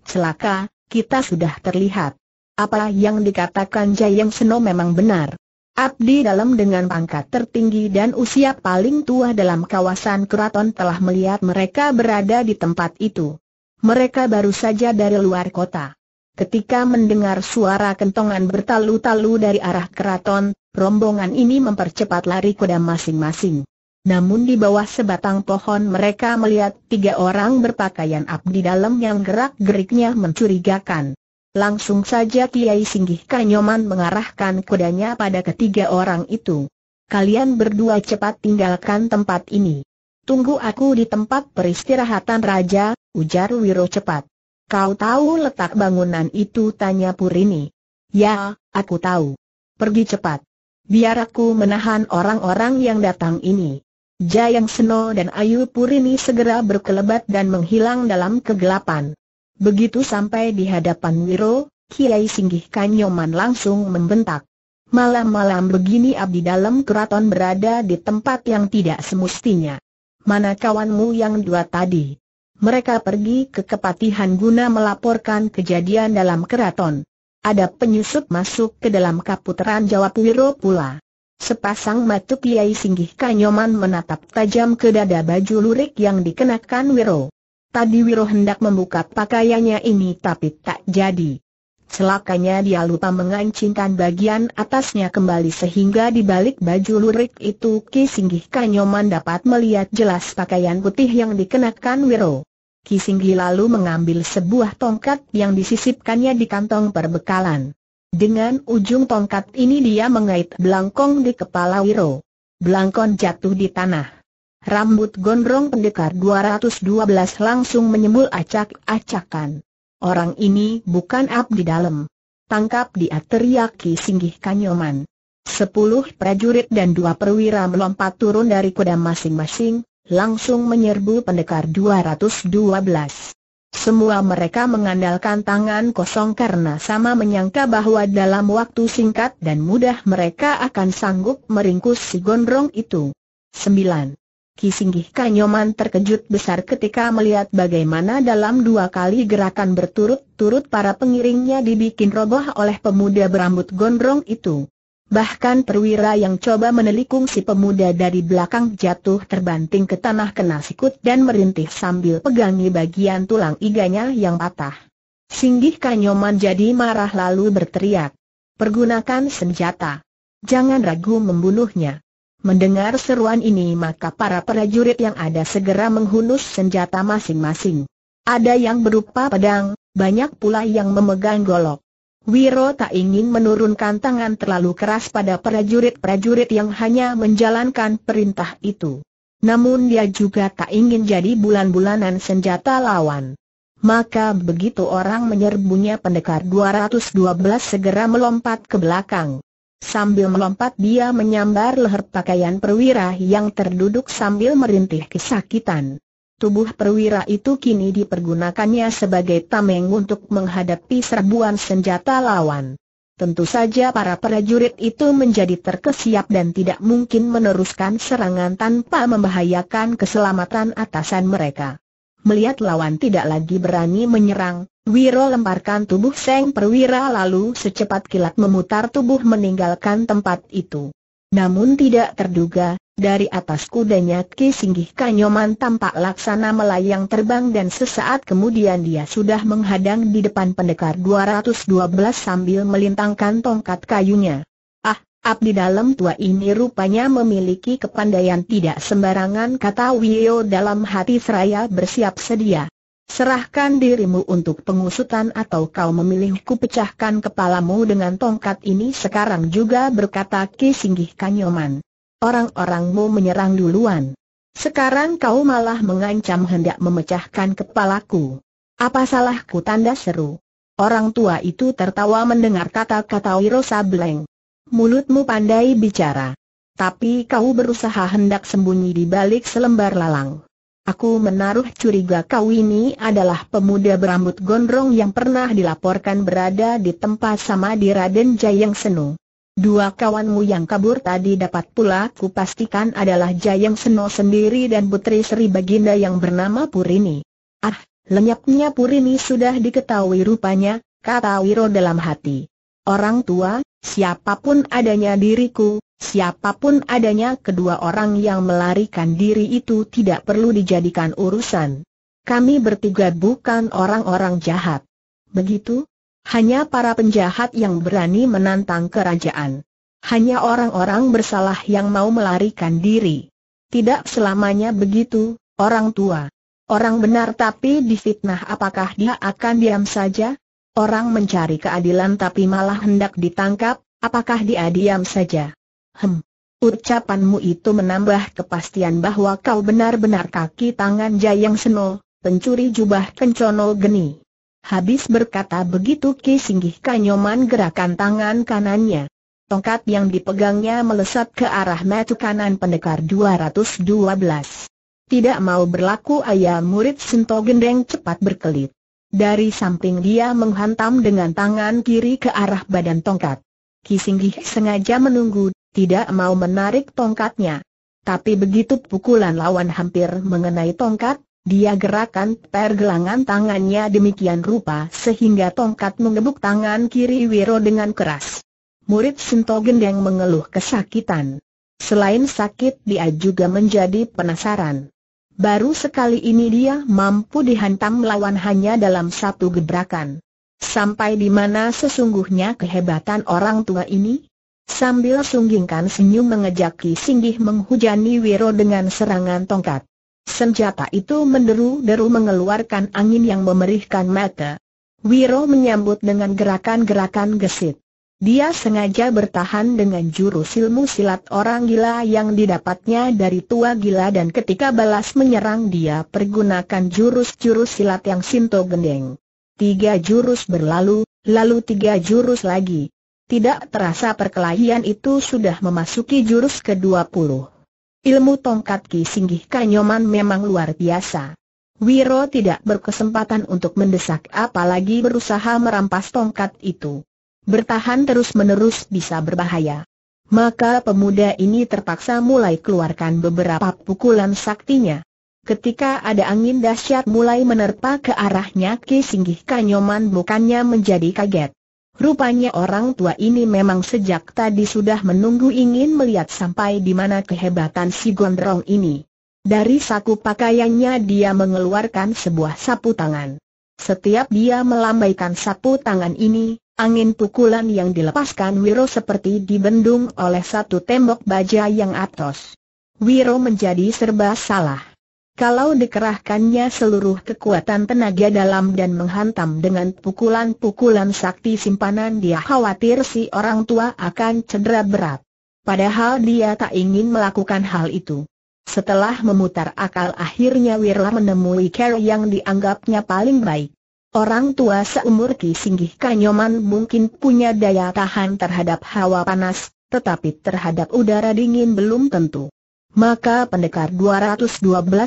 Celaka, kita sudah terlihat. Apa yang dikatakan Jayeng Seno memang benar. Abdi dalam dengan pangkat tertinggi dan usia paling tua dalam kawasan keraton telah melihat mereka berada di tempat itu. Mereka baru saja dari luar kota. Ketika mendengar suara kentongan bertalu-talu dari arah keraton, rombongan ini mempercepat lari kuda masing-masing. Namun di bawah sebatang pohon mereka melihat tiga orang berpakaian abdi dalam yang gerak-geriknya mencurigakan. Langsung saja Kiai Singgih Kanyoman mengarahkan kudanya pada ketiga orang itu. Kalian berdua cepat tinggalkan tempat ini. Tunggu aku di tempat peristirahatan raja, ujar Wiro cepat. Kau tahu letak bangunan itu, tanya Purini. Ya, aku tahu. Pergi cepat. Biar aku menahan orang-orang yang datang ini. Jayeng Seno dan Ayu Purini segera berkelebat dan menghilang dalam kegelapan. Begitu sampai di hadapan Wiro, Kiai Singgih Kanyoman langsung membentak. Malam-malam begini abdi dalam keraton berada di tempat yang tidak semestinya. Mana kawanmu yang dua tadi? Mereka pergi ke kepatihan guna melaporkan kejadian dalam keraton. Ada penyusup masuk ke dalam kaputeran, jawab Wiro pula. Sepasang mata Kiai Singgih Kanyoman menatap tajam ke dada baju lurik yang dikenakan Wiro. Tadi Wiro hendak membuka pakaiannya ini tapi tak jadi. Celakanya dia lupa mengancingkan bagian atasnya kembali sehingga di balik baju lurik itu Ki Singgih Kanyoman dapat melihat jelas pakaian putih yang dikenakan Wiro. Ki Singgih lalu mengambil sebuah tongkat yang disisipkannya di kantong perbekalan. Dengan ujung tongkat ini dia mengait belangkong di kepala Wiro. Belangkon jatuh di tanah. Rambut gondrong pendekar 212 langsung menyembul acak-acakan. Orang ini bukan abdi dalam. Tangkap dia, teriak Ki Singgih Kanyoman. 10 prajurit dan 2 perwira melompat turun dari kuda masing-masing, langsung menyerbu pendekar 212. Semua mereka mengandalkan tangan kosong karena sama menyangka bahwa dalam waktu singkat dan mudah mereka akan sanggup meringkus si gondrong itu. 9. Ki Singgih Kanyoman terkejut besar ketika melihat bagaimana dalam 2 kali gerakan berturut-turut para pengiringnya dibikin roboh oleh pemuda berambut gondrong itu. Bahkan perwira yang coba menelikung si pemuda dari belakang jatuh terbanting ke tanah kena sikut dan merintih sambil pegangi bagian tulang iganya yang patah. Singgih Kanyoman jadi marah lalu berteriak, "Pergunakan senjata! Jangan ragu membunuhnya!" Mendengar seruan ini maka para prajurit yang ada segera menghunus senjata masing-masing. Ada yang berupa pedang, banyak pula yang memegang golok. Wiro tak ingin menurunkan tangan terlalu keras pada prajurit-prajurit yang hanya menjalankan perintah itu. Namun dia juga tak ingin jadi bulan-bulanan senjata lawan. Maka begitu orang menyerbunya, pendekar 212 segera melompat ke belakang. Sambil melompat dia menyambar leher pakaian perwira yang terduduk sambil merintih kesakitan. Tubuh perwira itu kini dipergunakannya sebagai tameng untuk menghadapi serbuan senjata lawan. Tentu saja para prajurit itu menjadi terkesiap dan tidak mungkin meneruskan serangan tanpa membahayakan keselamatan atasan mereka. Melihat lawan tidak lagi berani menyerang, Wiro lemparkan tubuh Seng Perwira lalu secepat kilat memutar tubuh meninggalkan tempat itu. Namun tidak terduga, dari atas kudanya Ki Singgih Kanyoman tampak laksana melayang terbang dan sesaat kemudian dia sudah menghadang di depan pendekar 212 sambil melintangkan tongkat kayunya. Abdi dalam tua ini rupanya memiliki kepandaian tidak sembarangan, kata Wiro dalam hati seraya bersiap sedia. Serahkan dirimu untuk pengusutan atau kau memilihku pecahkan kepalamu dengan tongkat ini sekarang juga, berkata Ki Singgih Kanyoman. Orang-orangmu menyerang duluan. Sekarang kau malah mengancam hendak memecahkan kepalaku. Apa salahku, tanda seru. Orang tua itu tertawa mendengar kata-kata Wiro Sableng. Mulutmu pandai bicara, tapi kau berusaha hendak sembunyi di balik selembar lalang. Aku menaruh curiga kau ini adalah pemuda berambut gondrong yang pernah dilaporkan berada di tempat sama di Raden Jayeng Seno. Dua kawanmu yang kabur tadi dapat pula kupastikan adalah Jayeng Seno sendiri dan putri Sri Baginda yang bernama Purini. Lenyapnya Purini sudah diketahui rupanya, kata Wiro dalam hati. Orang tua, siapapun adanya diriku, siapapun adanya kedua orang yang melarikan diri itu tidak perlu dijadikan urusan. Kami bertiga bukan orang-orang jahat. Begitu? Hanya para penjahat yang berani menantang kerajaan. Hanya orang-orang bersalah yang mau melarikan diri. Tidak selamanya begitu, orang tua. Orang benar tapi difitnah, apakah dia akan diam saja? Orang mencari keadilan tapi malah hendak ditangkap, apakah dia diam saja? Ucapanmu itu menambah kepastian bahwa kau benar-benar kaki tangan Jayeng Seno, pencuri jubah Kencono Geni. Habis berkata begitu Ki Singgih Kanyoman gerakan tangan kanannya. Tongkat yang dipegangnya melesat ke arah mata kanan pendekar 212. Tidak mau berlaku ayah murid Sinto Gendeng cepat berkelit. Dari samping dia menghantam dengan tangan kiri ke arah badan tongkat. Ki Singgih sengaja menunggu, tidak mau menarik tongkatnya. Tapi begitu pukulan lawan hampir mengenai tongkat, dia gerakan pergelangan tangannya demikian rupa sehingga tongkat mengebuk tangan kiri Wiro dengan keras. Murid Sinto Gendeng mengeluh kesakitan. Selain sakit dia juga menjadi penasaran. Baru sekali ini dia mampu dihantam lawan hanya dalam satu gebrakan. Sampai di mana sesungguhnya kehebatan orang tua ini? Sambil sunggingkan senyum mengejek Ki Singgih menghujani Wiro dengan serangan tongkat. Senjata itu menderu-deru mengeluarkan angin yang memerihkan mata. Wiro menyambut dengan gerakan-gerakan gesit. Dia sengaja bertahan dengan jurus ilmu silat orang gila yang didapatnya dari tua gila dan ketika balas menyerang dia pergunakan jurus-jurus silat yang Sinto Gendeng. 3 jurus berlalu, lalu 3 jurus lagi. Tidak terasa perkelahian itu sudah memasuki jurus ke-20. Ilmu tongkat Ki Singgih Kanyoman memang luar biasa. Wiro tidak berkesempatan untuk mendesak apalagi berusaha merampas tongkat itu. Bertahan terus-menerus bisa berbahaya. Maka pemuda ini terpaksa mulai keluarkan beberapa pukulan saktinya. Ketika ada angin dahsyat mulai menerpa ke arahnya, Ki Singgih Kanyoman bukannya menjadi kaget. Rupanya orang tua ini memang sejak tadi sudah menunggu ingin melihat sampai di mana kehebatan si gondrong ini. Dari saku pakaiannya dia mengeluarkan sebuah sapu tangan. Setiap dia melambaikan sapu tangan ini, angin pukulan yang dilepaskan Wiro seperti dibendung oleh satu tembok baja yang atos. Wiro menjadi serba salah. Kalau dikerahkannya seluruh kekuatan tenaga dalam dan menghantam dengan pukulan-pukulan sakti simpanan, dia khawatir si orang tua akan cedera berat. Padahal dia tak ingin melakukan hal itu. Setelah memutar akal, akhirnya Wiro menemui cara yang dianggapnya paling baik. Orang tua seumur Ki Singgih Kanyoman mungkin punya daya tahan terhadap hawa panas, tetapi terhadap udara dingin belum tentu. Maka pendekar 212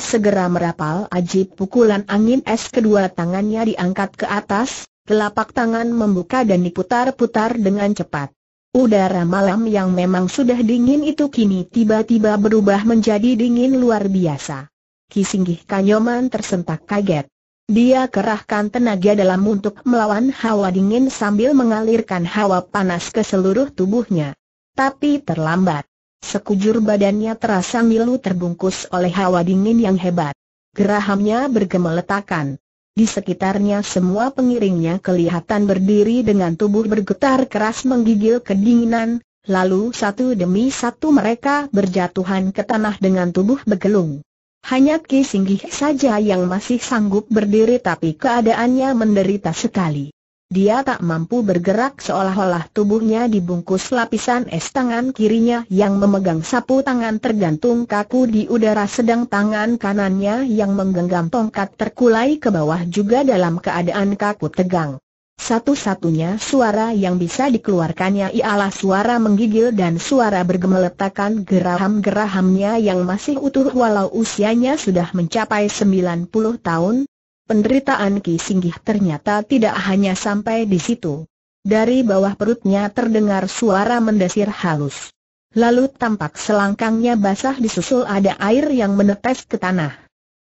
segera merapal ajib pukulan angin es, kedua tangannya diangkat ke atas, telapak tangan membuka dan diputar-putar dengan cepat. Udara malam yang memang sudah dingin itu kini tiba-tiba berubah menjadi dingin luar biasa. Ki Singgih Kanyoman tersentak kaget. Dia kerahkan tenaga dalam untuk melawan hawa dingin sambil mengalirkan hawa panas ke seluruh tubuhnya. Tapi terlambat. Sekujur badannya terasa milu terbungkus oleh hawa dingin yang hebat. Gerahamnya bergemeletakan. Di sekitarnya semua pengiringnya kelihatan berdiri dengan tubuh bergetar keras menggigil kedinginan. Lalu satu demi satu mereka berjatuhan ke tanah dengan tubuh begelung. Hanya Ki Singgih saja yang masih sanggup berdiri, tapi keadaannya menderita sekali. Dia tak mampu bergerak, seolah-olah tubuhnya dibungkus lapisan es. Tangan kirinya yang memegang sapu tangan tergantung kaku di udara, sedang tangan kanannya yang menggenggam tongkat terkulai ke bawah juga dalam keadaan kaku tegang. Satu-satunya suara yang bisa dikeluarkannya ialah suara menggigil dan suara bergemeletakan geraham-gerahamnya yang masih utuh walau usianya sudah mencapai 90 tahun. Penderitaan Ki Singgih ternyata tidak hanya sampai di situ. Dari bawah perutnya terdengar suara mendesir halus. Lalu tampak selangkangnya basah disusul ada air yang menetes ke tanah.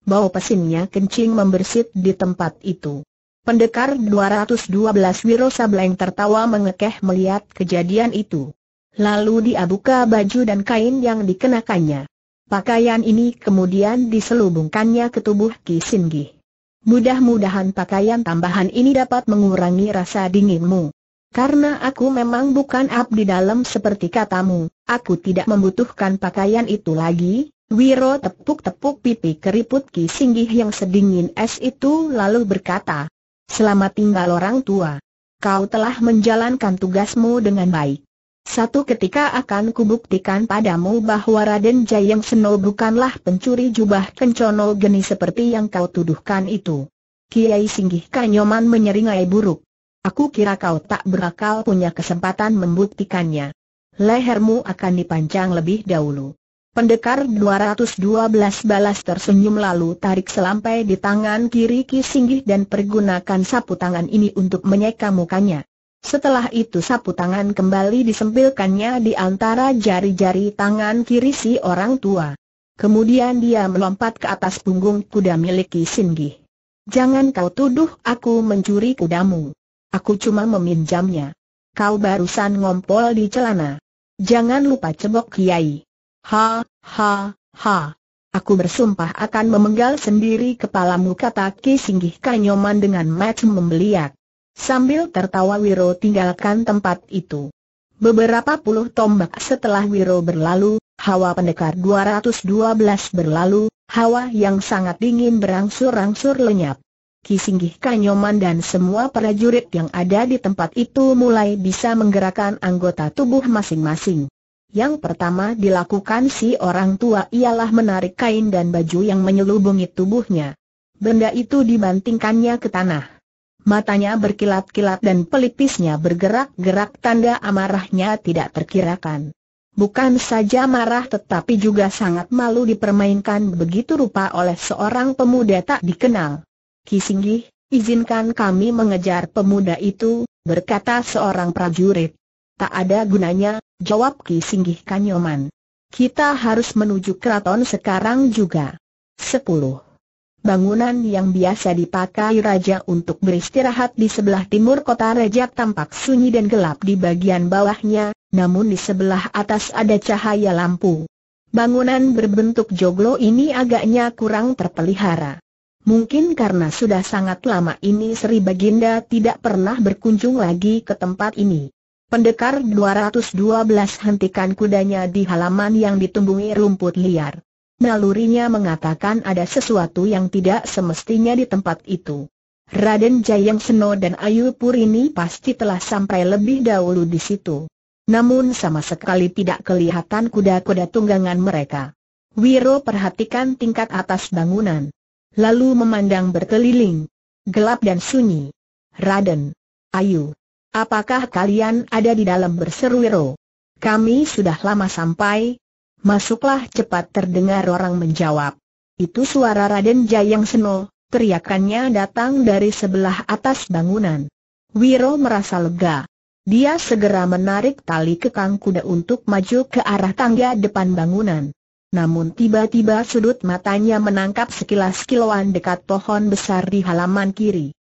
Bau pesinnya kencing membersit di tempat itu. Pendekar 212 Wiro Sableng tertawa mengekeh melihat kejadian itu. Lalu dia buka baju dan kain yang dikenakannya. Pakaian ini kemudian diselubungkannya ke tubuh Ki Singgih. Mudah-mudahan pakaian tambahan ini dapat mengurangi rasa dinginmu. Karena aku memang bukan abdi dalam seperti katamu, aku tidak membutuhkan pakaian itu lagi. Wiro tepuk-tepuk pipi keriput Ki Singgih yang sedingin es itu lalu berkata, "Selamat tinggal orang tua. Kau telah menjalankan tugasmu dengan baik. Satu ketika akan kubuktikan padamu bahwa Raden Jayeng Seno bukanlah pencuri jubah Kencono Geni seperti yang kau tuduhkan itu." Kiai Singgih Kanyoman menyeringai buruk. "Aku kira kau tak berakal punya kesempatan membuktikannya. Lehermu akan dipancang lebih dahulu." Pendekar 212 balas tersenyum lalu tarik selampai di tangan kiri Ki Singgih dan pergunakan sapu tangan ini untuk menyeka mukanya. Setelah itu sapu tangan kembali disempilkannya di antara jari-jari tangan kiri si orang tua. Kemudian dia melompat ke atas punggung kuda milik Ki Singgih. "Jangan kau tuduh aku mencuri kudamu. Aku cuma meminjamnya. Kau barusan ngompol di celana. Jangan lupa cebok Kiai." "Ha, ha, ha. Aku bersumpah akan memenggal sendiri kepalamu," kata Ki Singgih Kanyoman dengan macam membeliak. Sambil tertawa Wiro tinggalkan tempat itu. Beberapa puluh tombak setelah Wiro berlalu, hawa pendekar 212 berlalu, hawa yang sangat dingin berangsur-angsur lenyap. Ki Singgih Kanyoman dan semua prajurit yang ada di tempat itu mulai bisa menggerakkan anggota tubuh masing-masing. Yang pertama dilakukan si orang tua ialah menarik kain dan baju yang menyelubungi tubuhnya. Benda itu dibantingkannya ke tanah. Matanya berkilat-kilat dan pelipisnya bergerak-gerak, tanda amarahnya tidak terkirakan. Bukan saja marah tetapi juga sangat malu dipermainkan begitu rupa oleh seorang pemuda tak dikenal. "Ki Singgih, izinkan kami mengejar pemuda itu," berkata seorang prajurit. "Tak ada gunanya," jawab Ki Singgih Kanyoman. "Kita harus menuju keraton sekarang juga." 10. Bangunan yang biasa dipakai raja untuk beristirahat di sebelah timur kota raja tampak sunyi dan gelap di bagian bawahnya, namun di sebelah atas ada cahaya lampu. Bangunan berbentuk joglo ini agaknya kurang terpelihara. Mungkin karena sudah sangat lama ini Sri Baginda tidak pernah berkunjung lagi ke tempat ini. Pendekar 212 hentikan kudanya di halaman yang ditumbuhi rumput liar. Nalurinya mengatakan ada sesuatu yang tidak semestinya di tempat itu. Raden Jayeng Seno dan Ayu Purini pasti telah sampai lebih dahulu di situ. Namun sama sekali tidak kelihatan kuda-kuda tunggangan mereka. Wiro perhatikan tingkat atas bangunan, lalu memandang berkeliling. Gelap dan sunyi. "Raden, Ayu, apakah kalian ada di dalam?" berseru Wiro. "Kami sudah lama sampai." "Masuklah cepat," terdengar orang menjawab. Itu suara Raden Jayeng Seno, teriakannya datang dari sebelah atas bangunan. Wiro merasa lega. Dia segera menarik tali kekang kuda untuk maju ke arah tangga depan bangunan. Namun tiba-tiba sudut matanya menangkap sekilas kilauan dekat pohon besar di halaman kiri.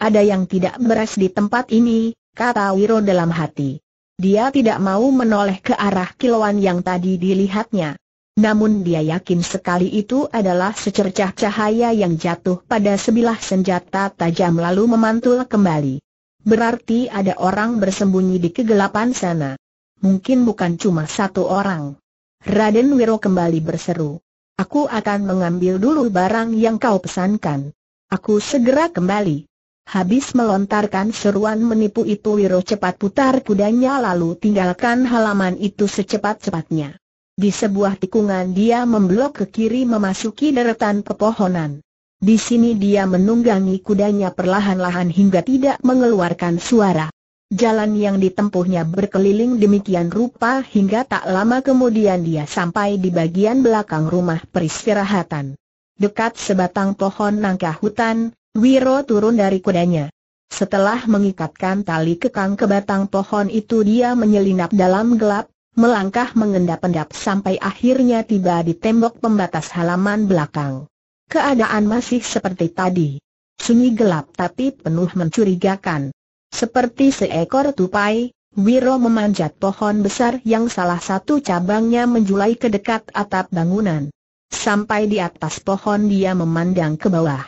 Ada yang tidak beres di tempat ini," kata Wiro dalam hati. Dia tidak mau menoleh ke arah kilauan yang tadi dilihatnya. Namun dia yakin sekali itu adalah secercah cahaya yang jatuh pada sebilah senjata tajam lalu memantul kembali. Berarti ada orang bersembunyi di kegelapan sana. Mungkin bukan cuma satu orang. "Raden," Wiro kembali berseru, "aku akan mengambil dulu barang yang kau pesankan. Aku segera kembali." Habis melontarkan seruan menipu itu, Wiro cepat putar kudanya lalu tinggalkan halaman itu secepat-cepatnya. Di sebuah tikungan dia membelok ke kiri memasuki deretan pepohonan. Di sini dia menunggangi kudanya perlahan-lahan hingga tidak mengeluarkan suara. Jalan yang ditempuhnya berkeliling demikian rupa hingga tak lama kemudian dia sampai di bagian belakang rumah peristirahatan. Dekat sebatang pohon nangka hutan, Wiro turun dari kudanya. Setelah mengikatkan tali kekang ke batang pohon itu, dia menyelinap dalam gelap, melangkah mengendap-endap sampai akhirnya tiba di tembok pembatas halaman belakang. Keadaan masih seperti tadi. Sunyi gelap tapi penuh mencurigakan. Seperti seekor tupai, Wiro memanjat pohon besar yang salah satu cabangnya menjulai ke dekat atap bangunan. Sampai di atas pohon dia memandang ke bawah.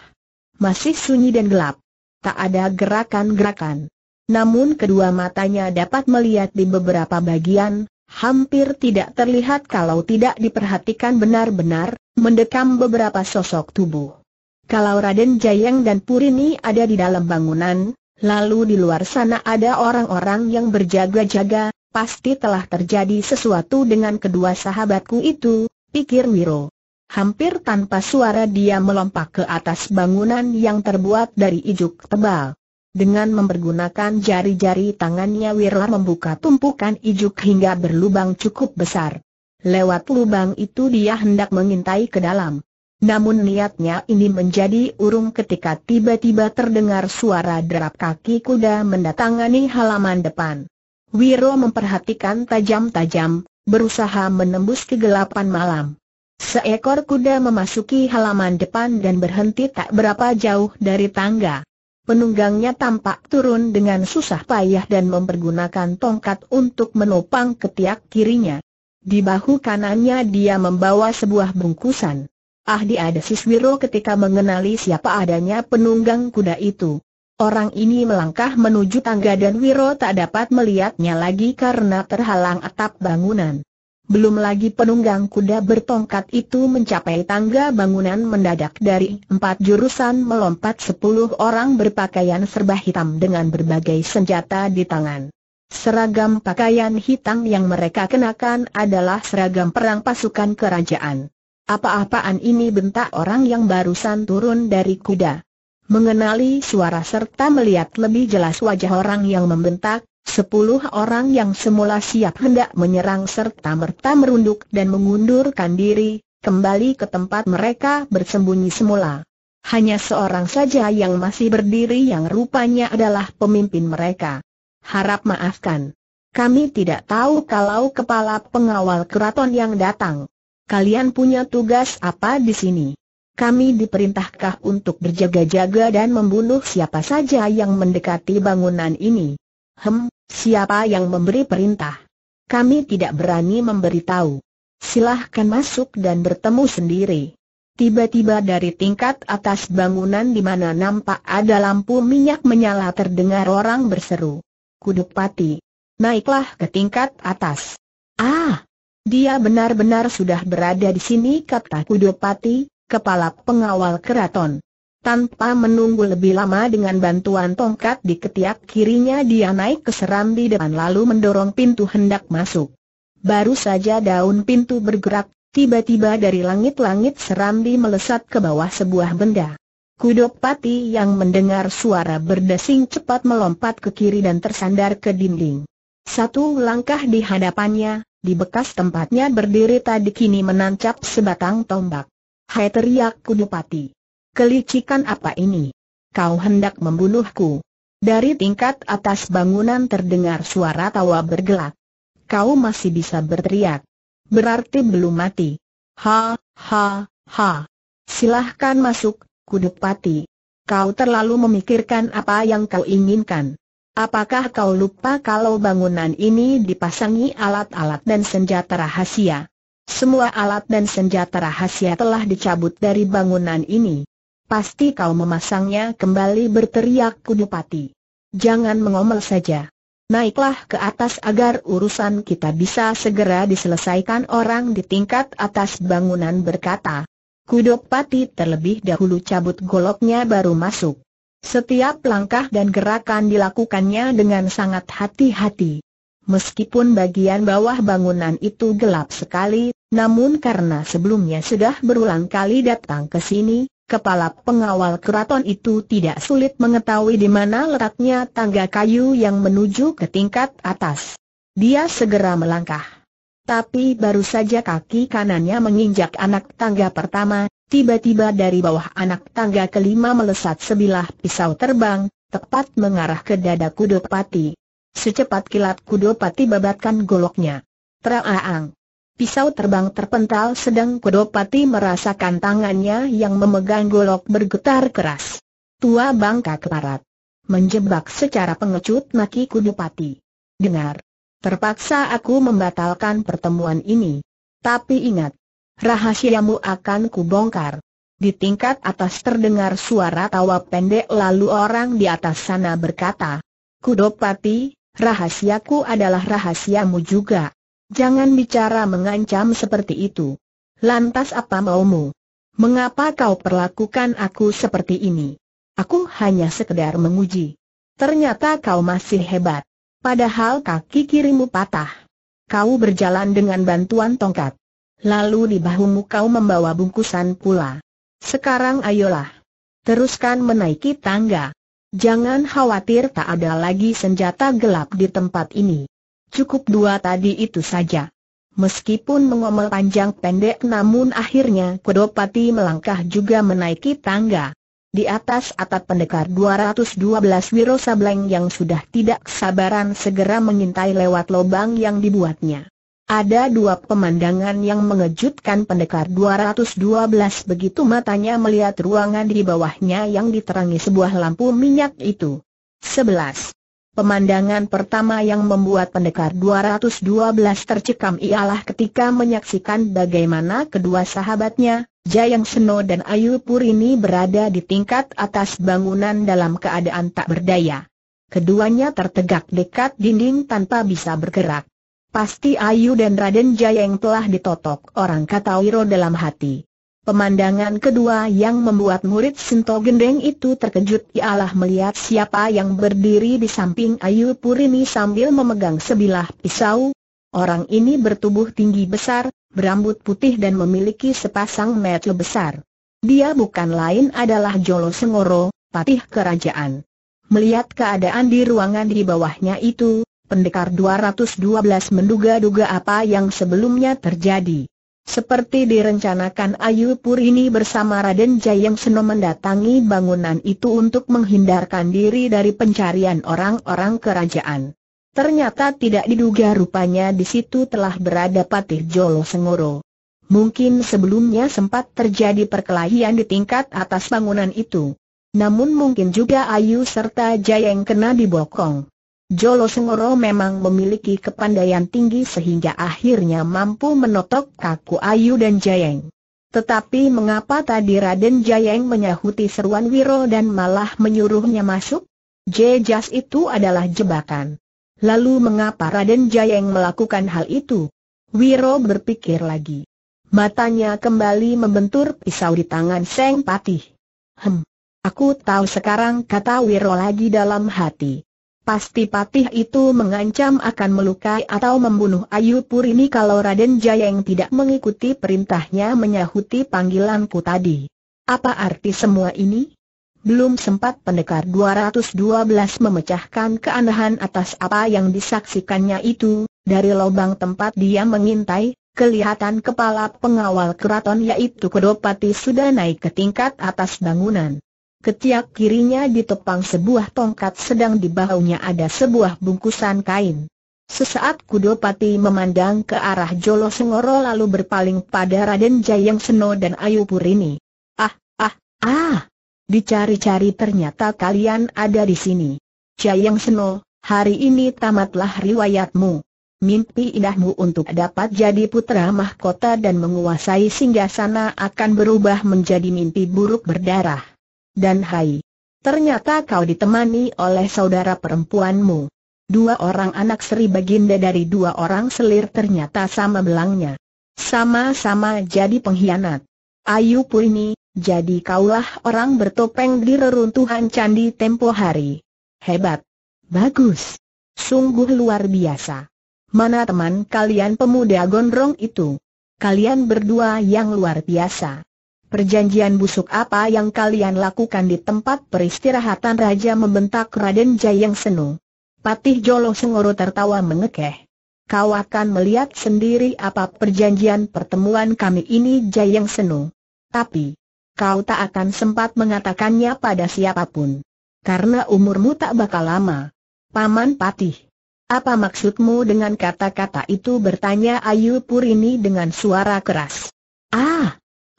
Masih sunyi dan gelap. Tak ada gerakan-gerakan. Namun kedua matanya dapat melihat di beberapa bagian, hampir tidak terlihat kalau tidak diperhatikan benar-benar, mendekam beberapa sosok tubuh. Kalau Raden Jayeng dan Purini ada di dalam bangunan, lalu di luar sana ada orang-orang yang berjaga-jaga, pasti telah terjadi sesuatu dengan kedua sahabatku itu, pikir Wiro. Hampir tanpa suara dia melompat ke atas bangunan yang terbuat dari ijuk tebal. Dengan mempergunakan jari-jari tangannya, Wiro membuka tumpukan ijuk hingga berlubang cukup besar. Lewat lubang itu dia hendak mengintai ke dalam. Namun niatnya ini menjadi urung ketika tiba-tiba terdengar suara derap kaki kuda mendatangani halaman depan. Wiro memperhatikan tajam-tajam, berusaha menembus kegelapan malam. Seekor kuda memasuki halaman depan dan berhenti tak berapa jauh dari tangga. Penunggangnya tampak turun dengan susah payah dan mempergunakan tongkat untuk menopang ketiak kirinya. Di bahu kanannya dia membawa sebuah bungkusan. "Ah," diadesis Wiro ketika mengenali siapa adanya penunggang kuda itu. Orang ini melangkah menuju tangga dan Wiro tak dapat melihatnya lagi karena terhalang atap bangunan. Belum lagi penunggang kuda bertongkat itu mencapai tangga bangunan, mendadak dari empat jurusan melompat 10 orang berpakaian serba hitam dengan berbagai senjata di tangan. Seragam pakaian hitam yang mereka kenakan adalah seragam perang pasukan kerajaan. "Apa-apaan ini?" bentak orang yang barusan turun dari kuda. Mengenali suara serta melihat lebih jelas wajah orang yang membentak, 10 orang yang semula siap hendak menyerang serta merta merunduk dan mengundurkan diri, kembali ke tempat mereka bersembunyi semula. Hanya seorang saja yang masih berdiri yang rupanya adalah pemimpin mereka. "Harap maafkan. Kami tidak tahu kalau kepala pengawal keraton yang datang. Kalian punya tugas apa di sini?" "Kami diperintahkan untuk berjaga-jaga dan membunuh siapa saja yang mendekati bangunan ini." Siapa yang memberi perintah?" "Kami tidak berani memberitahu." "Silahkan masuk dan bertemu sendiri." Tiba-tiba dari tingkat atas bangunan di mana nampak ada lampu minyak menyala terdengar orang berseru, "Kudupati, naiklah ke tingkat atas." "Ah! Dia benar-benar sudah berada di sini," kata Kudupati, kepala pengawal keraton. Tanpa menunggu lebih lama, dengan bantuan tongkat di ketiak kirinya dia naik ke serambi depan lalu mendorong pintu hendak masuk. Baru saja daun pintu bergerak, Tiba-tiba dari langit-langit serambi melesat ke bawah sebuah benda. Kudupati yang mendengar suara berdesing cepat melompat ke kiri dan tersandar ke dinding. Satu langkah di hadapannya, di bekas tempatnya berdiri tadi kini menancap sebatang tombak. "Hai!" teriak Kudupati. "Kelicikan apa ini? Kau hendak membunuhku?" Dari tingkat atas bangunan terdengar suara tawa bergelak. "Kau masih bisa berteriak. Berarti belum mati. Ha, ha, ha. Silahkan masuk, Kudupati. Kau terlalu memikirkan apa yang kau inginkan. Apakah kau lupa kalau bangunan ini dipasangi alat-alat dan senjata rahasia? Semua alat dan senjata rahasia telah dicabut dari bangunan ini. Pasti kau memasangnya kembali," berteriak Kudupati. "Jangan mengomel saja. Naiklah ke atas agar urusan kita bisa segera diselesaikan," orang di tingkat atas bangunan berkata. Kudupati terlebih dahulu cabut goloknya baru masuk. Setiap langkah dan gerakan dilakukannya dengan sangat hati-hati. Meskipun bagian bawah bangunan itu gelap sekali, namun karena sebelumnya sudah berulang kali datang ke sini, kepala pengawal keraton itu tidak sulit mengetahui di mana letaknya tangga kayu yang menuju ke tingkat atas. Dia segera melangkah. Tapi baru saja kaki kanannya menginjak anak tangga pertama, tiba-tiba dari bawah anak tangga kelima melesat sebilah pisau terbang, tepat mengarah ke dada Kudupati. Secepat kilat Kudupati babatkan goloknya. Traang! Pisau terbang terpental sedang Kudupati merasakan tangannya yang memegang golok bergetar keras. "Tua bangka keparat!" menjebak secara pengecut maki Kudupati. "Dengar, terpaksa aku membatalkan pertemuan ini. Tapi ingat, rahasiamu akan kubongkar." Di tingkat atas terdengar suara tawa pendek lalu orang di atas sana berkata, "Kudupati, rahasiaku adalah rahasiamu juga. Jangan bicara mengancam seperti itu. Lantas apa maumu? Mengapa kau perlakukan aku seperti ini? Aku hanya sekedar menguji. Ternyata kau masih hebat. Padahal kaki kirimu patah. Kau berjalan dengan bantuan tongkat. Lalu di bahumu kau membawa bungkusan pula. Sekarang ayolah. Teruskan menaiki tangga. Jangan khawatir, tak ada lagi senjata gelap di tempat ini. Cukup dua tadi itu saja." Meskipun mengomel panjang pendek, namun akhirnya Kudupati melangkah juga menaiki tangga. Di atas atap pendekar 212 Wiro Sableng yang sudah tidak sabaran segera mengintai lewat lubang yang dibuatnya. Ada dua pemandangan yang mengejutkan pendekar 212 begitu matanya melihat ruangan di bawahnya yang diterangi sebuah lampu minyak itu. 11. Pemandangan pertama yang membuat pendekar 212 tercekam ialah ketika menyaksikan bagaimana kedua sahabatnya, Jayeng Seno dan Ayu Purini, berada di tingkat atas bangunan dalam keadaan tak berdaya. Keduanya tertegak dekat dinding tanpa bisa bergerak. "Pasti Ayu dan Raden Jayeng telah ditotok orang," kata Wiro dalam hati. Pemandangan kedua yang membuat murid Sinto Gendeng itu terkejut ialah melihat siapa yang berdiri di samping Ayu Purini sambil memegang sebilah pisau. Orang ini bertubuh tinggi besar, berambut putih dan memiliki sepasang mata besar. Dia bukan lain adalah Jolo Sengoro, patih kerajaan. Melihat keadaan di ruangan di bawahnya itu, pendekar 212 menduga-duga apa yang sebelumnya terjadi. Seperti direncanakan, Ayu Purini bersama Raden Jayeng Seno mendatangi bangunan itu untuk menghindarkan diri dari pencarian orang-orang kerajaan. Ternyata tidak diduga rupanya di situ telah berada Patih Jolo Sengoro. Mungkin sebelumnya sempat terjadi perkelahian di tingkat atas bangunan itu. Namun mungkin juga Ayu serta Jayeng kena dibokong. Jolo Sengoro memang memiliki kepandaian tinggi sehingga akhirnya mampu menotok kaku Ayu dan Jayeng. Tetapi mengapa tadi Raden Jayeng menyahuti seruan Wiro dan malah menyuruhnya masuk? Jelas itu adalah jebakan. Lalu mengapa Raden Jayeng melakukan hal itu? Wiro berpikir lagi. Matanya kembali membentur pisau di tangan Seng Patih. "Aku tahu sekarang," kata Wiro lagi dalam hati. Pasti patih itu mengancam akan melukai atau membunuh Ayu Purini kalau Raden Jayeng tidak mengikuti perintahnya menyahuti panggilanku tadi. Apa arti semua ini? Belum sempat pendekar 212 memecahkan keanehan atas apa yang disaksikannya itu, dari lubang tempat dia mengintai, kelihatan kepala pengawal keraton yaitu Kudupati sudah naik ke tingkat atas bangunan. Ketiak kirinya ditopang sebuah tongkat sedang di bahunya ada sebuah bungkusan kain. Sesaat Kudupati memandang ke arah Jolo Sengoro lalu berpaling pada Raden Jayeng Seno dan Ayu Purini. Dicari-cari ternyata kalian ada di sini. Jayeng Seno, hari ini tamatlah riwayatmu. Mimpi indahmu untuk dapat jadi putra mahkota dan menguasai singgasana akan berubah menjadi mimpi buruk berdarah. Dan hai, ternyata kau ditemani oleh saudara perempuanmu. Dua orang anak Sri Baginda dari dua orang selir ternyata sama belangnya. Sama-sama jadi pengkhianat. Ayu Purini, jadi kaulah orang bertopeng di reruntuhan candi tempo hari. Hebat. Bagus. Sungguh luar biasa. Mana teman kalian pemuda gondrong itu? Kalian berdua yang luar biasa. Perjanjian busuk apa yang kalian lakukan di tempat peristirahatan raja, membentak Raden Jayeng Seno. Patih Jolo Sengoro tertawa mengekeh. Kau akan melihat sendiri apa perjanjian pertemuan kami ini, Jayeng Seno. Tapi kau tak akan sempat mengatakannya pada siapapun, karena umurmu tak bakal lama. Paman Patih, apa maksudmu dengan kata-kata itu? Bertanya Ayu Purini dengan suara keras.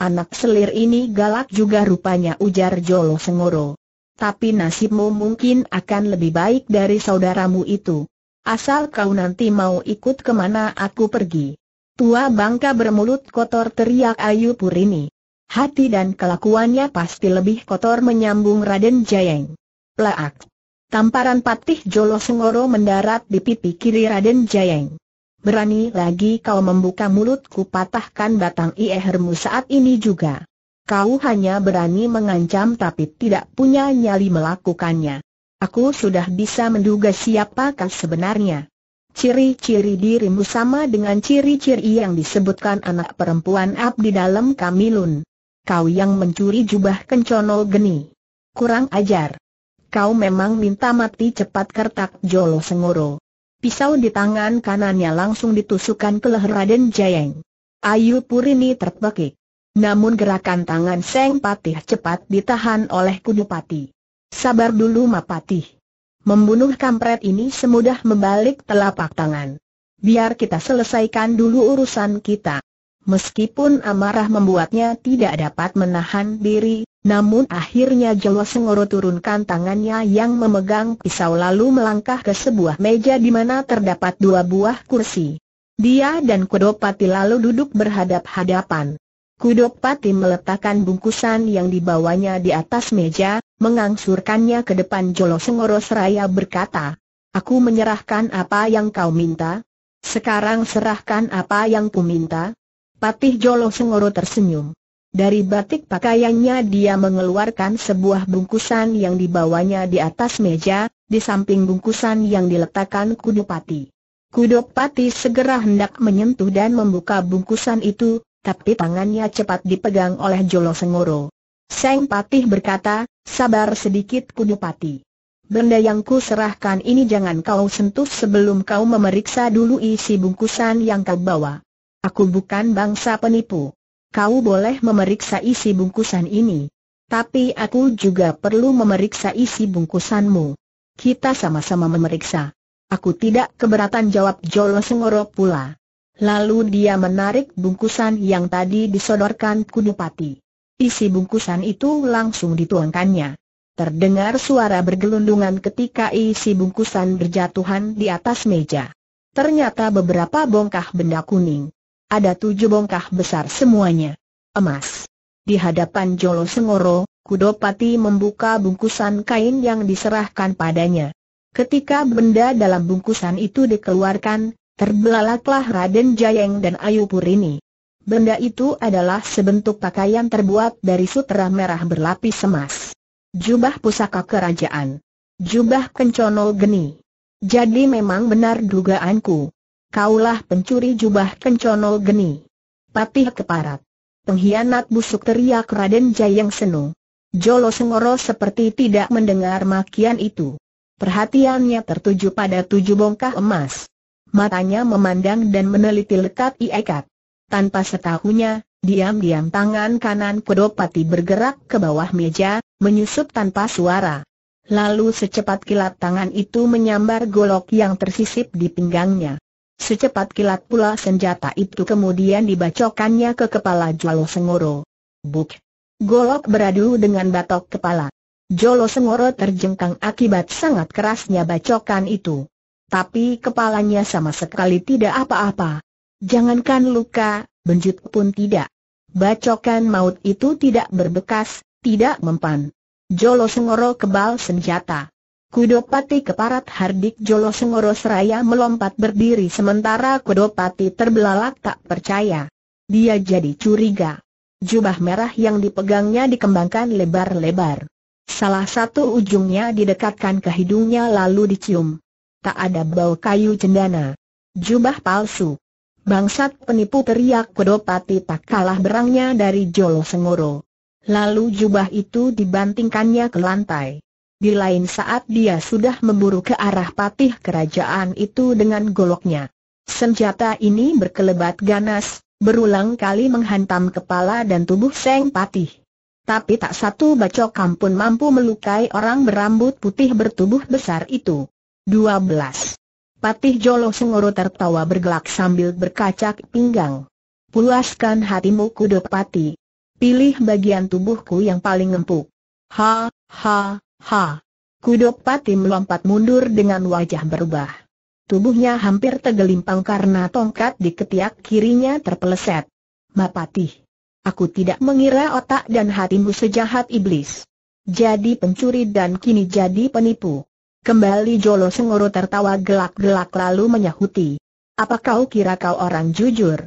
Anak selir ini galak juga rupanya, ujar Jolo Sengoro. Tapi nasibmu mungkin akan lebih baik dari saudaramu itu. Asal kau nanti mau ikut kemana aku pergi. Tua bangka bermulut kotor, teriak Ayu Purini. Hati dan kelakuannya pasti lebih kotor, menyambung Raden Jayeng. Plaak! Tamparan Patih Jolo Sengoro mendarat di pipi kiri Raden Jayeng. Berani lagi kau membuka mulutku, patahkan batang lehermu saat ini juga. Kau hanya berani mengancam tapi tidak punya nyali melakukannya. Aku sudah bisa menduga siapakah sebenarnya. Ciri-ciri dirimu sama dengan ciri-ciri yang disebutkan anak perempuan abdi dalam Kamilun. Kau yang mencuri jubah Kencono Geni. Kurang ajar. Kau memang minta mati cepat, kertak Jolo Sengoro. Pisau di tangan kanannya langsung ditusukkan ke leher Raden Jayeng. Ayu Purini terpekik. Namun gerakan tangan Seng Patih cepat ditahan oleh Kudupati. Sabar dulu Mapatih. Membunuh kampret ini semudah membalik telapak tangan. Biar kita selesaikan dulu urusan kita. Meskipun amarah membuatnya tidak dapat menahan diri, namun akhirnya Jolo Sengoro turunkan tangannya yang memegang pisau lalu melangkah ke sebuah meja di mana terdapat dua buah kursi. Dia dan Kudupati lalu duduk berhadap-hadapan. Kudupati meletakkan bungkusan yang dibawanya di atas meja, mengangsurkannya ke depan Jolo Sengoro seraya berkata, "Aku menyerahkan apa yang kau minta. Sekarang serahkan apa yang ku minta." Patih Jolo Sengoro tersenyum. Dari batik pakaiannya dia mengeluarkan sebuah bungkusan yang dibawanya di atas meja, di samping bungkusan yang diletakkan Kudupati. Kudupati segera hendak menyentuh dan membuka bungkusan itu, tapi tangannya cepat dipegang oleh Jolo Sengoro. Seng Patih berkata, "Sabar sedikit Kudupati. Benda yang ku serahkan ini jangan kau sentuh sebelum kau memeriksa dulu isi bungkusan yang kau bawa. Aku bukan bangsa penipu. Kau boleh memeriksa isi bungkusan ini. Tapi aku juga perlu memeriksa isi bungkusanmu. Kita sama-sama memeriksa." "Aku tidak keberatan," jawab Jolo Sengoro pula. Lalu dia menarik bungkusan yang tadi disodorkan Kudupati. Isi bungkusan itu langsung dituangkannya. Terdengar suara bergelundungan ketika isi bungkusan berjatuhan di atas meja. Ternyata beberapa bongkah benda kuning. Ada 7 bongkah besar semuanya emas. Di hadapan Jolo Sengoro, Kudupati membuka bungkusan kain yang diserahkan padanya. Ketika benda dalam bungkusan itu dikeluarkan, terbelalaklah Raden Jayeng dan Ayu Purini. Benda itu adalah sebentuk pakaian terbuat dari sutra merah berlapis emas. Jubah pusaka kerajaan. Jubah Kencono Geni. Jadi memang benar dugaanku. Kaulah pencuri jubah Kencono Geni. Patih keparat. Pengkhianat busuk, teriak Raden Jayeng Seno. Jolo Sengoro seperti tidak mendengar makian itu. Perhatiannya tertuju pada 7 bongkah emas. Matanya memandang dan meneliti lekat ikat. Tanpa setahunya, diam-diam tangan kanan Kudupati bergerak ke bawah meja, menyusup tanpa suara. Lalu secepat kilat tangan itu menyambar golok yang tersisip di pinggangnya. Secepat kilat pula senjata itu kemudian dibacokannya ke kepala Jolo Sengoro. Buk! Golok beradu dengan batok kepala. Jolo Sengoro terjengkang akibat sangat kerasnya bacokan itu. Tapi kepalanya sama sekali tidak apa-apa. Jangankan luka, benjut pun tidak. Bacokan maut itu tidak berbekas, tidak mempan. Jolo Sengoro kebal senjata. Kudupati keparat, hardik Jolo Sengoro seraya melompat berdiri, sementara Kudupati terbelalak tak percaya. Dia jadi curiga. Jubah merah yang dipegangnya dikembangkan lebar-lebar. Salah satu ujungnya didekatkan ke hidungnya lalu dicium. Tak ada bau kayu cendana. Jubah palsu. Bangsat penipu, teriak Kudupati tak kalah berangnya dari Jolo Sengoro. Lalu jubah itu dibantingkannya ke lantai. Di lain saat dia sudah memburu ke arah patih kerajaan itu dengan goloknya. Senjata ini berkelebat ganas, berulang kali menghantam kepala dan tubuh Seng Patih. Tapi tak satu bacokan pun mampu melukai orang berambut putih bertubuh besar itu. 12. Patih Jolo Sengoro tertawa bergelak sambil berkacak pinggang. Puaskan hatimu Kudupati. Pilih bagian tubuhku yang paling empuk. Ha, ha, ha. Kudupati melompat mundur dengan wajah berubah. Tubuhnya hampir tergelimpang karena tongkat di ketiak kirinya terpeleset. Mapatih, aku tidak mengira otak dan hatimu sejahat iblis. Jadi pencuri dan kini jadi penipu. Kembali Jolo Sengoro tertawa gelak-gelak lalu menyahuti. Apa kau kira kau orang jujur?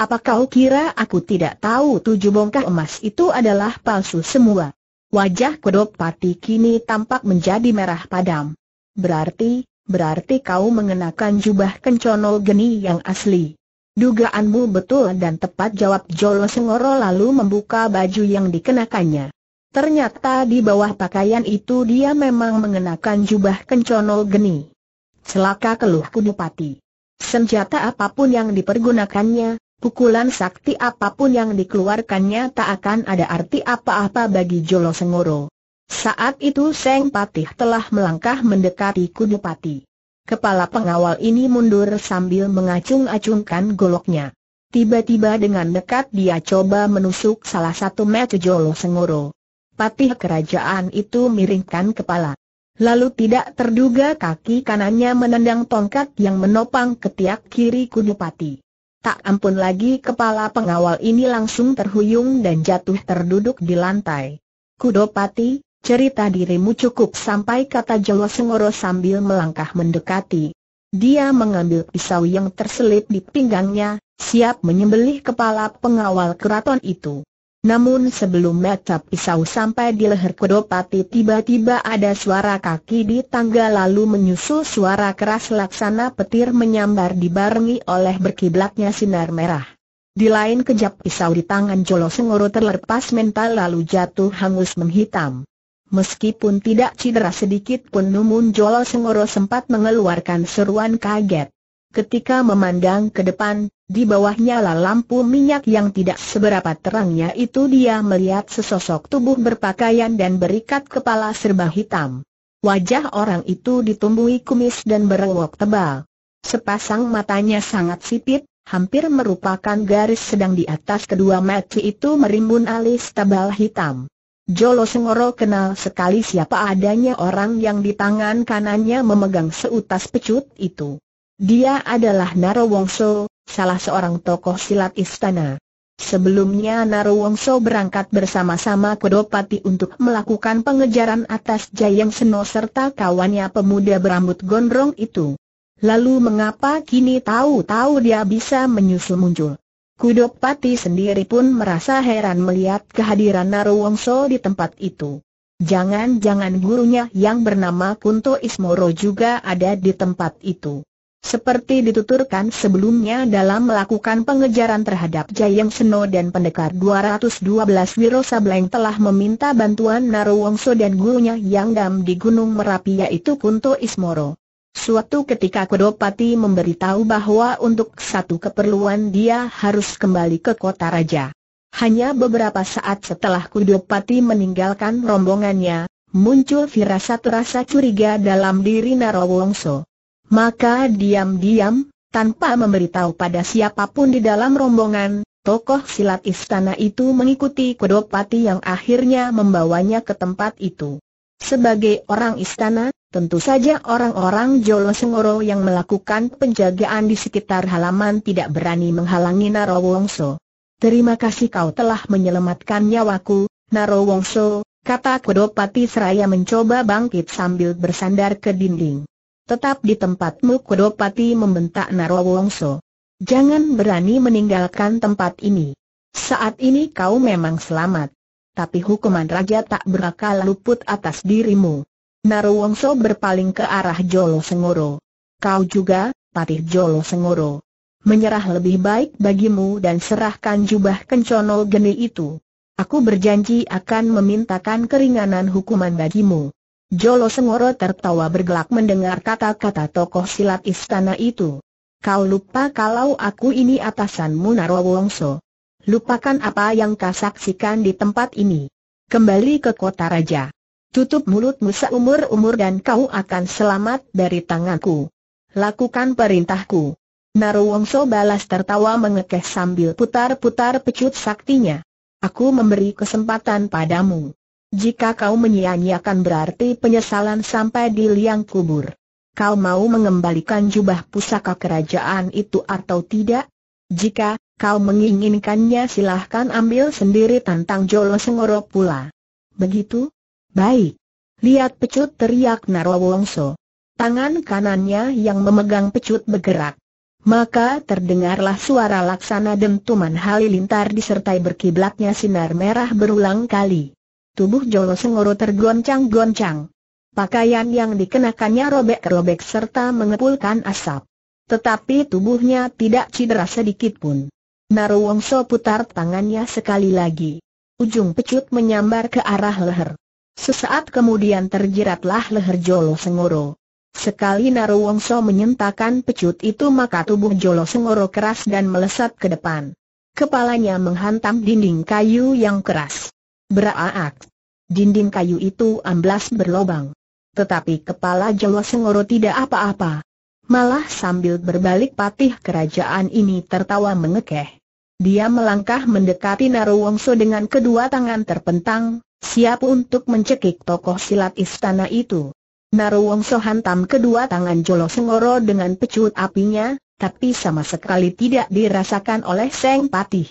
Apa kau kira aku tidak tahu 7 bongkah emas itu adalah palsu semua? Wajah Kudupati kini tampak menjadi merah padam. Berarti kau mengenakan jubah Kencono Geni yang asli. Dugaanmu betul dan tepat, jawab Jolo Sengoro lalu membuka baju yang dikenakannya. Ternyata di bawah pakaian itu dia memang mengenakan jubah Kencono Geni. Celaka, keluh Kudupati. Senjata apapun yang dipergunakannya, pukulan sakti apapun yang dikeluarkannya tak akan ada arti apa-apa bagi Jolo Sengoro. Saat itu Seng Patih telah melangkah mendekati Kudupati. Kepala pengawal ini mundur sambil mengacung-acungkan goloknya. Tiba-tiba dengan dekat dia coba menusuk salah satu mata Jolo Sengoro. Patih kerajaan itu miringkan kepala. Lalu tidak terduga kaki kanannya menendang tongkat yang menopang ketiak kiri Kudupati. Tak ampun lagi kepala pengawal ini langsung terhuyung dan jatuh terduduk di lantai. Kudupati, cerita dirimu cukup sampai, kata Jolo Sengoro sambil melangkah mendekati. Dia mengambil pisau yang terselip di pinggangnya, siap menyembelih kepala pengawal keraton itu. Namun sebelum mata pisau sampai di leher Kudupati, tiba-tiba ada suara kaki di tangga lalu menyusul suara keras laksana petir menyambar dibarengi oleh berkiblatnya sinar merah. Di lain kejap pisau di tangan Jolo Sengoro terlepas mental lalu jatuh hangus menghitam. Meskipun tidak cedera sedikit pun, namun Jolo Sengoro sempat mengeluarkan seruan kaget. Ketika memandang ke depan, di bawahnya lampu minyak yang tidak seberapa terangnya itu dia melihat sesosok tubuh berpakaian dan berikat kepala serba hitam. Wajah orang itu ditumbuhi kumis dan berewok tebal. Sepasang matanya sangat sipit, hampir merupakan garis, sedang di atas kedua mata itu merimbun alis tebal hitam. Jolo Sengoro kenal sekali siapa adanya orang yang di tangan kanannya memegang seutas pecut itu. Dia adalah Narawongso, salah seorang tokoh silat istana. Sebelumnya Narawongso berangkat bersama-sama Kudupati untuk melakukan pengejaran atas Jayeng Seno serta kawannya pemuda berambut gondrong itu. Lalu mengapa kini tahu-tahu dia bisa menyusul muncul? Kudupati sendiri pun merasa heran melihat kehadiran Narawongso di tempat itu. Jangan-jangan gurunya yang bernama Kunto Ismoro juga ada di tempat itu. Seperti dituturkan sebelumnya dalam melakukan pengejaran terhadap Jayeng Seno dan pendekar 212 Wiro Sableng telah meminta bantuan Narawongso dan gurunya yang dam di Gunung Merapi yaitu Kunto Ismoro. Suatu ketika Kudupati memberitahu bahwa untuk satu keperluan dia harus kembali ke kota raja. Hanya beberapa saat setelah Kudupati meninggalkan rombongannya, muncul firasat rasa curiga dalam diri Narawongso. Maka diam-diam, tanpa memberitahu pada siapapun di dalam rombongan, tokoh silat istana itu mengikuti Kudupati yang akhirnya membawanya ke tempat itu. Sebagai orang istana, tentu saja orang-orang Jolo Sengoro yang melakukan penjagaan di sekitar halaman tidak berani menghalangi Narawongso. "Terima kasih kau telah menyelamatkan nyawaku, Narawongso," kata Kudupati seraya mencoba bangkit sambil bersandar ke dinding. "Tetap di tempatmu," Kudupati membentak Narawongso. "Jangan berani meninggalkan tempat ini. Saat ini kau memang selamat, tapi hukuman raja tak berakal luput atas dirimu." Narawongso berpaling ke arah Jolo Sengoro. "Kau juga, Patih Jolo Sengoro. Menyerah lebih baik bagimu dan serahkan jubah Kencono Geni itu. Aku berjanji akan memintakan keringanan hukuman bagimu." Jolo Sengoro tertawa bergelak mendengar kata-kata tokoh silat istana itu. "Kau lupa kalau aku ini atasanmu, Narawongso. Lupakan apa yang kau saksikan di tempat ini. Kembali ke kota raja. Tutup mulutmu seumur-umur dan kau akan selamat dari tanganku. Lakukan perintahku." Narawongso balas tertawa mengekeh sambil putar-putar pecut saktinya. "Aku memberi kesempatan padamu. Jika kau menyia-nyiakan berarti penyesalan sampai di liang kubur. Kau mau mengembalikan jubah pusaka kerajaan itu atau tidak? Jika kau menginginkannya silahkan ambil sendiri," tantang Jolo Sengoro pula. "Begitu? Baik. Lihat pecut," teriak Narawongso. Tangan kanannya yang memegang pecut bergerak. Maka terdengarlah suara laksana dentuman halilintar disertai berkiblatnya sinar merah berulang kali. Tubuh Jolo Sengoro tergoncang-goncang. Pakaian yang dikenakannya robek-robek serta mengepulkan asap. Tetapi tubuhnya tidak cedera sedikit pun. Narawongso putar tangannya sekali lagi. Ujung pecut menyambar ke arah leher. Sesaat kemudian terjeratlah leher Jolo Sengoro. Sekali Narawongso menyentakan pecut itu maka tubuh Jolo Sengoro keras dan melesat ke depan. Kepalanya menghantam dinding kayu yang keras. Beraak! Dinding kayu itu amblas berlobang. Tetapi kepala Jolo Sengoro tidak apa-apa. Malah sambil berbalik patih kerajaan ini tertawa mengekeh. Dia melangkah mendekati Narawongso dengan kedua tangan terpentang, siap untuk mencekik tokoh silat istana itu. Narawongso hantam kedua tangan Jolo Sengoro dengan pecut apinya, tapi sama sekali tidak dirasakan oleh Seng Patih.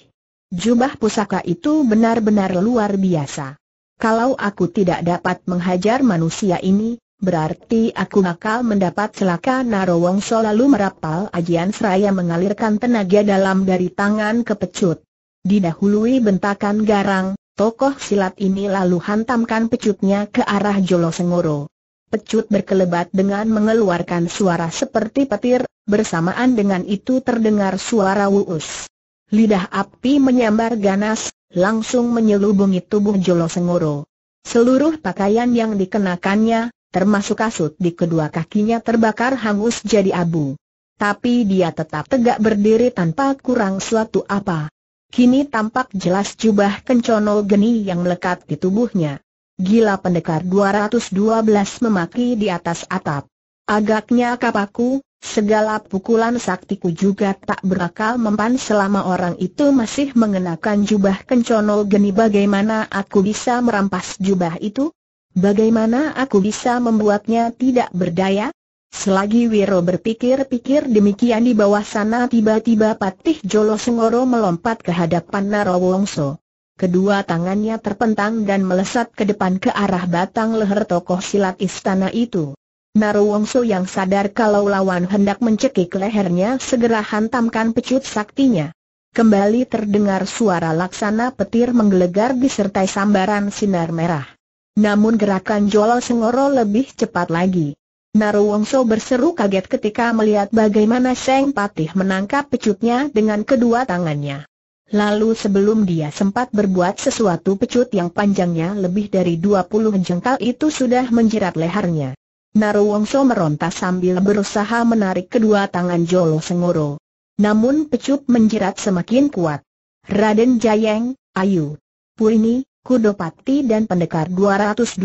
Jubah pusaka itu benar-benar luar biasa. Kalau aku tidak dapat menghajar manusia ini, berarti aku bakal mendapat celaka. Narawongso lalu merapal ajian seraya mengalirkan tenaga dalam dari tangan ke pecut. Didahului bentakan garang, tokoh silat ini lalu hantamkan pecutnya ke arah Jolo Sengoro. Pecut berkelebat dengan mengeluarkan suara seperti petir, bersamaan dengan itu terdengar suara wuus. Lidah api menyambar ganas, langsung menyelubungi tubuh Jolo Sengoro. Seluruh pakaian yang dikenakannya, termasuk kasut di kedua kakinya terbakar hangus jadi abu. Tapi dia tetap tegak berdiri tanpa kurang suatu apa. Kini tampak jelas jubah Kencono Geni yang melekat di tubuhnya. Gila, pendekar 212 memaki di atas atap. "Agaknya kapaku, segala pukulan saktiku juga tak berakal mempan selama orang itu masih mengenakan jubah Kencono Geni. Bagaimana aku bisa merampas jubah itu? Bagaimana aku bisa membuatnya tidak berdaya?" Selagi Wiro berpikir-pikir demikian di bawah sana tiba-tiba Patih Jolo Sengoro melompat ke hadapan Narawongso. Kedua tangannya terpentang dan melesat ke depan ke arah batang leher tokoh silat istana itu. Narawongso yang sadar kalau lawan hendak mencekik lehernya segera hantamkan pecut saktinya. Kembali terdengar suara laksana petir menggelegar disertai sambaran sinar merah. Namun gerakan Jolo Sengoro lebih cepat lagi. Narawongso berseru kaget ketika melihat bagaimana Seng Patih menangkap pecutnya dengan kedua tangannya. Lalu sebelum dia sempat berbuat sesuatu, pecut yang panjangnya lebih dari 20 jengkal itu sudah menjerat lehernya. Narawongso meronta sambil berusaha menarik kedua tangan Jolo Sengoro. Namun pecut menjerat semakin kuat. Raden Jayeng, Ayu Purini, Kudupati dan pendekar 212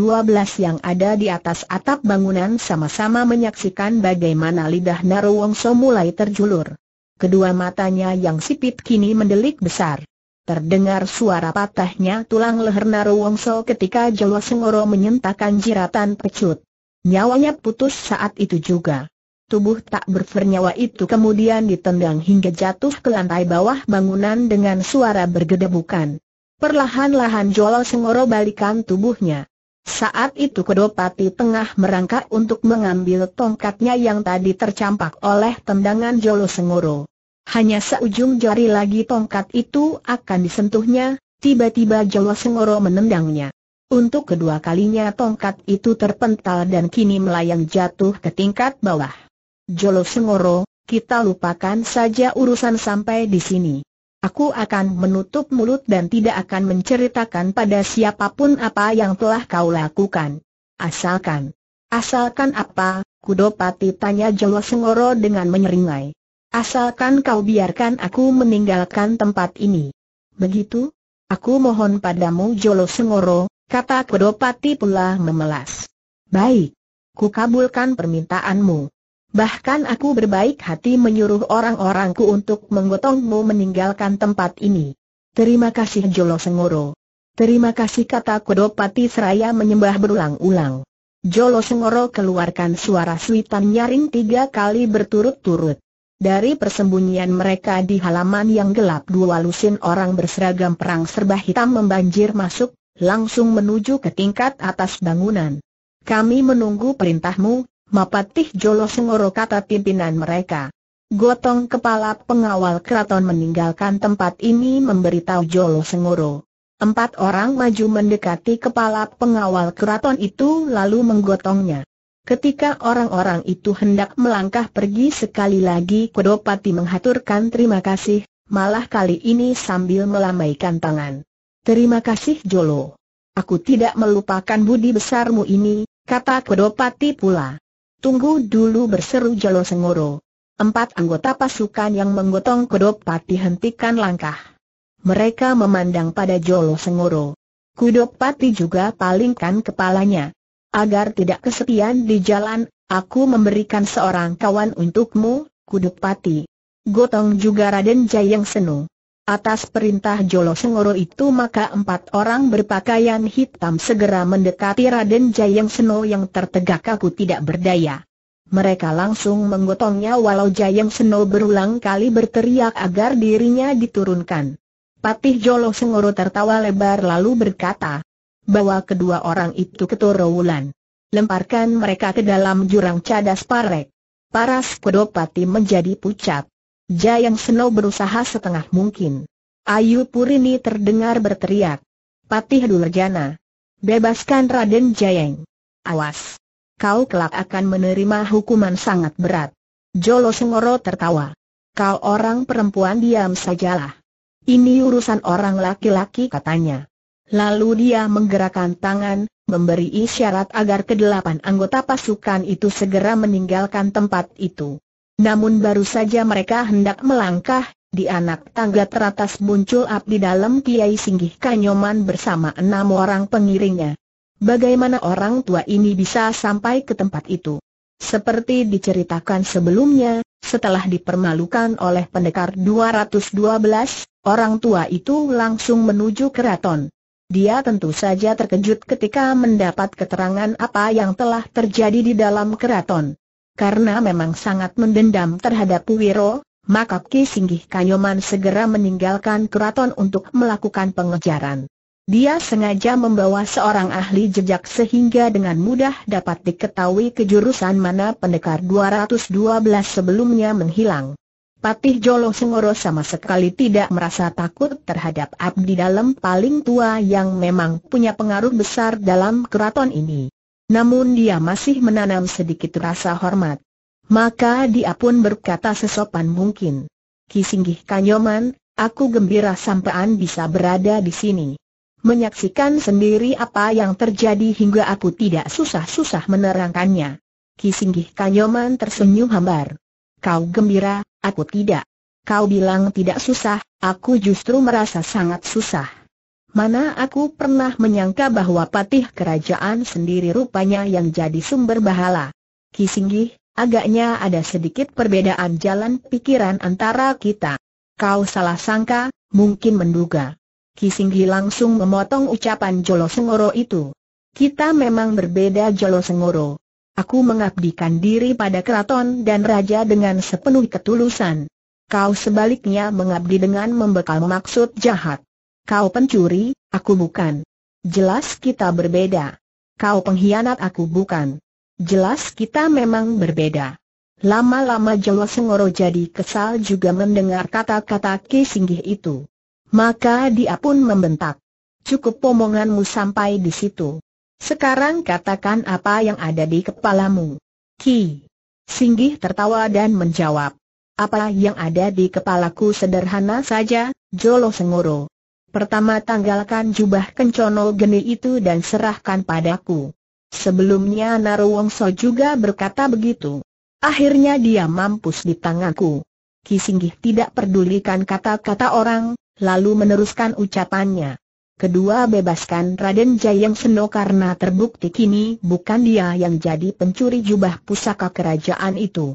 yang ada di atas atap bangunan sama-sama menyaksikan bagaimana lidah Narawongso mulai terjulur. Kedua matanya yang sipit kini mendelik besar. Terdengar suara patahnya tulang leher Narawongso ketika Jolo Sengoro menyentakan jiratan pecut. Nyawanya putus saat itu juga. Tubuh tak bernyawa itu kemudian ditendang hingga jatuh ke lantai bawah bangunan dengan suara bergedebukan. Perlahan-lahan Jolo Sengoro balikan tubuhnya. Saat itu Kudupati tengah merangkak untuk mengambil tongkatnya yang tadi tercampak oleh tendangan Jolo Sengoro. Hanya seujung jari lagi tongkat itu akan disentuhnya, tiba-tiba Jolo Sengoro menendangnya. Untuk kedua kalinya tongkat itu terpental dan kini melayang jatuh ke tingkat bawah. Jolo Sengoro, kita lupakan saja urusan sampai di sini. Aku akan menutup mulut dan tidak akan menceritakan pada siapapun apa yang telah kau lakukan. Asalkan apa? Kudupati tanya Jolo Sengoro dengan menyeringai. Asalkan kau biarkan aku meninggalkan tempat ini. Begitu? Aku mohon padamu Jolo Sengoro, kata Kudupati pula memelas. Baik, kukabulkan permintaanmu. Bahkan aku berbaik hati menyuruh orang-orangku untuk menggotongmu meninggalkan tempat ini. Terima kasih Jolo Sengoro. Terima kasih, kata Kudupati seraya menyembah berulang-ulang. Jolo Sengoro keluarkan suara suitan nyaring 3 kali berturut-turut. Dari persembunyian mereka di halaman yang gelap, 2 lusin orang berseragam perang serba hitam membanjir masuk, langsung menuju ke tingkat atas bangunan. Kami menunggu perintahmu, Mapatih Jolo Sengoro, kata pimpinan mereka. Gotong, kepala pengawal keraton meninggalkan tempat ini, memberitahu Jolo Sengoro. 4 orang maju mendekati kepala pengawal keraton itu lalu menggotongnya. Ketika orang-orang itu hendak melangkah pergi sekali lagi, Kudupati menghaturkan terima kasih, malah kali ini sambil melambaikan tangan. Terima kasih Jolo. Aku tidak melupakan budi besarmu ini, kata Kudupati pula. Tunggu dulu, berseru Jolo Sengoro. 4 anggota pasukan yang menggotong Kudupati hentikan langkah. Mereka memandang pada Jolo Sengoro. Kudupati juga palingkan kepalanya. Agar tidak kesepian di jalan, aku memberikan seorang kawan untukmu, Kudupati. Gotong juga Raden Jayeng Seno. Atas perintah Jolo Sengoro itu maka 4 orang berpakaian hitam segera mendekati Raden Jayeng Seno yang tertegak kaku tidak berdaya. Mereka langsung menggotongnya walau Jayeng Seno berulang kali berteriak agar dirinya diturunkan. Patih Jolo Sengoro tertawa lebar lalu berkata, bawa kedua orang itu ke Trowulan. Lemparkan mereka ke dalam jurang cadas parek. Paras Kudupati menjadi pucat. Jayeng Seno berusaha setengah mungkin. Ayu Purini terdengar berteriak, Patih Dulerjana, bebaskan Raden Jayeng. Awas, kau kelak akan menerima hukuman sangat berat. Jolo Sengoro tertawa. Kau orang perempuan, diam sajalah. Ini urusan orang laki-laki, katanya. Lalu dia menggerakkan tangan, memberi isyarat agar ke-8 anggota pasukan itu segera meninggalkan tempat itu. Namun baru saja mereka hendak melangkah, di anak tangga teratas muncul abdi dalam Kiai Singgih Kanyoman bersama 6 orang pengiringnya. Bagaimana orang tua ini bisa sampai ke tempat itu? Seperti diceritakan sebelumnya, setelah dipermalukan oleh pendekar 212, orang tua itu langsung menuju keraton. Dia tentu saja terkejut ketika mendapat keterangan apa yang telah terjadi di dalam keraton. Karena memang sangat mendendam terhadap Wiro, maka Ki Singgih Kanyoman segera meninggalkan keraton untuk melakukan pengejaran. Dia sengaja membawa seorang ahli jejak sehingga dengan mudah dapat diketahui kejurusan mana pendekar 212 sebelumnya menghilang. Patih Jolo Sengoro sama sekali tidak merasa takut terhadap abdi dalam paling tua yang memang punya pengaruh besar dalam keraton ini. Namun dia masih menanam sedikit rasa hormat. Maka dia pun berkata sesopan mungkin, "Ki Singgih Kanyoman, aku gembira sampaan bisa berada di sini. Menyaksikan sendiri apa yang terjadi hingga aku tidak susah-susah menerangkannya." Ki Singgih Kanyoman tersenyum hambar. "Kau gembira, aku tidak. Kau bilang tidak susah, aku justru merasa sangat susah. Mana aku pernah menyangka bahwa patih kerajaan sendiri rupanya yang jadi sumber bahala." "Ki Singgih, agaknya ada sedikit perbedaan jalan pikiran antara kita. Kau salah sangka, mungkin menduga." Ki Singgih langsung memotong ucapan Jolo Sengoro itu. "Kita memang berbeda, Jolo Sengoro. Aku mengabdikan diri pada keraton dan raja dengan sepenuh ketulusan. Kau sebaliknya mengabdi dengan membekal maksud jahat. Kau pencuri, aku bukan. Jelas kita berbeda. Kau pengkhianat, aku bukan. Jelas kita memang berbeda." Lama-lama Jolo Sengoro jadi kesal juga mendengar kata-kata Ki Singgih itu. Maka dia pun membentak, "Cukup omonganmu sampai di situ. Sekarang katakan apa yang ada di kepalamu." Ki Singgih tertawa dan menjawab, "Apa yang ada di kepalaku sederhana saja, Jolo Sengoro. Pertama, tanggalkan jubah Kencono Geni itu dan serahkan padaku." Sebelumnya Narawongso juga berkata begitu. "Akhirnya dia mampus di tanganku." Ki Singgih tidak pedulikan kata-kata orang, lalu meneruskan ucapannya, "Kedua, bebaskan Raden Jayeng Seno karena terbukti kini bukan dia yang jadi pencuri jubah pusaka kerajaan itu.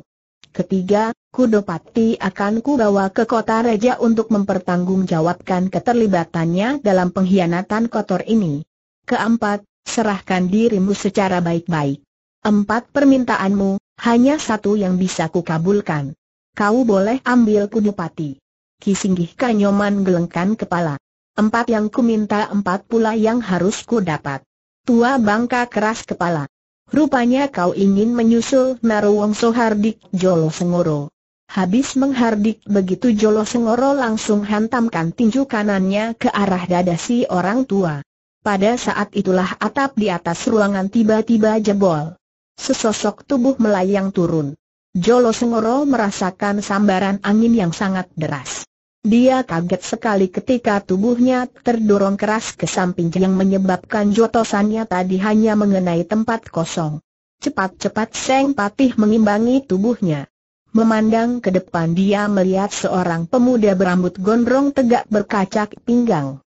Ketiga, Kudupati akan kubawa ke kota raja untuk mempertanggungjawabkan keterlibatannya dalam pengkhianatan kotor ini. Keempat, serahkan dirimu secara baik-baik. Empat permintaanmu, hanya satu yang bisa kukabulkan. Kau boleh ambil Kudupati." Ki Singgih Kanyoman gelengkan kepala. "Empat yang kuminta, empat pula yang harus ku dapat. Tua bangka keras kepala. Rupanya kau ingin menyusul Narawongso hardik, Jolo Sengoro." Habis menghardik begitu, Jolo Sengoro langsung hantamkan tinju kanannya ke arah dada si orang tua. Pada saat itulah atap di atas ruangan tiba-tiba jebol. Sesosok tubuh melayang turun. Jolo Sengoro merasakan sambaran angin yang sangat deras. Dia kaget sekali ketika tubuhnya terdorong keras ke samping yang menyebabkan jotosannya tadi hanya mengenai tempat kosong. Cepat-cepat Seng Patih mengimbangi tubuhnya. Memandang ke depan, dia melihat seorang pemuda berambut gondrong tegak berkacak pinggang.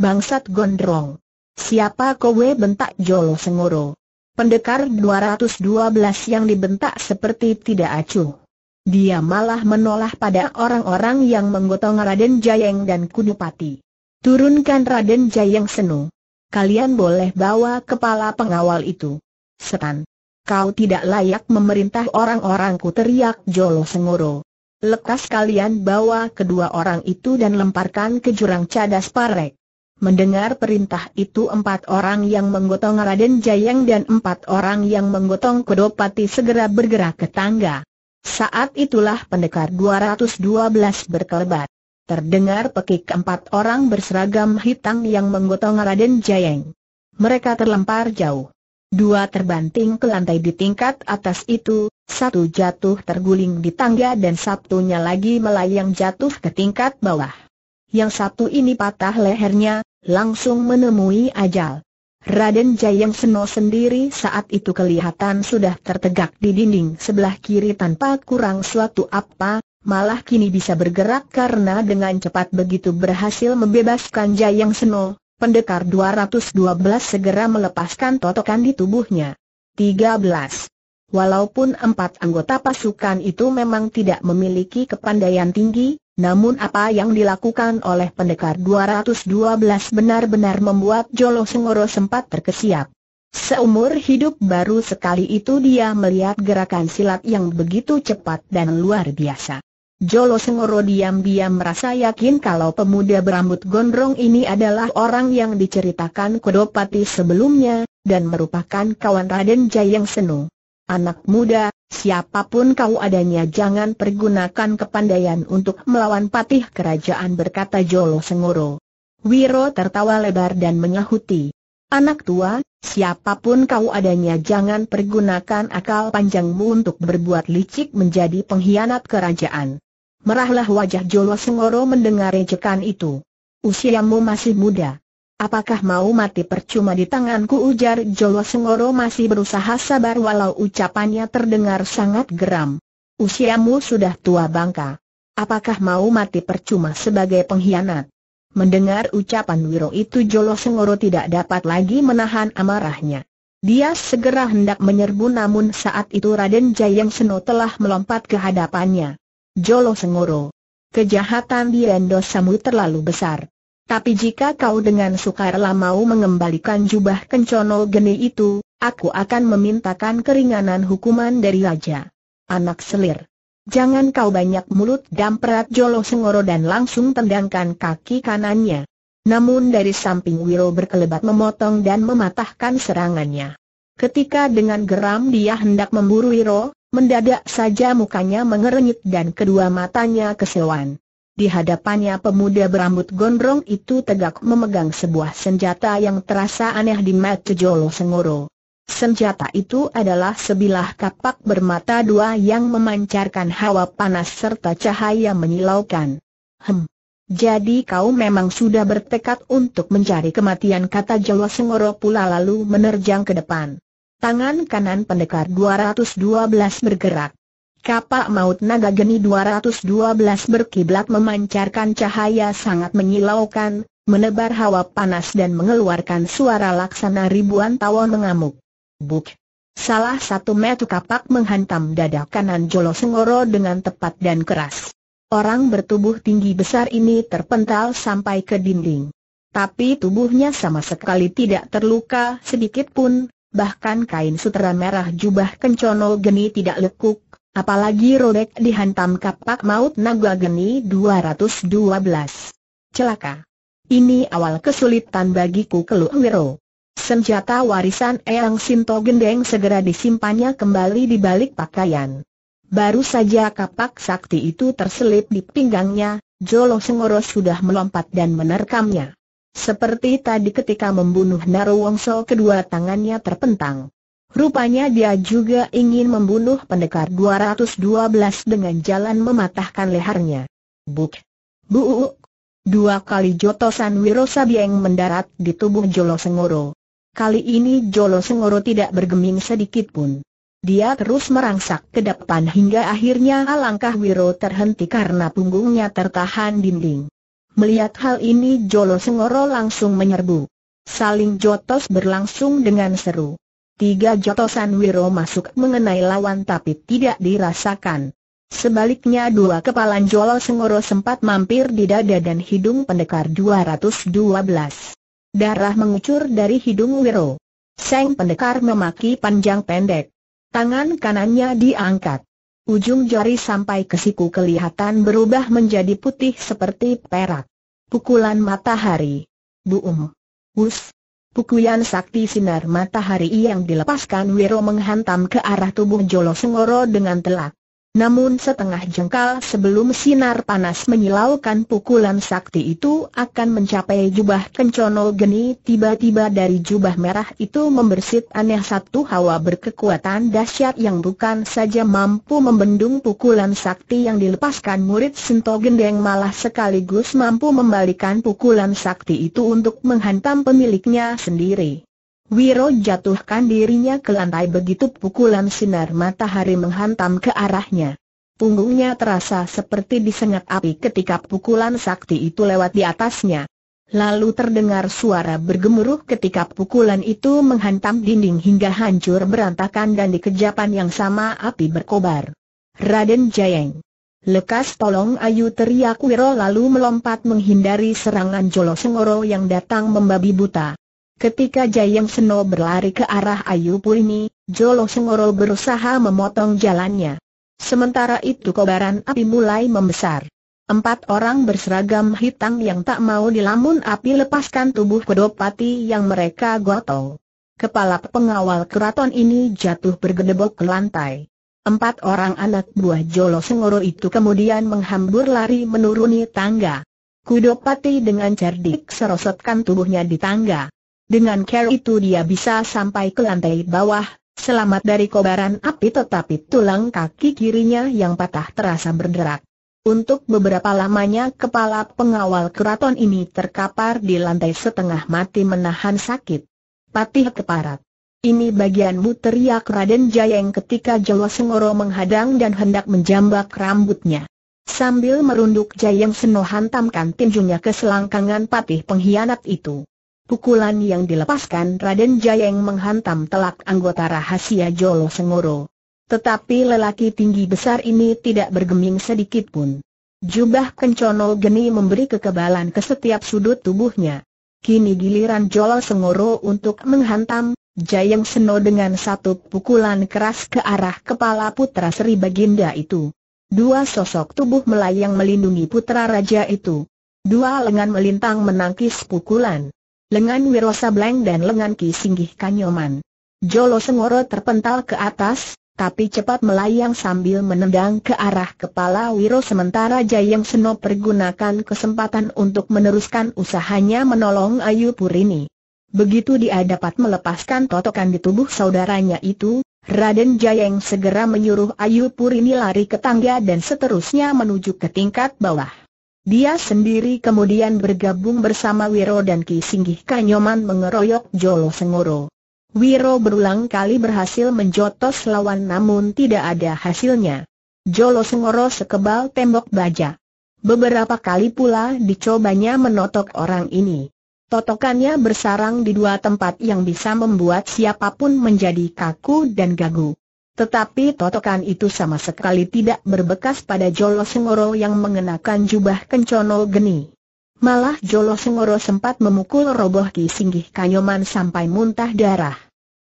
"Bangsat gondrong, siapa kowe?" bentak Jolo Sengoro. Pendekar 212 yang dibentak seperti tidak acuh. Dia malah menoleh pada orang-orang yang menggotong Raden Jayeng dan Kudupati. "Turunkan Raden Jayeng Seno. Kalian boleh bawa kepala pengawal itu." "Setan, kau tidak layak memerintah orang-orangku," teriak Jolo Sengoro. "Lekas kalian bawa kedua orang itu dan lemparkan ke jurang cadas parek." Mendengar perintah itu, empat orang yang menggotong Raden Jayeng dan empat orang yang menggotong Kudupati segera bergerak ke tangga. Saat itulah pendekar 212 berkelebat. Terdengar pekik keempat orang berseragam hitam yang menggotong Raden Jayeng. Mereka terlempar jauh. Dua terbanting ke lantai di tingkat atas itu, satu jatuh terguling di tangga dan satunya lagi melayang jatuh ke tingkat bawah. Yang satu ini patah lehernya, langsung menemui ajal. Raden Jayeng Seno sendiri saat itu kelihatan sudah tertegak di dinding sebelah kiri tanpa kurang suatu apa, malah kini bisa bergerak karena dengan cepat begitu berhasil membebaskan Jayeng Seno. Pendekar 212 segera melepaskan totokan di tubuhnya. 13. Walaupun empat anggota pasukan itu memang tidak memiliki kepandaian tinggi, namun apa yang dilakukan oleh pendekar 212 benar-benar membuat Jolo Sengoro sempat terkesiap. Seumur hidup baru sekali itu dia melihat gerakan silat yang begitu cepat dan luar biasa. Jolo Sengoro diam-diam merasa yakin kalau pemuda berambut gondrong ini adalah orang yang diceritakan Kudupati sebelumnya, dan merupakan kawan Raden Jayeng Seno. "Anak muda, Siapapun kau adanya, jangan pergunakan kepandaian untuk melawan patih kerajaan, berkata Jolo Sengoro. Wiro tertawa lebar dan menyahuti. Anak tua, siapapun kau adanya, jangan pergunakan akal panjangmu untuk berbuat licik menjadi pengkhianat kerajaan. Merahlah wajah Jolo Sengoro mendengar ejekan itu. Usiamu masih muda. Apakah mau mati percuma di tanganku, ujar Jolo Sengoro masih berusaha sabar walau ucapannya terdengar sangat geram. Usiamu sudah tua bangka. Apakah mau mati percuma sebagai pengkhianat? Mendengar ucapan Wiro itu, Jolo Sengoro tidak dapat lagi menahan amarahnya. Dia segera hendak menyerbu, namun saat itu Raden Jayeng Seno telah melompat ke hadapannya. Jolo Sengoro, kejahatan di dosamu terlalu besar. Tapi jika kau dengan sukarela mau mengembalikan jubah Kencono Geni itu, aku akan memintakan keringanan hukuman dari raja. Anak selir. Jangan kau banyak mulut, damprat Jolo Sengoro dan langsung tendangkan kaki kanannya. Namun dari samping Wiro berkelebat memotong dan mematahkan serangannya. Ketika dengan geram dia hendak memburu Wiro, mendadak saja mukanya mengernyit dan kedua matanya kesewan. Di hadapannya pemuda berambut gondrong itu tegak memegang sebuah senjata yang terasa aneh di mata Jolo Sengoro. Senjata itu adalah sebilah kapak bermata dua yang memancarkan hawa panas serta cahaya menyilaukan. Jadi kau memang sudah bertekad untuk mencari kematian, kata Jolo Sengoro pula lalu menerjang ke depan. Tangan kanan pendekar 212 bergerak. Kapak Maut Naga Geni 212 berkiblat memancarkan cahaya sangat menyilaukan, menebar hawa panas dan mengeluarkan suara laksana ribuan tawon mengamuk. Buk! Salah satu metu kapak menghantam dada kanan Jolo Sengoro dengan tepat dan keras. Orang bertubuh tinggi besar ini terpental sampai ke dinding. Tapi tubuhnya sama sekali tidak terluka sedikit pun, bahkan kain sutera merah jubah Kencono Geni tidak lekuk. Apalagi robek dihantam kapak Maut Naga Geni 212. Celaka. Ini awal kesulitan bagiku, keluh Wiro. Senjata warisan Eyang Sinto Gendeng segera disimpannya kembali di balik pakaian. Baru saja kapak sakti itu terselip di pinggangnya, Jolo Sengoro sudah melompat dan menerkamnya. Seperti tadi ketika membunuh Narawongso, kedua tangannya terpentang. Rupanya dia juga ingin membunuh pendekar 212 dengan jalan mematahkan lehernya. Buk! Buuk! Dua kali jotosan Wiro Sableng mendarat di tubuh Jolo Sengoro. Kali ini Jolo Sengoro tidak bergeming sedikit pun. Dia terus merangsak ke depan hingga akhirnya langkah Wiro terhenti karena punggungnya tertahan dinding. Melihat hal ini, Jolo Sengoro langsung menyerbu. Saling jotos berlangsung dengan seru. Tiga jotosan Wiro masuk mengenai lawan tapi tidak dirasakan. Sebaliknya dua kepala Jolo Sengoro sempat mampir di dada dan hidung pendekar 212. Darah mengucur dari hidung Wiro. Sang pendekar memaki panjang pendek. Tangan kanannya diangkat. Ujung jari sampai ke siku kelihatan berubah menjadi putih seperti perak. Pukulan matahari. Buum. Wus. Pukulan sakti sinar matahari yang dilepaskan Wiro menghantam ke arah tubuh Jolo Sengoro dengan telak. Namun setengah jengkal sebelum sinar panas menyilaukan pukulan sakti itu akan mencapai jubah Kencono Geni, tiba-tiba dari jubah merah itu membersit aneh satu hawa berkekuatan dahsyat yang bukan saja mampu membendung pukulan sakti yang dilepaskan murid Sinto Gendeng, malah sekaligus mampu membalikan pukulan sakti itu untuk menghantam pemiliknya sendiri. Wiro jatuhkan dirinya ke lantai begitu pukulan sinar matahari menghantam ke arahnya. Punggungnya terasa seperti disengat api ketika pukulan sakti itu lewat di atasnya. Lalu terdengar suara bergemuruh ketika pukulan itu menghantam dinding hingga hancur berantakan dan dikejapan yang sama api berkobar. Raden Jayeng. Lekas tolong Ayu, teriak Wiro lalu melompat menghindari serangan Jolo Sengoro yang datang membabi buta. Ketika Jayeng Seno berlari ke arah Ayu Purini, Jolo Sengoro berusaha memotong jalannya. Sementara itu kobaran api mulai membesar. Empat orang berseragam hitam yang tak mau dilamun api lepaskan tubuh Kudupati yang mereka gotong. Kepala pengawal keraton ini jatuh bergedebok ke lantai. Empat orang anak buah Jolo Sengoro itu kemudian menghambur lari menuruni tangga. Kudupati dengan cerdik serosotkan tubuhnya di tangga. Dengan cara itu dia bisa sampai ke lantai bawah, selamat dari kobaran api, tetapi tulang kaki kirinya yang patah terasa berderak. Untuk beberapa lamanya kepala pengawal keraton ini terkapar di lantai setengah mati menahan sakit. "Patih Keparat, ini bagianmu," teriak Raden Jayeng ketika Jolo Sengoro menghadang dan hendak menjambak rambutnya. Sambil merunduk, Jayeng Seno hantamkan tinjunya ke selangkangan patih pengkhianat itu. Pukulan yang dilepaskan Raden Jayeng menghantam telak anggota rahasia Jolo Sengoro. Tetapi lelaki tinggi besar ini tidak bergeming sedikit pun. Jubah Kencono Geni memberi kekebalan ke setiap sudut tubuhnya. Kini giliran Jolo Sengoro untuk menghantam. Jayeng Seno dengan satu pukulan keras ke arah kepala putra Sri Baginda itu. Dua sosok tubuh melayang melindungi putra raja itu. Dua lengan melintang menangkis pukulan. Lengan Wiro Sableng dan lengan Ki Singgih Kanyoman. Jolo Sengoro terpental ke atas, tapi cepat melayang sambil menendang ke arah kepala Wiro, sementara Jayeng Seno pergunakan kesempatan untuk meneruskan usahanya menolong Ayu Purini. Begitu dia dapat melepaskan totokan di tubuh saudaranya itu, Raden Jayeng segera menyuruh Ayu Purini lari ke tangga dan seterusnya menuju ke tingkat bawah. Dia sendiri kemudian bergabung bersama Wiro dan Ki Singgih Kanyoman mengeroyok Jolo Sengoro. Wiro berulang kali berhasil menjotos lawan namun tidak ada hasilnya. Jolo Sengoro sekebal tembok baja. Beberapa kali pula dicobanya menotok orang ini. Totokannya bersarang di dua tempat yang bisa membuat siapapun menjadi kaku dan gagu. Tetapi totokan itu sama sekali tidak berbekas pada Jolo Sengoro yang mengenakan jubah Kencono Geni. Malah Jolo Sengoro sempat memukul roboh Ki Singgih Kanyoman sampai muntah darah.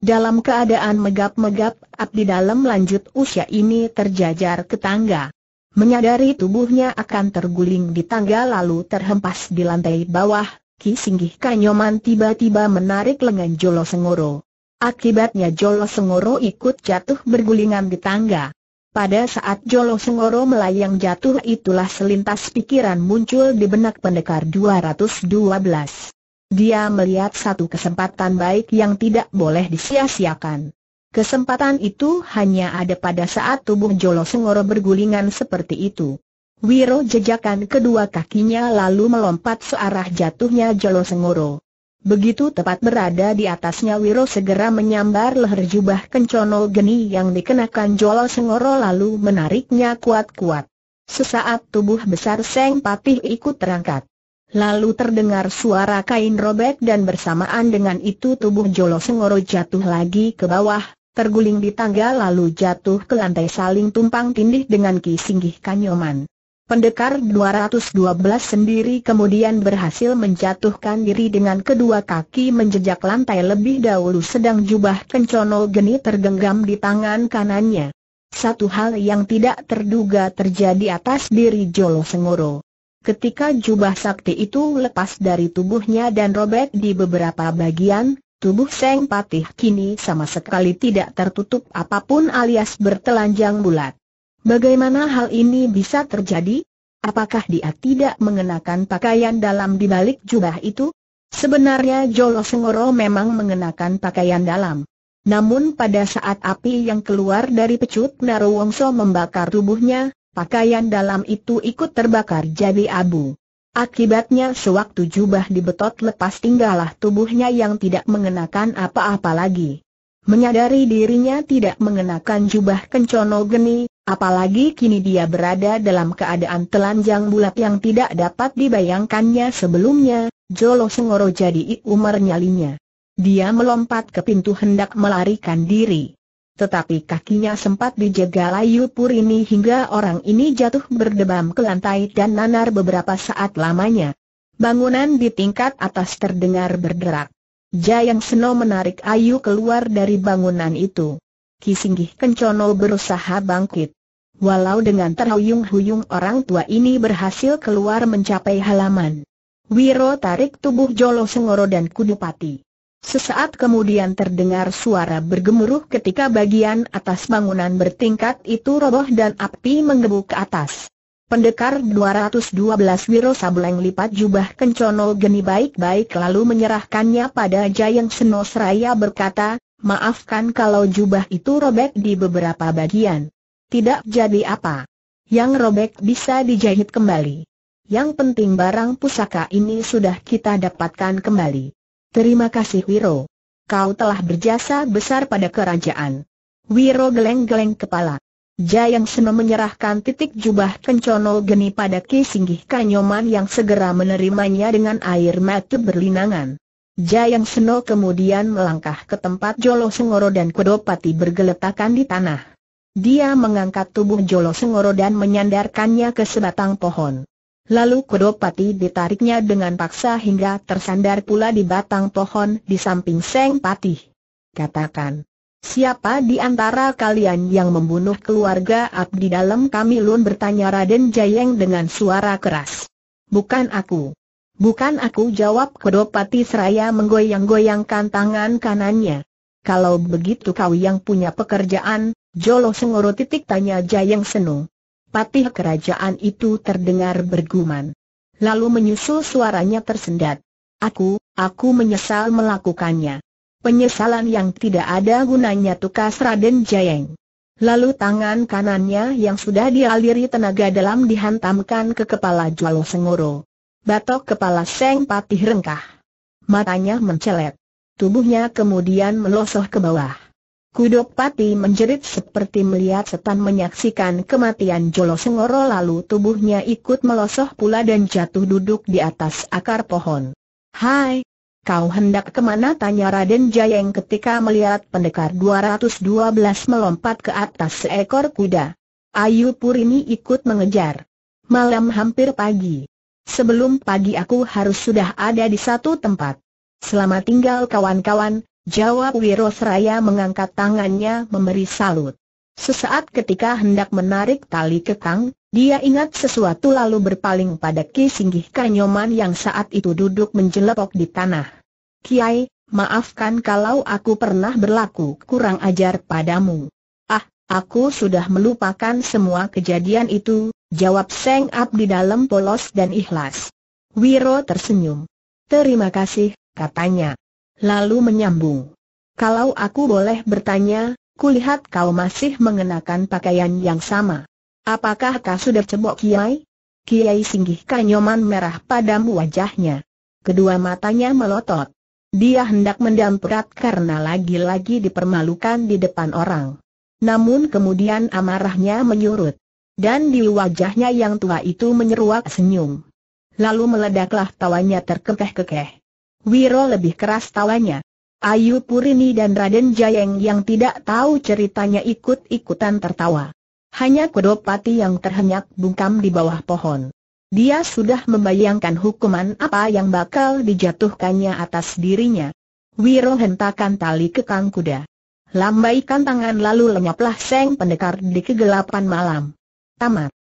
Dalam keadaan megap-megap, abdi dalam lanjut usia ini terjajar ke tangga. Menyadari tubuhnya akan terguling di tangga lalu terhempas di lantai bawah, Ki Singgih Kanyoman tiba-tiba menarik lengan Jolo Sengoro. Akibatnya Jolo Sengoro ikut jatuh bergulingan di tangga. Pada saat Jolo Sengoro melayang jatuh itulah selintas pikiran muncul di benak pendekar 212. Dia melihat satu kesempatan baik yang tidak boleh disia-siakan. Kesempatan itu hanya ada pada saat tubuh Jolo Sengoro bergulingan seperti itu. Wiro jejakkan kedua kakinya lalu melompat searah jatuhnya Jolo Sengoro. Begitu tepat berada di atasnya, Wiro segera menyambar leher jubah Kencono Geni yang dikenakan Jolo Sengoro lalu menariknya kuat-kuat. Sesaat tubuh besar Seng Patih ikut terangkat. Lalu terdengar suara kain robek dan bersamaan dengan itu tubuh Jolo Sengoro jatuh lagi ke bawah, terguling di tangga lalu jatuh ke lantai saling tumpang tindih dengan Ki Singgih Kanyoman. Pendekar 212 sendiri kemudian berhasil menjatuhkan diri dengan kedua kaki menjejak lantai lebih dahulu, sedang jubah Kencono Geni tergenggam di tangan kanannya. Satu hal yang tidak terduga terjadi atas diri Jolo Sengoro. Ketika jubah sakti itu lepas dari tubuhnya dan robek di beberapa bagian, tubuh Seng Patih kini sama sekali tidak tertutup apapun alias bertelanjang bulat. Bagaimana hal ini bisa terjadi? Apakah dia tidak mengenakan pakaian dalam di balik jubah itu? Sebenarnya Jolo Sengoro memang mengenakan pakaian dalam. Namun pada saat api yang keluar dari pecut Narawongso membakar tubuhnya, pakaian dalam itu ikut terbakar jadi abu. Akibatnya sewaktu jubah dibetot lepas tinggallah tubuhnya yang tidak mengenakan apa-apa lagi. Menyadari dirinya tidak mengenakan jubah Kencono Geni, apalagi kini dia berada dalam keadaan telanjang bulat yang tidak dapat dibayangkannya sebelumnya, Jolo Sengoro jadi iumer nyalinya. Dia melompat ke pintu hendak melarikan diri. Tetapi kakinya sempat dijegal Ayu Purini hingga orang ini jatuh berdebam ke lantai dan nanar beberapa saat lamanya. Bangunan di tingkat atas terdengar berderak. Jayeng Seno menarik Ayu keluar dari bangunan itu. Ki Singgih Kencono berusaha bangkit. Walau dengan terhuyung-huyung orang tua ini berhasil keluar mencapai halaman. Wiro tarik tubuh Jolo Sengoro dan Kudupati. Sesaat kemudian terdengar suara bergemuruh ketika bagian atas bangunan bertingkat itu roboh dan api menggebu ke atas. Pendekar 212 Wiro Sableng lipat jubah Kencono Geni baik-baik lalu menyerahkannya pada Jayeng Seno seraya berkata, "Maafkan kalau jubah itu robek di beberapa bagian. Tidak jadi apa. Yang robek bisa dijahit kembali. Yang penting barang pusaka ini sudah kita dapatkan kembali. Terima kasih Wiro. Kau telah berjasa besar pada kerajaan." Wiro geleng-geleng kepala. Jayeng Seno menyerahkan titik jubah Kencono Geni pada Ki Singgih Kanyoman yang segera menerimanya dengan air mata berlinangan. Jayeng Seno kemudian melangkah ke tempat Jolo Sengoro dan Kudupati bergeletakan di tanah. Dia mengangkat tubuh Jolo Sengoro dan menyandarkannya ke sebatang pohon. Lalu Kudupati ditariknya dengan paksa hingga tersandar pula di batang pohon di samping Seng Patih. "Katakan, siapa di antara kalian yang membunuh keluarga abdi dalam Kamilun?" bertanya Raden Jayeng dengan suara keras. "Bukan aku. Bukan aku," jawab Kudupati seraya menggoyang-goyangkan tangan kanannya. "Kalau begitu kau yang punya pekerjaan, Jolo Sengoro?" tanya Jayeng Seno. Patih kerajaan itu terdengar bergumam. Lalu menyusul suaranya tersendat. Aku menyesal melakukannya. Penyesalan yang tidak ada gunanya," tukas Raden Jayeng. Lalu tangan kanannya yang sudah dialiri tenaga dalam dihantamkan ke kepala Jolo Sengoro. Batok kepala Seng Patih rengkah. Matanya mencelet. Tubuhnya kemudian melosoh ke bawah. Kudupati menjerit seperti melihat setan menyaksikan kematian Jolo Sengoro, lalu tubuhnya ikut melosoh pula dan jatuh duduk di atas akar pohon. "Hai, kau hendak kemana?" tanya Raden Jayeng ketika melihat pendekar 212 melompat ke atas seekor kuda. Ayu Purini ikut mengejar. "Malam hampir pagi. Sebelum pagi aku harus sudah ada di satu tempat. Selamat tinggal kawan-kawan," jawab Wiro seraya mengangkat tangannya memberi salut. Sesaat ketika hendak menarik tali kekang, dia ingat sesuatu lalu berpaling pada Ki Singgih Kanyoman yang saat itu duduk menjelepok di tanah. "Kiai, maafkan kalau aku pernah berlaku kurang ajar padamu." "Ah, aku sudah melupakan semua kejadian itu," jawab Seng Abdi Dalam polos dan ikhlas. Wiro tersenyum. "Terima kasih," katanya. Lalu menyambung, "Kalau aku boleh bertanya, kulihat kau masih mengenakan pakaian yang sama. Apakah kau sudah cebok Kiai?" Kiai Singgih Kanyoman merah padam wajahnya. Kedua matanya melotot. Dia hendak mendamprat karena lagi-lagi dipermalukan di depan orang. Namun kemudian amarahnya menyurut. Dan di wajahnya yang tua itu menyeruak senyum. Lalu meledaklah tawanya terkekeh-kekeh. Wiro lebih keras tawanya. Ayu Purini dan Raden Jayeng yang tidak tahu ceritanya ikut-ikutan tertawa. Hanya Kudupati yang terhenyak bungkam di bawah pohon. Dia sudah membayangkan hukuman apa yang bakal dijatuhkannya atas dirinya. Wiro hentakan tali kekang kuda. Lambaikan tangan lalu lenyaplah Seng Pendekar di kegelapan malam. Tamat.